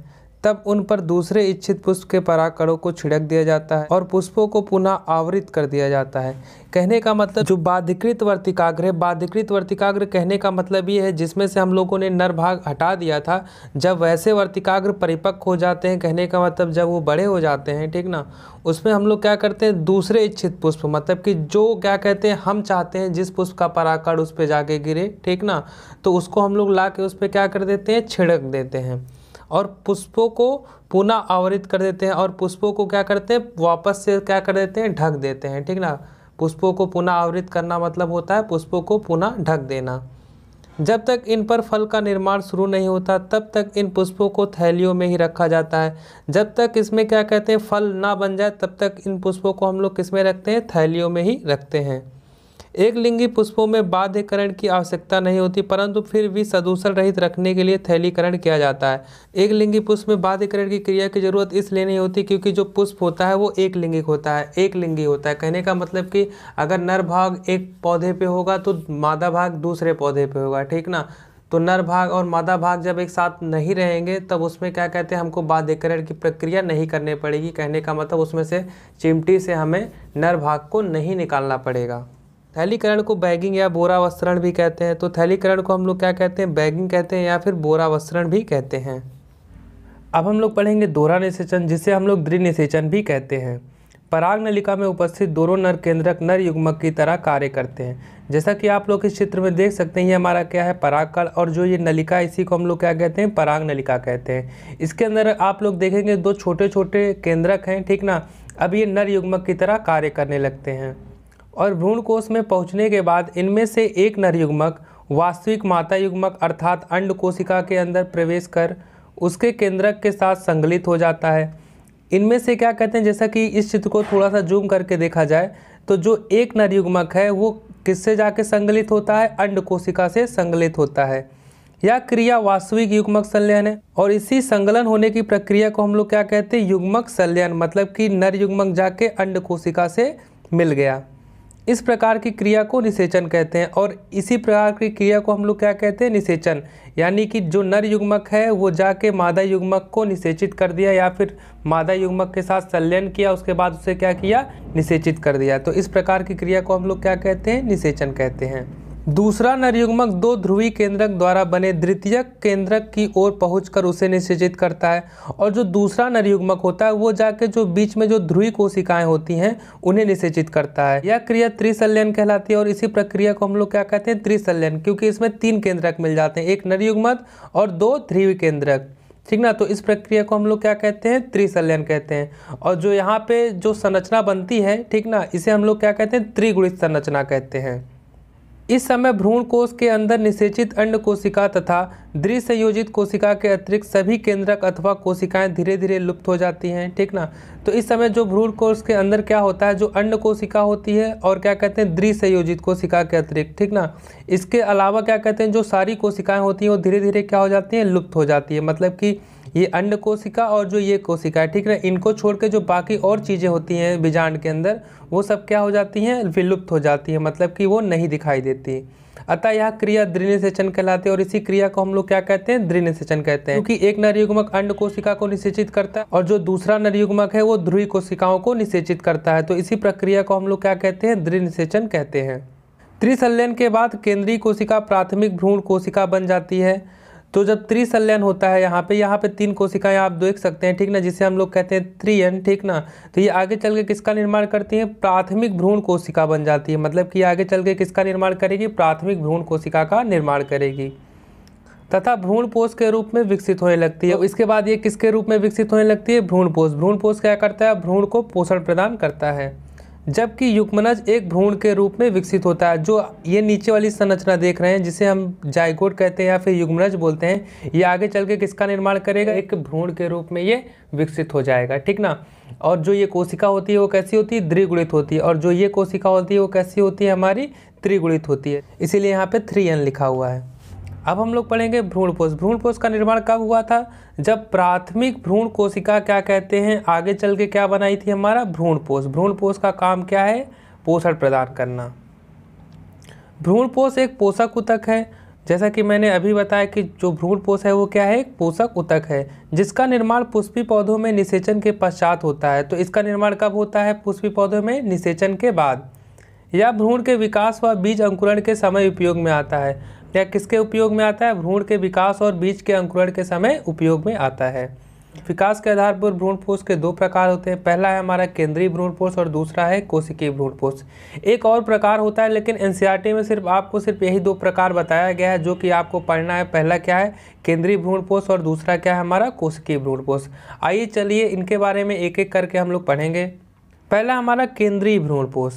तब उन पर दूसरे इच्छित पुष्प के परागकणों को छिड़क दिया जाता है और पुष्पों को पुनः आवृत कर दिया जाता है। कहने का मतलब जो बाधिकृत वर्तिकाग्र है, बाधिकृत वर्तिकाग्र कहने का मतलब ये है जिसमें से हम लोगों ने नर भाग हटा दिया था, जब वैसे वर्तिकाग्र परिपक्व हो जाते हैं, कहने का मतलब जब वो बड़े हो जाते हैं, ठीक ना, उसमें हम लोग क्या करते हैं दूसरे इच्छित पुष्प, मतलब कि जो क्या कहते हैं हम चाहते हैं जिस पुष्प का परागकण उस पर जाके गिरे, ठीक ना, तो उसको हम लोग ला के उस पर क्या कर देते हैं छिड़क देते हैं और पुष्पों को पुनः आवृत कर देते हैं और पुष्पों को क्या करते हैं वापस से क्या कर देते हैं ढक देते हैं, ठीक ना। पुष्पों को पुनः आवृत करना मतलब होता है पुष्पों को पुनः ढक देना। जब तक इन पर फल का निर्माण शुरू नहीं होता तब तक इन पुष्पों को थैलियों में ही रखा जाता है। जब तक इसमें क्या कहते हैं फल ना बन जाए तब तक इन पुष्पों को हम लोग किस में रखते हैं थैलियों में ही रखते हैं। एक लिंगी पुष्पों में बाध्यकरण की आवश्यकता नहीं होती परंतु फिर भी सदूषण रहित रखने के लिए थैलीकरण किया जाता है। एक लिंगी पुष्प में बाध्यकरण की क्रिया की जरूरत इसलिए नहीं होती क्योंकि जो पुष्प होता है वो एक लिंगिक होता है, एक लिंगी होता है। कहने का मतलब कि अगर नर भाग एक पौधे पे होगा तो मादा भाग दूसरे पौधे पे होगा, ठीक ना, तो नर भाग और मादा भाग जब एक साथ नहीं रहेंगे तब उसमें क्या कहते हैं हमको बाध्यकरण की प्रक्रिया नहीं करनी पड़ेगी। कहने का मतलब उसमें से चिमटी से हमें नर भाग को नहीं निकालना पड़ेगा। थैलीकरण को बैगिंग या बोरा वस्त्रण भी कहते हैं, तो थैलीकरण को हम लोग क्या कहते हैं बैगिंग कहते हैं या फिर बोरा वस्त्रण भी कहते हैं। अब हम लोग पढ़ेंगे दोहरा निषेचन, जिसे हम लोग द्वि निषेचन भी कहते हैं। पराग नलिका में उपस्थित दोनों नर केंद्रक नर युग्मक की तरह कार्य करते हैं। जैसा कि आप लोग इस चित्र में देख सकते हैं ये हमारा क्या है परागकण और जो ये नलिका इसी को हम लोग क्या कहते हैं पराग नलिका कहते हैं। इसके अंदर आप लोग देखेंगे दो छोटे छोटे केंद्रक हैं, ठीक ना। अब ये नर युग्मक की तरह कार्य करने लगते हैं और भ्रूणकोश में पहुंचने के बाद इनमें से एक नर युग्मक वास्तविक माता युग्मक अर्थात अंड कोशिका के अंदर प्रवेश कर उसके केंद्रक के साथ संगलित हो जाता है। इनमें से क्या कहते हैं जैसा कि इस चित्र को थोड़ा सा जूम करके देखा जाए तो जो एक नर युग्मक है वो किससे जाके संगलित होता है अंड कोशिका से संगलित होता है। यह क्रिया वास्तविक युग्मक संलयन है और इसी संगलन होने की प्रक्रिया को हम लोग क्या कहते हैं युग्मक संलयन, मतलब कि नर युग्मक जाके अंड कोशिका से मिल गया। इस प्रकार की क्रिया को निषेचन कहते हैं और इसी प्रकार की क्रिया को हम लोग क्या कहते हैं निषेचन, यानी कि जो नर युग्मक है वो जाके मादा युग्मक को निषेचित कर दिया या फिर मादा युग्मक के साथ संलयन किया, उसके बाद उसे क्या किया निषेचित कर दिया। तो इस प्रकार की क्रिया को हम लोग क्या कहते हैं निषेचन कहते हैं। दूसरा नर युग्मक दो ध्रुवी केंद्रक द्वारा बने द्वितीयक केंद्रक की ओर पहुंचकर उसे निषेचित करता है और जो दूसरा नर युग्मक होता है वो जाके जो बीच में जो ध्रुवी कोशिकाएं होती हैं उन्हें निषेचित करता है। यह क्रिया त्रिसंलयन कहलाती है और इसी प्रक्रिया को हम लोग क्या कहते हैं त्रिसंलयन, क्योंकि इसमें तीन केंद्रक मिल जाते हैं, एक नर युग्मक और दो ध्रुवी केंद्रक, ठीक ना। तो इस प्रक्रिया को हम लोग क्या कहते हैं त्रिसंलयन कहते हैं और जो यहाँ पे जो संरचना बनती है, ठीक ना, इसे हम लोग क्या कहते हैं त्रिगुणित संरचना कहते हैं। इस समय भ्रूण कोश के अंदर निषेचित अंड कोशिका तथा द्विसंयोजित कोशिका के अतिरिक्त सभी केंद्रक अथवा कोशिकाएं धीरे धीरे लुप्त हो जाती हैं, ठीक ना। तो इस समय जो भ्रूण कोश के अंदर क्या होता है जो अंड कोशिका होती है और क्या कहते हैं द्विसंयोजित कोशिका के अतिरिक्त, ठीक ना, इसके अलावा क्या कहते हैं जो सारी कोशिकाएँ होती हैं वो धीरे धीरे क्या हो जाती हैं लुप्त हो जाती है, मतलब कि ये अंड कोशिका और जो ये कोशिका है, ठीक ना, इनको छोड़ के जो बाकी और चीज़ें होती हैं बीजांड के अंदर वो सब क्या हो जाती हैं विलुप्त हो जाती है, मतलब कि वो नहीं दिखाई देती। अतः यह क्रिया द्विनिषेचन कहलाती है और इसी क्रिया को हम लोग क्या कहते हैं द्विनिषेचन कहते हैं, क्योंकि एक नर युग्मक अंड कोशिका को निषेचित करता है और जो दूसरा नर युग्मक है वो ध्रुवी कोशिकाओं को निषेचित करता है। तो इसी प्रक्रिया को हम लोग क्या कहते हैं द्विनिषेचन कहते हैं। त्रिसंलयन के बाद केंद्रीय कोशिका प्राथमिक भ्रूण कोशिका बन जाती है। तो जब त्रिसंलयन होता है यहाँ पे यहाँ पे तीन कोशिकाएं आप देख सकते हैं, ठीक ना, जिसे हम लोग कहते हैं त्रियन, ठीक ना। तो ये आगे चल के किसका निर्माण करती हैं प्राथमिक भ्रूण कोशिका बन जाती है, मतलब कि आगे चल के किसका निर्माण करेगी प्राथमिक भ्रूण कोशिका का निर्माण करेगी तथा भ्रूणपोष के रूप में विकसित होने लगती है। तो इसके बाद ये किसके रूप में विकसित होने लगती है भ्रूणपोष। भ्रूणपोष क्या करता है भ्रूण को पोषण प्रदान करता है। जबकि युग्मनज एक भ्रूण के रूप में विकसित होता है। जो ये नीचे वाली संरचना देख रहे हैं जिसे हम जाइगोट कहते हैं या फिर युग्मनज बोलते हैं, ये आगे चल के किसका निर्माण करेगा एक भ्रूण के रूप में ये विकसित हो जाएगा, ठीक ना। और जो ये कोशिका होती है वो कैसी होती है द्विगुणित होती है और जो ये कोशिका होती है वो कैसी होती है हमारी त्रिगुणित होती है, इसीलिए यहाँ पर थ्री एन लिखा हुआ है। अब हम लोग पढ़ेंगे भ्रूणपोष। भ्रूणपोष का निर्माण कब हुआ था जब प्राथमिक भ्रूण कोशिका क्या कहते हैं आगे चल के क्या बनाई थी हमारा भ्रूणपोष। भ्रूणपोष का काम क्या है पोषण प्रदान करना। भ्रूणपोष एक पोषक ऊतक है जैसा कि मैंने अभी बताया कि जो भ्रूणपोष है वो क्या है, एक पोषक ऊतक है जिसका निर्माण पुष्पी पौधों में निषेचन के पश्चात होता है। तो इसका निर्माण कब होता है? पुष्पी पौधों में निषेचन के बाद। यह भ्रूण के विकास व बीज अंकुरण के समय उपयोग में आता है। यह किसके उपयोग में आता है? भ्रूण के विकास और बीज के अंकुरण के समय उपयोग में आता है। विकास के आधार पर भ्रूणपोष के दो प्रकार होते हैं। पहला है हमारा केंद्रीय भ्रूणपोष और दूसरा है कोशिकीय भ्रूणपोष। एक और प्रकार होता है, लेकिन एनसीईआरटी में सिर्फ आपको सिर्फ यही दो प्रकार बताया गया है जो कि आपको पढ़ना है। पहला क्या है? केंद्रीय भ्रूणपोष और दूसरा क्या है हमारा? कोशिकीय भ्रूणपोष। आइए चलिए इनके बारे में एक एक करके हम लोग पढ़ेंगे। पहला हमारा केंद्रीय भ्रूणपोष।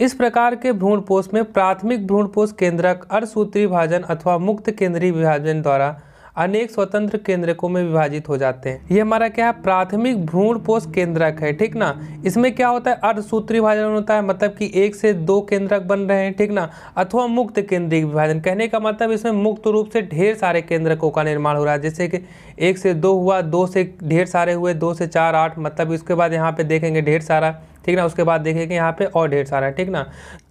इस प्रकार के भ्रूणपोष में प्राथमिक भ्रूणपोष केंद्रक अर्धसूत्री विभाजन अथवा मुक्त केंद्रीय विभाजन द्वारा अनेक स्वतंत्र केंद्रकों में विभाजित हो जाते हैं। ये हमारा क्या है? प्राथमिक भ्रूणपोष केंद्रक है, ठीक ना। इसमें क्या होता है? अर्धसूत्री विभाजन होता है, मतलब कि एक से दो केंद्रक बन रहे हैं, ठीक ना। अथवा मुक्त केंद्रीय विभाजन, कहने का मतलब इसमें मुक्त रूप से ढेर सारे केंद्रकों का निर्माण हो रहा है। जैसे कि एक से दो हुआ, दो से ढेर सारे हुए, दो से चार आठ, मतलब इसके बाद यहाँ पे देखेंगे ढेर सारा, ठीक ना। उसके बाद देखेंगे यहाँ पे और ढेर सारा, ठीक ना।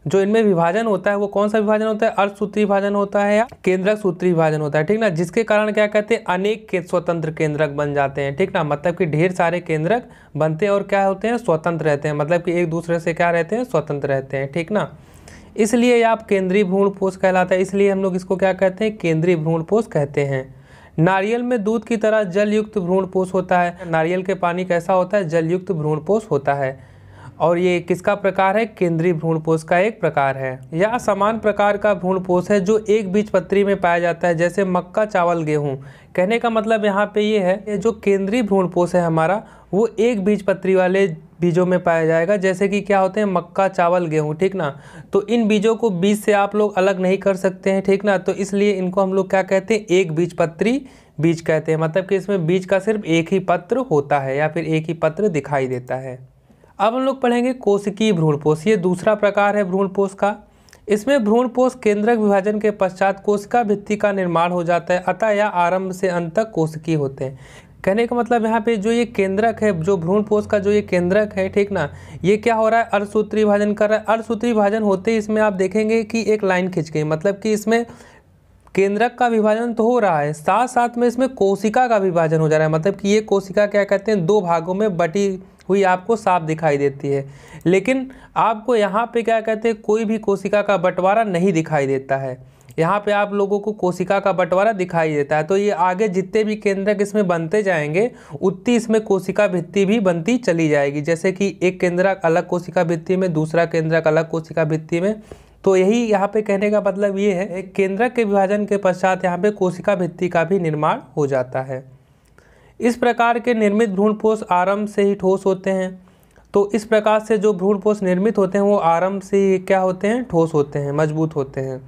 जो इनमें विभाजन होता है वो कौन सा विभाजन होता है? अर्धसूत्री विभाजन होता है या केंद्रक सूत्री विभाजन होता है, ठीक ना। जिसके कारण क्या कहते हैं? अनेक के स्वतंत्र केंद्रक बन जाते हैं, ठीक ना। मतलब कि ढेर सारे केंद्रक बनते हैं और क्या होते हैं? स्वतंत्र रहते हैं, मतलब कि एक दूसरे से क्या रहते हैं? स्वतंत्र रहते हैं, ठीक ना। इसलिए आप केंद्रीय भ्रूणपोष कहलाता है, इसलिए हम लोग इसको क्या कहते हैं? केंद्रीय भ्रूणपोष कहते हैं। नारियल में दूध की तरह जलयुक्त भ्रूणपोष होता है। नारियल के पानी कैसा होता है? जलयुक्त भ्रूणपोष होता है। और ये किसका प्रकार है? केंद्रीय भ्रूणपोष का एक प्रकार है। यह समान प्रकार का भ्रूणपोष है जो एक बीजपत्री में पाया जाता है, जैसे मक्का, चावल, गेहूँ। कहने का मतलब यहाँ पे ये है कि जो केंद्रीय भ्रूणपोष है हमारा वो एक बीजपत्री वाले बीजों में पाया जाएगा, जैसे कि क्या होते हैं? मक्का, चावल, गेहूँ, ठीक ना। तो इन बीजों को बीज से आप लोग अलग नहीं कर सकते हैं, ठीक ना। तो इसलिए इनको हम लोग क्या कहते हैं? एक बीजपत्री बीज कहते हैं, मतलब कि इसमें बीज का सिर्फ एक ही पत्र होता है या फिर एक ही पत्र दिखाई देता है। अब हम लोग पढ़ेंगे कोशिकीय भ्रूणपोष। ये दूसरा प्रकार है भ्रूणपोष का। इसमें भ्रूणपोष केंद्रक विभाजन के पश्चात कोशिका भित्ति का निर्माण हो जाता है, अतः यह आरंभ से अंत तक कोशिकीय होते हैं। कहने का मतलब यहाँ पे जो ये केंद्रक है, जो भ्रूणपोष का जो ये केंद्रक है, ठीक ना, ये क्या हो रहा है? अर्धसूत्री विभाजन कर रहा है। अर्धसूत्री विभाजन होते ही इसमें आप देखेंगे कि एक लाइन खिंच गई, मतलब कि इसमें केंद्रक का विभाजन तो हो रहा है, साथ साथ में इसमें कोशिका का विभाजन हो जा रहा है। मतलब कि ये कोशिका क्या कहते हैं? दो भागों में बटी हुई आपको साफ दिखाई देती है, लेकिन आपको यहाँ पे क्या कहते हैं? कोई भी कोशिका का बंटवारा नहीं दिखाई देता है। यहाँ पे आप लोगों को कोशिका का बंटवारा दिखाई देता है। तो ये आगे जितने भी केंद्रक इसमें बनते जाएंगे उतनी इसमें कोशिका भित्ति भी बनती चली जाएगी, जैसे कि एक केंद्रक अलग कोशिका भित्ति में, दूसरा केंद्रक अलग कोशिका भित्ति में। तो यही यहाँ पे कहने का मतलब ये है, केंद्रक के विभाजन के पश्चात यहाँ पे कोशिका भित्ति का भी निर्माण हो जाता है। इस प्रकार के निर्मित भ्रूणपोष आरंभ से ही ठोस होते हैं। तो इस प्रकार से जो भ्रूणपोष निर्मित होते हैं वो आरंभ से ही क्या होते हैं? ठोस होते हैं, मजबूत होते हैं।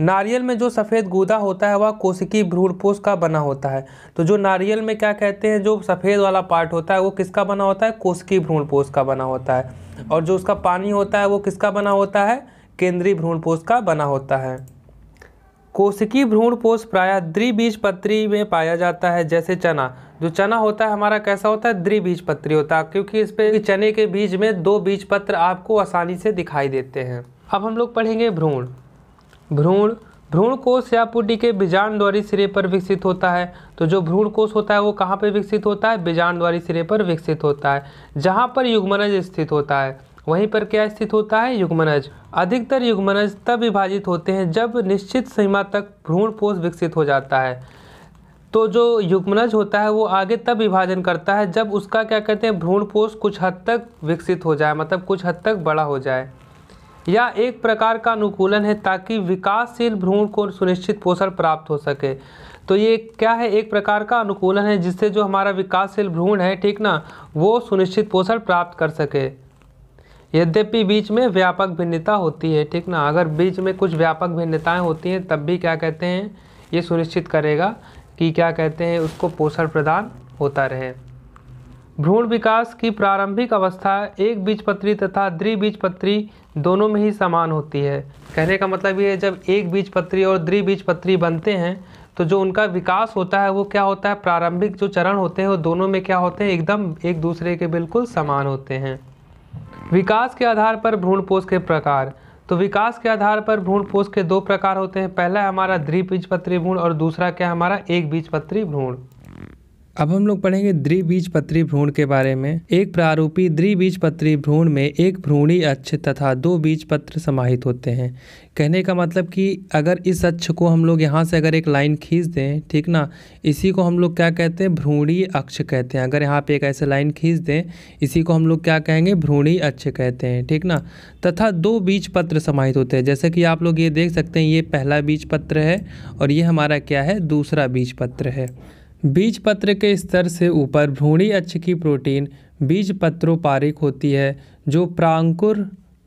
नारियल में जो सफ़ेद गूदा होता है वह कोशिकीय भ्रूणपोष का बना होता है। तो जो नारियल में क्या कहते हैं? जो सफ़ेद वाला पार्ट होता है वो किसका बना होता है? कोशिकीय भ्रूणपोष का बना होता है। और जो उसका पानी होता है वो किसका बना होता है? केंद्रीय भ्रूणपोष का बना होता है। कोशिकीय भ्रूणपोष प्रायः द्विबीजपत्री में पाया जाता है, जैसे चना। जो चना होता है हमारा कैसा होता है? द्विबीजपत्री होता है, क्योंकि इस पे चने के बीज में दो बीजपत्र आपको आसानी से दिखाई देते हैं। अब हम लोग पढ़ेंगे भ्रूण। भ्रूण भ्रूणकोश या पुटी के बीजाणुद्वारी सिरे पर विकसित होता है। तो जो भ्रूणकोश होता है वो कहाँ पे विकसित होता है? बीजाणुद्वारी सिरे पर विकसित होता है, जहाँ पर युग्मनज स्थित होता है वहीं पर क्या स्थित होता है? युग्मनज। अधिकतर युग्मनज तब विभाजित होते हैं जब निश्चित सीमा तक भ्रूणपोष विकसित हो जाता है। तो जो युग्मनज होता है वो आगे तब विभाजन करता है जब उसका क्या कहते हैं? भ्रूणपोष कुछ हद तक विकसित हो जाए, मतलब कुछ हद तक बड़ा हो जाए। या एक प्रकार का अनुकूलन है ताकि विकासशील भ्रूण को सुनिश्चित पोषण प्राप्त हो सके। तो ये क्या है? एक प्रकार का अनुकूलन है जिससे जो हमारा विकासशील भ्रूण है, ठीक ना, वो सुनिश्चित पोषण प्राप्त कर सके। यद्यपि बीच में व्यापक भिन्नता होती है, ठीक ना। अगर बीच में कुछ व्यापक भिन्नताएं होती हैं तब भी क्या कहते हैं? ये सुनिश्चित करेगा कि क्या कहते हैं? उसको पोषण प्रदान होता रहे। भ्रूण विकास की प्रारंभिक अवस्था एक बीजपत्री तथा द्विबीजपत्री दोनों में ही समान होती है। कहने का मतलब ये है, जब एक बीजपत्री और द्विबीजपत्री बनते हैं तो जो उनका विकास होता है वो क्या होता है? प्रारंभिक जो चरण होते हैं वो दोनों में क्या होते हैं? एकदम एक दूसरे के बिल्कुल समान होते हैं। विकास के आधार पर भ्रूणपोष के प्रकार। तो विकास के आधार पर भ्रूणपोष के दो प्रकार होते हैं, पहला है हमारा द्विबीजपत्री भ्रूण और दूसरा क्या हमारा एक बीजपत्री भ्रूण। अब हम लोग पढ़ेंगे द्विबीजपत्री भ्रूण के बारे में। एक प्रारूपी द्विबीजपत्री भ्रूण में एक भ्रूणी अक्ष तथा दो बीजपत्र समाहित होते हैं। कहने का मतलब कि अगर इस अक्ष को हम लोग यहाँ से अगर एक लाइन खींच दें, ठीक ना, इसी को हम लोग क्या कहते हैं, भ्रूणी अक्ष कहते हैं। अगर यहाँ पे एक ऐसे लाइन खींच दें, इसी को हम लोग क्या कहेंगे, भ्रूणी अक्ष कहते हैं, ठीक ना। तथा दो बीजपत्र समाहित होते हैं, जैसे कि आप लोग ये देख सकते हैं, ये पहला बीजपत्र है और ये हमारा क्या है, दूसरा बीजपत्र है। बीजपत्र के स्तर से ऊपर भ्रूणी अक्ष की प्रोटीन बीजपत्रोपारिक होती है, जो प्रांकुर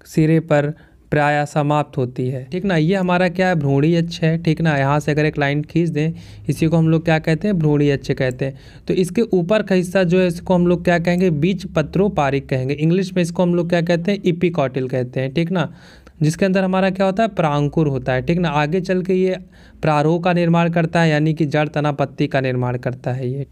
सिरे पर प्रायः समाप्त होती है, ठीक ना। ये हमारा क्या है, भ्रूणी अक्ष है, ठीक ना। यहाँ से अगर एक लाइन खींच दें, इसी को हम लोग क्या कहते हैं, भ्रूणी अक्ष कहते हैं। तो इसके ऊपर का हिस्सा जो है, इसको हम लोग क्या कहेंगे, बीजपत्रोपारिक कहेंगे। इंग्लिश में इसको हम लोग क्या कहते हैं, एपिकॉटिल कहते हैं, ठीक ना। जिसके अंदर हमारा क्या होता है, प्रांकुर होता है, ठीक ना। आगे चल के ये प्रारोह का निर्माण करता है, यानी कि जड़ तना पत्ती का निर्माण करता है। ये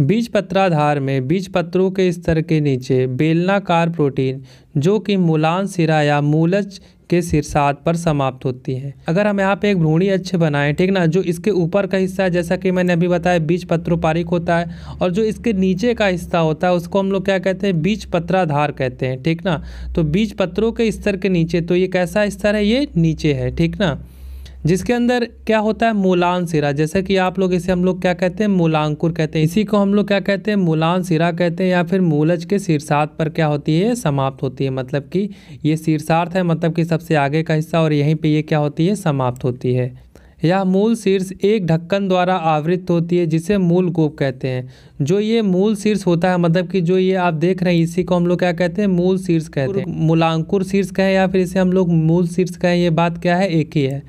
बीजपत्राधार में बीजपत्रों के स्तर के नीचे बेलनाकार प्रोटीन, जो कि मूलांग सिरा या मूलज के शीर्षांत पर समाप्त होती है। अगर हम यहाँ पे एक भ्रूणी अक्ष बनाएं, ठीक ना, जो इसके ऊपर का हिस्सा है, जैसा कि मैंने अभी बताया, बीजपत्रोपारिक होता है, और जो इसके नीचे का हिस्सा होता है उसको हम लोग क्या कहते हैं, बीजपत्राधार कहते हैं, ठीक ना। तो बीजपत्रों के स्तर के नीचे, तो ये कैसा स्तर है, ये नीचे है, ठीक ना, जिसके अंदर क्या होता है, मूलांग सिरा। जैसे कि आप लोग इसे हम लोग क्या कहते हैं, मूलांकुर कहते हैं। इसी को हम लोग क्या कहते हैं, मूलांग सिरा कहते हैं, या फिर मूलज के शीर्षार्थ पर क्या होती है, समाप्त होती है। मतलब कि ये शीर्षार्थ है, मतलब कि सबसे आगे का हिस्सा, और यहीं पे ये क्या होती है, समाप्त होती है। यह मूल शीर्ष एक ढक्कन द्वारा आवृत होती है, जिसे मूल गोप कहते हैं। जो ये मूल शीर्ष होता है, मतलब कि जो ये आप देख रहे हैं, इसी को हम लोग क्या कहते हैं, मूल शीर्ष कहते हैं, मूलांकुर शीर्ष कहें या फिर इसे हम लोग मूल शीर्ष कहें, ये बात क्या है, एक ही है।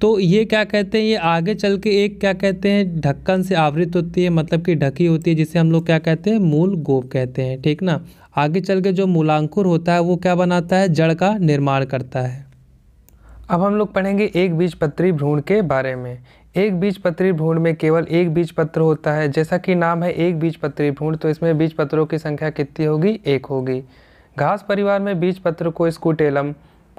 तो ये क्या कहते हैं, ये आगे चल के एक क्या कहते हैं, ढक्कन से आवृत होती है, मतलब कि ढकी होती है, जिसे हम लोग क्या कहते हैं, मूल गोप कहते हैं, ठीक ना। आगे चल के जो मूलांकुर होता है वो क्या बनाता है, जड़ का निर्माण करता है। अब हम लोग पढ़ेंगे एक बीजपत्री भ्रूण के बारे में। एक बीजपत्री भ्रूण में केवल एक बीजपत्र होता है, जैसा कि नाम है एक बीजपत्री भ्रूण, तो इसमें बीजपत्रों की संख्या कितनी होगी, एक होगी। घास परिवार में बीजपत्र को स्कुटेलम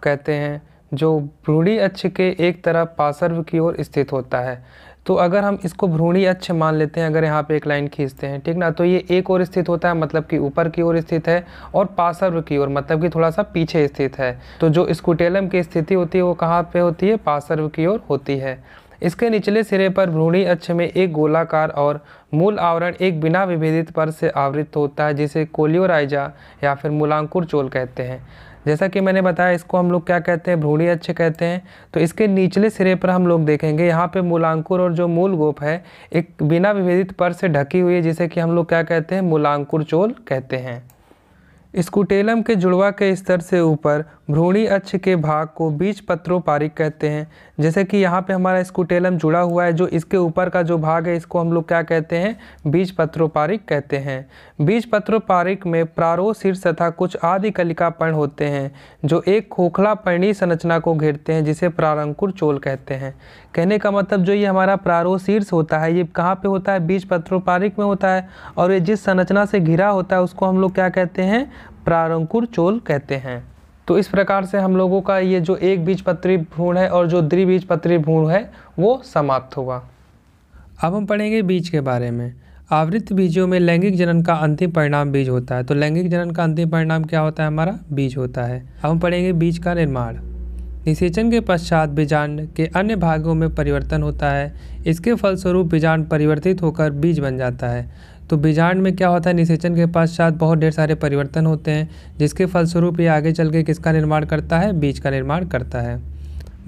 कहते हैं, जो भ्रूणी अक्ष के एक तरफ पार्श्व की ओर स्थित होता है। तो अगर हम इसको भ्रूणी अक्ष मान लेते हैं, अगर यहाँ पे एक लाइन खींचते हैं, ठीक ना, तो ये एक ओर स्थित होता है, मतलब कि ऊपर की ओर स्थित है, और पार्श्व की ओर मतलब कि थोड़ा सा पीछे स्थित है। तो जो स्कुटेलम की स्थिति होती है वो कहाँ पे होती है, पार्श्व की ओर होती है। इसके निचले सिरे पर भ्रूणी अक्ष में एक गोलाकार और मूल आवरण एक बिना विभेदित पर से आवृत होता है, जिसे कोलियोराइजा या फिर मूलांकुर चोल कहते हैं। जैसा कि मैंने बताया, इसको हम लोग क्या कहते हैं, भ्रूणी अक्ष कहते हैं। तो इसके निचले सिरे पर हम लोग देखेंगे, यहाँ पे मूलांकुर और जो मूल गोप है एक बिना विभेदित पर से ढकी हुई है, जिसे कि हम लोग क्या कहते हैं, मूलांकुर चोल कहते हैं। स्कुटेलम के जुड़वा के स्तर से ऊपर भ्रूणी अक्ष के भाग को बीजपत्रोपारिक कहते हैं। जैसे कि यहाँ पे हमारा स्कुटेलम जुड़ा हुआ है, जो इसके ऊपर का जो भाग है इसको हम लोग क्या कहते हैं, बीजपत्रोपारिक कहते हैं। बीजपत्रोपारिक में प्रारोह शीर्ष तथा कुछ आदिकलिकापर्ण होते हैं, जो एक खोखला पर्णी संरचना को घेरते हैं, जिसे प्रारंकुर चोल कहते हैं। कहने का मतलब जो ये हमारा प्रारोह शीर्ष होता है, ये कहाँ पे होता है, बीजपत्रोपारिक में होता है, और ये जिस संरचना से घिरा होता है उसको हम लोग क्या कहते हैं, प्रारंकुर चोल कहते हैं। तो इस प्रकार से हम लोगों का ये जो एक बीजपत्री भ्रूण है और जो द्विबीजपत्री भ्रूण है वो समाप्त हुआ। अब हम पढ़ेंगे बीज के बारे में। आवृत बीजों में लैंगिक जनन का अंतिम परिणाम बीज होता है। तो लैंगिक जनन का अंतिम परिणाम क्या होता है, हमारा बीज होता है। अब हम पढ़ेंगे बीज का निर्माण। निषेचन के पश्चात बीजांड के अन्य भागों में परिवर्तन होता है। इसके फलस्वरूप बीजांड परिवर्तित होकर बीज बन जाता है। तो बीजांड में क्या होता है, निषेचन के पश्चात बहुत ढेर सारे परिवर्तन होते हैं, जिसके फलस्वरूप ये आगे चल के किसका निर्माण करता है, बीज का निर्माण करता है।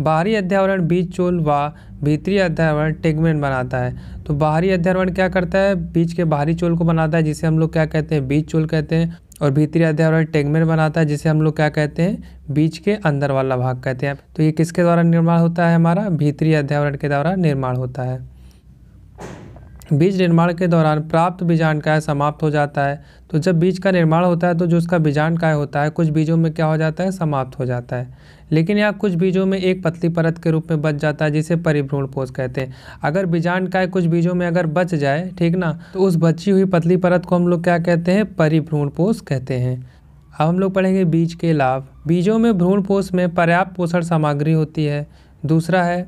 बाहरी अध्यावरण बीज चोल व भीतरी अध्यावरण टेगमेंट बनाता है। तो बाहरी अध्यावरण क्या करता है, बीज के बाहरी चोल को बनाता है, जिसे हम लोग क्या कहते हैं, बीज चोल कहते हैं, और भीतरी अध्यावरण टेगमेंट बनाता है, जिसे हम लोग क्या कहते हैं, बीज के अंदर वाला भाग कहते हैं। तो ये किसके द्वारा निर्माण होता है, हमारा भीतरी अध्यावरण के द्वारा निर्माण होता है। बीज निर्माण के दौरान प्राप्त बीजांड काय समाप्त हो जाता है। तो जब बीज का निर्माण होता है तो जो उसका बीजांड काय होता है, कुछ बीजों में क्या हो जाता है, समाप्त हो जाता है, लेकिन यहाँ कुछ बीजों में एक पतली परत के रूप में बच जाता है, जिसे परिभ्रूणपोष कहते हैं। अगर बीजांड काय कुछ बीजों में अगर बच जाए, ठीक ना, तो उस बची हुई पतली परत को हम लोग क्या कहते हैं, परिभ्रूणपोष कहते हैं। अब हम लोग पढ़ेंगे बीज के लाभ। बीजों में भ्रूणपोष में पर्याप्त पोषण सामग्री होती है। दूसरा है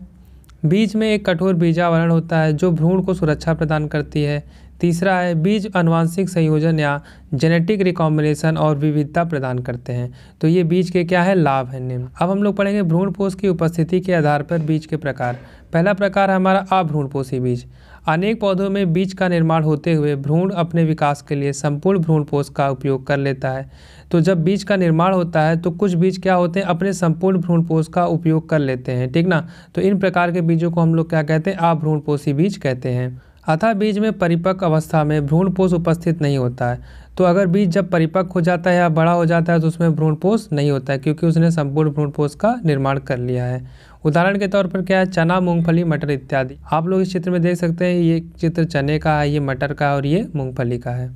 बीज में एक कठोर बीजावरण होता है जो भ्रूण को सुरक्षा प्रदान करती है। तीसरा है बीज अनुवांशिक संयोजन या जेनेटिक रिकॉम्बिनेशन और विविधता प्रदान करते हैं। तो ये बीज के क्या है, लाभ है निम्न। अब हम लोग पढ़ेंगे भ्रूणपोष की उपस्थिति के आधार पर बीज के प्रकार। पहला प्रकार हमारा अभ्रूणपोषी बीज। अनेक पौधों में बीज का निर्माण होते हुए भ्रूण अपने विकास के लिए संपूर्ण भ्रूणपोष का उपयोग कर लेता है। तो जब बीज का निर्माण होता है तो कुछ बीज क्या होते हैं, अपने संपूर्ण भ्रूणपोष का उपयोग कर लेते हैं, ठीक ना। तो इन प्रकार के बीजों को हम लोग क्या कहते हैं, अभ्रूणपोषी बीज कहते हैं। अतः बीज में परिपक्व अवस्था में भ्रूणपोष उपस्थित नहीं होता है। तो अगर बीज जब परिपक्व हो जाता है या बड़ा हो जाता है तो उसमें भ्रूणपोष नहीं होता है, क्योंकि उसने संपूर्ण भ्रूणपोष का निर्माण कर लिया है। उदाहरण के तौर पर क्या है, चना, मूंगफली, मटर इत्यादि। आप लोग इस चित्र में देख सकते हैं, ये चित्र चने का है, ये मटर का है और ये मूँगफली का है।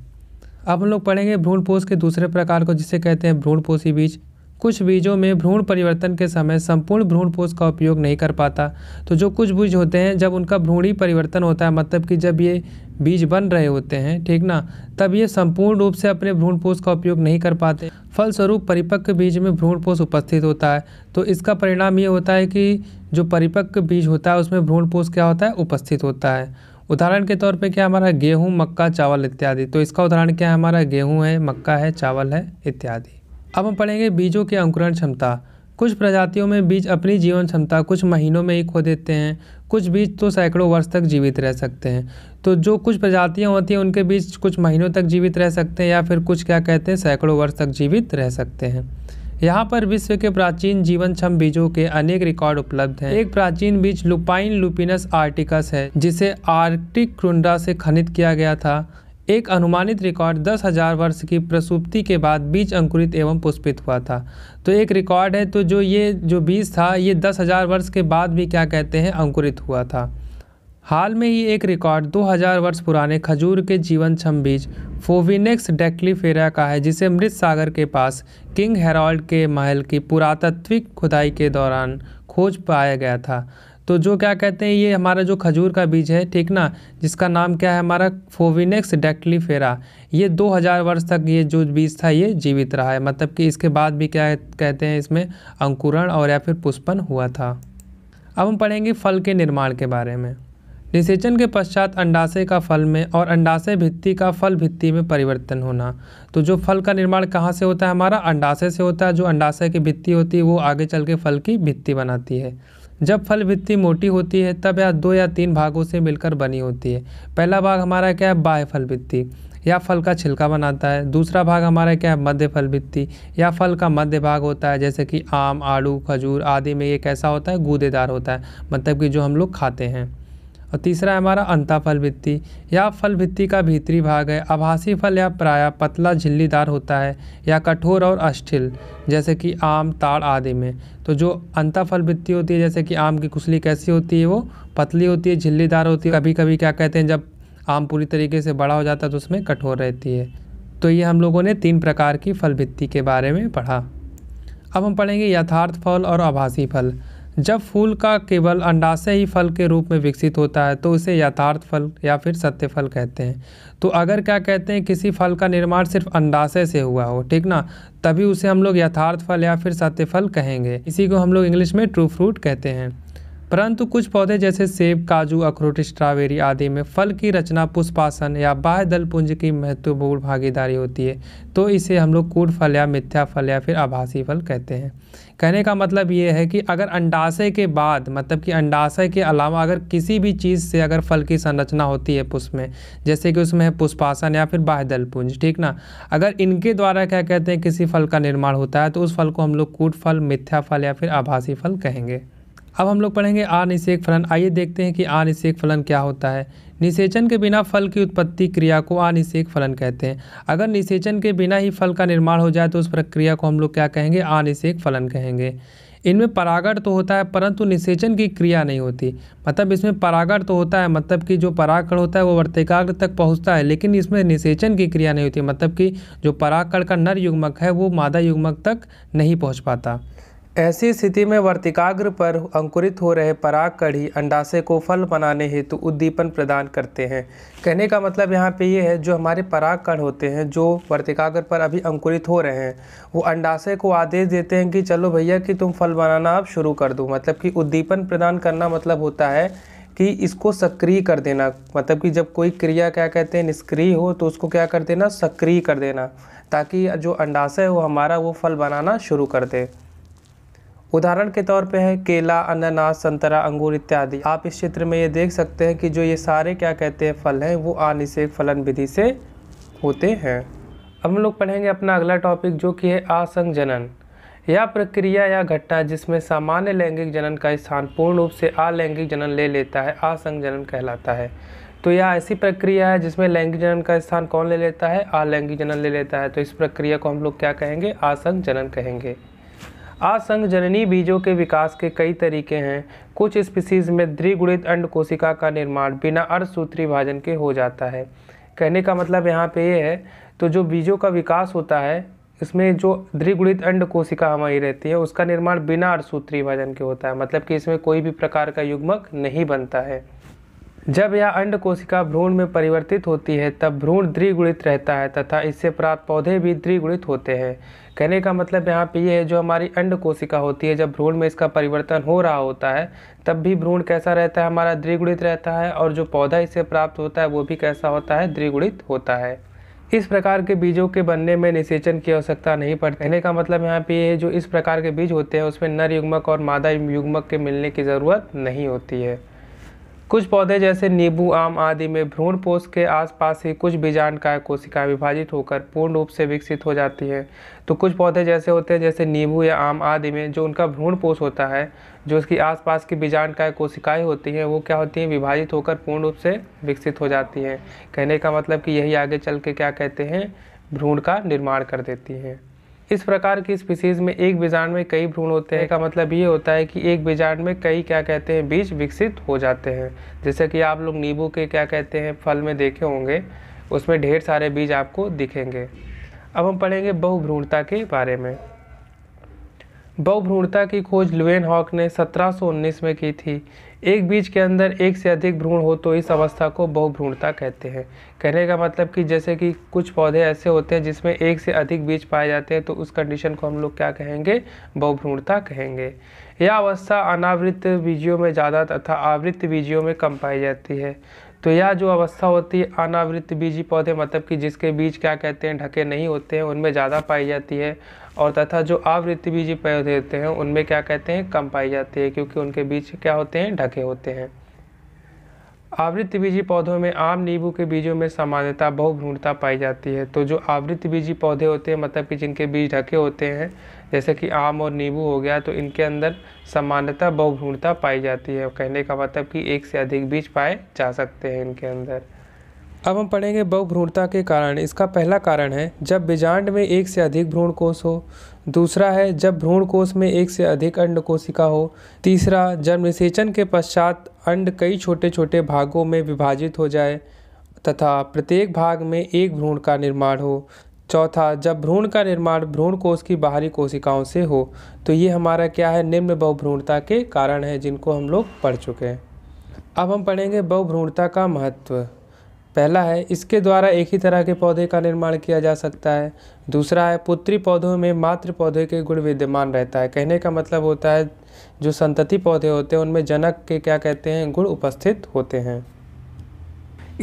अब हम लोग पढ़ेंगे भ्रूणपोष के दूसरे प्रकार को, जिसे कहते हैं भ्रूणपोषी बीज। कुछ बीजों में भ्रूण परिवर्तन के समय संपूर्ण भ्रूणपोष का उपयोग नहीं कर पाता। तो जो कुछ बीज होते हैं, जब उनका भ्रूणी परिवर्तन होता है, मतलब कि जब ये बीज बन रहे होते हैं, ठीक ना, तब ये संपूर्ण रूप से अपने भ्रूणपोष का उपयोग नहीं कर पाते। फलस्वरूप परिपक्व बीज में भ्रूणपोष उपस्थित होता है। तो इसका परिणाम ये होता है कि जो परिपक्व बीज होता है उसमें भ्रूणपोष क्या होता है, उपस्थित होता है। उदाहरण के तौर पे क्या हमारा गेहूँ, मक्का, चावल इत्यादि। तो इसका उदाहरण क्या है, हमारा गेहूँ है, मक्का है, चावल है इत्यादि। अब हम पढ़ेंगे बीजों की अंकुरण क्षमता। कुछ प्रजातियों में बीज अपनी जीवन क्षमता कुछ महीनों में ही खो देते हैं। कुछ बीज तो सैकड़ों वर्ष तक जीवित रह सकते हैं। तो जो कुछ प्रजातियां होती हैं उनके बीज कुछ महीनों तक जीवित रह सकते हैं या फिर कुछ क्या कहते हैं, सैकड़ों वर्ष तक जीवित रह सकते हैं। यहाँ पर विश्व के प्राचीन जीवनक्षम बीजों के अनेक रिकॉर्ड उपलब्ध हैं। एक प्राचीन बीज लुपाइन लुपिनस आर्टिकस है, जिसे आर्कटिक टुंड्रा से खनित किया गया था। एक अनुमानित रिकॉर्ड दस हज़ार वर्ष की प्रसुप्ति के बाद बीज अंकुरित एवं पुष्पित हुआ था। तो एक रिकॉर्ड है, तो जो ये जो बीज था ये दस हज़ार वर्ष के बाद भी क्या कहते हैं, अंकुरित हुआ था। हाल में ही एक रिकॉर्ड दो हज़ार वर्ष पुराने खजूर के जीवनक्षम बीज फोविनेक्स डेक्लीफेरा का है, जिसे मृत सागर के पास किंग हेराल्ड के महल की पुरातत्विक खुदाई के दौरान खोज पाया गया था। तो जो क्या कहते हैं, ये हमारा जो खजूर का बीज है, ठीक ना, जिसका नाम क्या है हमारा, फोविनेक्स डेक्लीफेरा, ये दो हज़ार वर्ष तक ये जो बीज था ये जीवित रहा है, मतलब कि इसके बाद भी क्या कहते हैं, इसमें अंकुरण और या फिर पुष्पन हुआ था। अब हम पढ़ेंगे फल के निर्माण के बारे में। निषेचन के पश्चात अंडाशय का फल में और अंडाशय भित्ति का फल भित्ति में परिवर्तन होना। तो जो फल का निर्माण कहाँ से होता है, हमारा अंडाशय से होता है। जो अंडाशय की भित्ति होती है वो आगे चल के फल की भित्ति बनाती है। जब फल भित्ति मोटी होती है तब यह दो या तीन भागों से मिलकर बनी होती है। पहला भाग हमारा क्या है, बाह्य फल भित्ति या फल का छिलका बनाता है। दूसरा भाग हमारा क्या है, मध्य फल भित्ति या फल का मध्य भाग होता है, जैसे कि आम, आड़ू, खजूर आदि में ये कैसा होता है, गूदेदार होता है, मतलब कि जो हम लोग खाते हैं। और तीसरा हमारा अंता फल भित्ति या फल भित्ति का भीतरी भाग है। आभासी फल या प्रायः पतला झिल्लीदार होता है या कठोर और अस्थिल, जैसे कि आम, ताड़ आदि में। तो जो अंता फल भित्ति होती है, जैसे कि आम की कुसली कैसी होती है, वो पतली होती है, झिल्लीदार होती है, कभी कभी क्या कहते हैं जब आम पूरी तरीके से बड़ा हो जाता है तो उसमें कठोर रहती है। तो ये हम लोगों ने तीन प्रकार की फल भित्ति के बारे में पढ़ा। अब हम पढ़ेंगे यथार्थ फल और आभासी फल। जब फूल का केवल अंडाशय ही फल के रूप में विकसित होता है तो उसे यथार्थ फल या फिर सत्य फल कहते हैं। तो अगर क्या कहते हैं किसी फल का निर्माण सिर्फ अंडाशय से हुआ हो, ठीक ना, तभी उसे हम लोग यथार्थ फल या फिर सत्य फल कहेंगे। इसी को हम लोग इंग्लिश में ट्रू फ्रूट कहते हैं। परंतु कुछ पौधे जैसे सेब, काजू, अखरोट, स्ट्रॉबेरी आदि में फल की रचना पुष्पासन या बाह्य दल पुंज की महत्वपूर्ण भागीदारी होती है। तो इसे हम लोग कूट फल या मिथ्या फल या फिर आभासी फल कहते हैं। कहने का मतलब ये है कि अगर अंडाशय के बाद, मतलब कि अंडाशय के अलावा अगर किसी भी चीज़ से अगर फल की संरचना होती है पुष्प में, जैसे कि उसमें है पुष्पासन या फिर बाह्य दल पुंज, ठीक ना, अगर इनके द्वारा क्या कहते हैं किसी फल का निर्माण होता है तो उस फल को हम लोग कूट फल, मिथ्या फल या फिर आभासी फल कहेंगे। अब हम लोग पढ़ेंगे अनिषेक फलन। आइए देखते हैं कि अनिषेक फलन क्या होता है। निषेचन के बिना फल की उत्पत्ति क्रिया को अनिषेक फलन कहते हैं। अगर निषेचन के बिना ही फल का निर्माण हो जाए तो उस प्रक्रिया को हम लोग क्या कहेंगे, अनिषेक फलन कहेंगे। इनमें परागण तो होता है परंतु निषेचन की क्रिया नहीं होती। मतलब इसमें परागण तो होता है, मतलब कि जो परागकण होता है वो वर्तिकाग्र तक पहुंचता है, लेकिन इसमें निषेचन की क्रिया नहीं होती, मतलब कि जो परागकण का नर युग्मक है वो मादा युग्मक तक नहीं पहुँच पाता। ऐसी स्थिति में वर्तिकाग्र पर अंकुरित हो रहे परागकणी अंडाशय को फल बनाने हेतु उद्दीपन प्रदान करते हैं। कहने का मतलब यहाँ पे ये है, जो हमारे परागकण होते हैं जो वर्तिकाग्र पर अभी अंकुरित हो रहे हैं, वो अंडाशय को आदेश देते हैं कि चलो भैया कि तुम फल बनाना आप शुरू कर दो। मतलब कि उद्दीपन प्रदान करना मतलब होता है कि इसको सक्रिय कर देना। मतलब कि जब कोई क्रिया क्या कहते हैं निष्क्रिय हो तो उसको क्या कर देना, सक्रिय कर देना, ताकि जो अंडाशय हो हमारा वो फल बनाना शुरू कर दे। उदाहरण के तौर पे है केला, अनानास, संतरा, अंगूर इत्यादि। आप इस चित्र में ये देख सकते हैं कि जो ये सारे क्या कहते हैं फल हैं वो आनिषेक फलन विधि से होते हैं। अब हम लोग पढ़ेंगे अपना अगला टॉपिक जो कि है आसंजनन। यह प्रक्रिया या घटना जिसमें सामान्य लैंगिक जनन का स्थान पूर्ण रूप से अलैंगिक जनन ले लेता है आसंजनन कहलाता है। तो यह ऐसी प्रक्रिया है जिसमें लैंगिक जनन का स्थान कौन ले लेता है, अलैंगिक जनन ले लेता है। तो इस प्रक्रिया को हम लोग क्या कहेंगे, आसंजनन कहेंगे। आसंजननी बीजों के विकास के कई तरीके हैं। कुछ स्पीसीज में द्विगुणित अंडकोशिका का निर्माण बिना अर्धसूत्री भाजन के हो जाता है। कहने का मतलब यहाँ पे ये है, तो जो बीजों का विकास होता है इसमें जो द्विगुणित अंडकोशिका हमारी रहती है उसका निर्माण बिना अर्धसूत्री भाजन के होता है। मतलब कि इसमें कोई भी प्रकार का युग्मक नहीं बनता है। जब यह अंडकोशिका भ्रूण में परिवर्तित होती है तब भ्रूण द्विगुणित रहता है तथा इससे प्राप्त पौधे भी द्विगुणित होते हैं। कहने का मतलब यहाँ पे ये है, जो हमारी अंडकोशिका होती है जब भ्रूण में इसका परिवर्तन हो रहा होता है तब भी भ्रूण कैसा रहता है, हमारा द्विगुणित रहता है, और जो पौधा इससे प्राप्त होता है वो भी कैसा होता है, द्विगुणित होता है। इस प्रकार के बीजों के बनने में निषेचन की आवश्यकता नहीं पड़ती। कहने का मतलब यहाँ पे ये है, जो इस प्रकार के बीज होते हैं उसमें नर युग्मक और मादा युग्मक के मिलने की ज़रूरत नहीं होती है। कुछ पौधे जैसे नींबू, आम आदि में भ्रूणपोष के आसपास ही कुछ बीजांडकाय कोशिका विभाजित होकर पूर्ण रूप से विकसित हो जाती है। तो कुछ पौधे जैसे होते हैं जैसे नींबू या आम आदि में जो उनका भ्रूणपोष होता है, जो उसकी आसपास की बीजांडकाय कोशिकाएं होती हैं वो क्या होती हैं, विभाजित होकर पूर्ण रूप से विकसित हो जाती हैं। कहने का मतलब कि यही आगे चल के क्या कहते हैं, भ्रूण का निर्माण कर देती हैं। इस प्रकार की स्पीसीज़ में एक बीजांड में कई भ्रूण होते हैं का मतलब ये होता है कि एक बीजांड में कई क्या कहते हैं बीज विकसित हो जाते हैं। जैसे कि आप लोग नींबू के क्या कहते हैं फल में देखे होंगे, उसमें ढेर सारे बीज आपको दिखेंगे। अब हम पढ़ेंगे बहुभ्रूणता के बारे में। बहुभ्रूणता की खोज लुएन हॉक ने सत्रह सौ उन्नीस में की थी। एक बीज के अंदर एक से अधिक भ्रूण हो तो इस अवस्था को बहुभ्रूणता कहते हैं। कहने का मतलब कि जैसे कि कुछ पौधे ऐसे होते हैं जिसमें एक से अधिक बीज पाए जाते हैं तो उस कंडीशन को हम लोग क्या कहेंगे, बहुभ्रूणता कहेंगे। यह अवस्था अनावृत बीजियों में ज़्यादा तथा आवृत बीजियों में कम पाई जाती है। तो यह जो अवस्था होती है अनावृत बीजी पौधे मतलब कि जिसके बीज क्या कहते हैं ढके नहीं होते हैं उनमें ज़्यादा पाई जाती है, और तथा जो आवृत बीजी पौधे होते हैं उनमें क्या कहते हैं कम पाई जाती है, क्योंकि उनके बीज क्या होते हैं ढके होते हैं। आवृत बीजी पौधों में आम, नींबू के बीजों में सामान्यतः बहुभ्रूणता पाई जाती है। तो जो आवृत बीजी पौधे होते हैं मतलब कि जिनके बीज ढके होते हैं जैसे कि आम और नींबू हो गया, तो इनके अंदर सामान्यतः बहुभ्रूणता पाई जाती है। कहने का मतलब कि एक से अधिक बीज पाए जा सकते हैं इनके अंदर। अब हम पढ़ेंगे बहुभ्रूणता के कारण। इसका पहला कारण है जब बीजांड में एक से अधिक भ्रूण कोष हो। दूसरा है जब भ्रूण कोष में एक से अधिक अंडकोशिका हो। तीसरा, जब निषेचन के पश्चात अंड कई छोटे छोटे भागों में विभाजित हो जाए तथा प्रत्येक भाग में एक भ्रूण का निर्माण हो। चौथा, जब भ्रूण का निर्माण भ्रूण कोष की बाहरी कोशिकाओं से हो। तो ये हमारा क्या है, निम्न बहुभ्रूणता के कारण है, जिनको हम लोग पढ़ चुके हैं। अब हम पढ़ेंगे बहुभ्रूणता का महत्व। पहला है इसके द्वारा एक ही तरह के पौधे का निर्माण किया जा सकता है। दूसरा है पुत्री पौधों में मातृ पौधे के गुण विद्यमान रहता है। कहने का मतलब होता है जो संतति पौधे होते हैं उनमें जनक के क्या कहते हैं गुण उपस्थित होते हैं।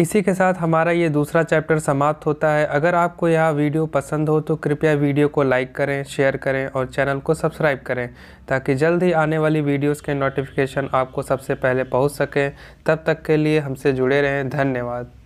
इसी के साथ हमारा ये दूसरा चैप्टर समाप्त होता है। अगर आपको यह वीडियो पसंद हो तो कृपया वीडियो को लाइक करें, शेयर करें और चैनल को सब्सक्राइब करें, ताकि जल्द ही आने वाली वीडियोस के नोटिफिकेशन आपको सबसे पहले पहुंच सकें। तब तक के लिए हमसे जुड़े रहें। धन्यवाद।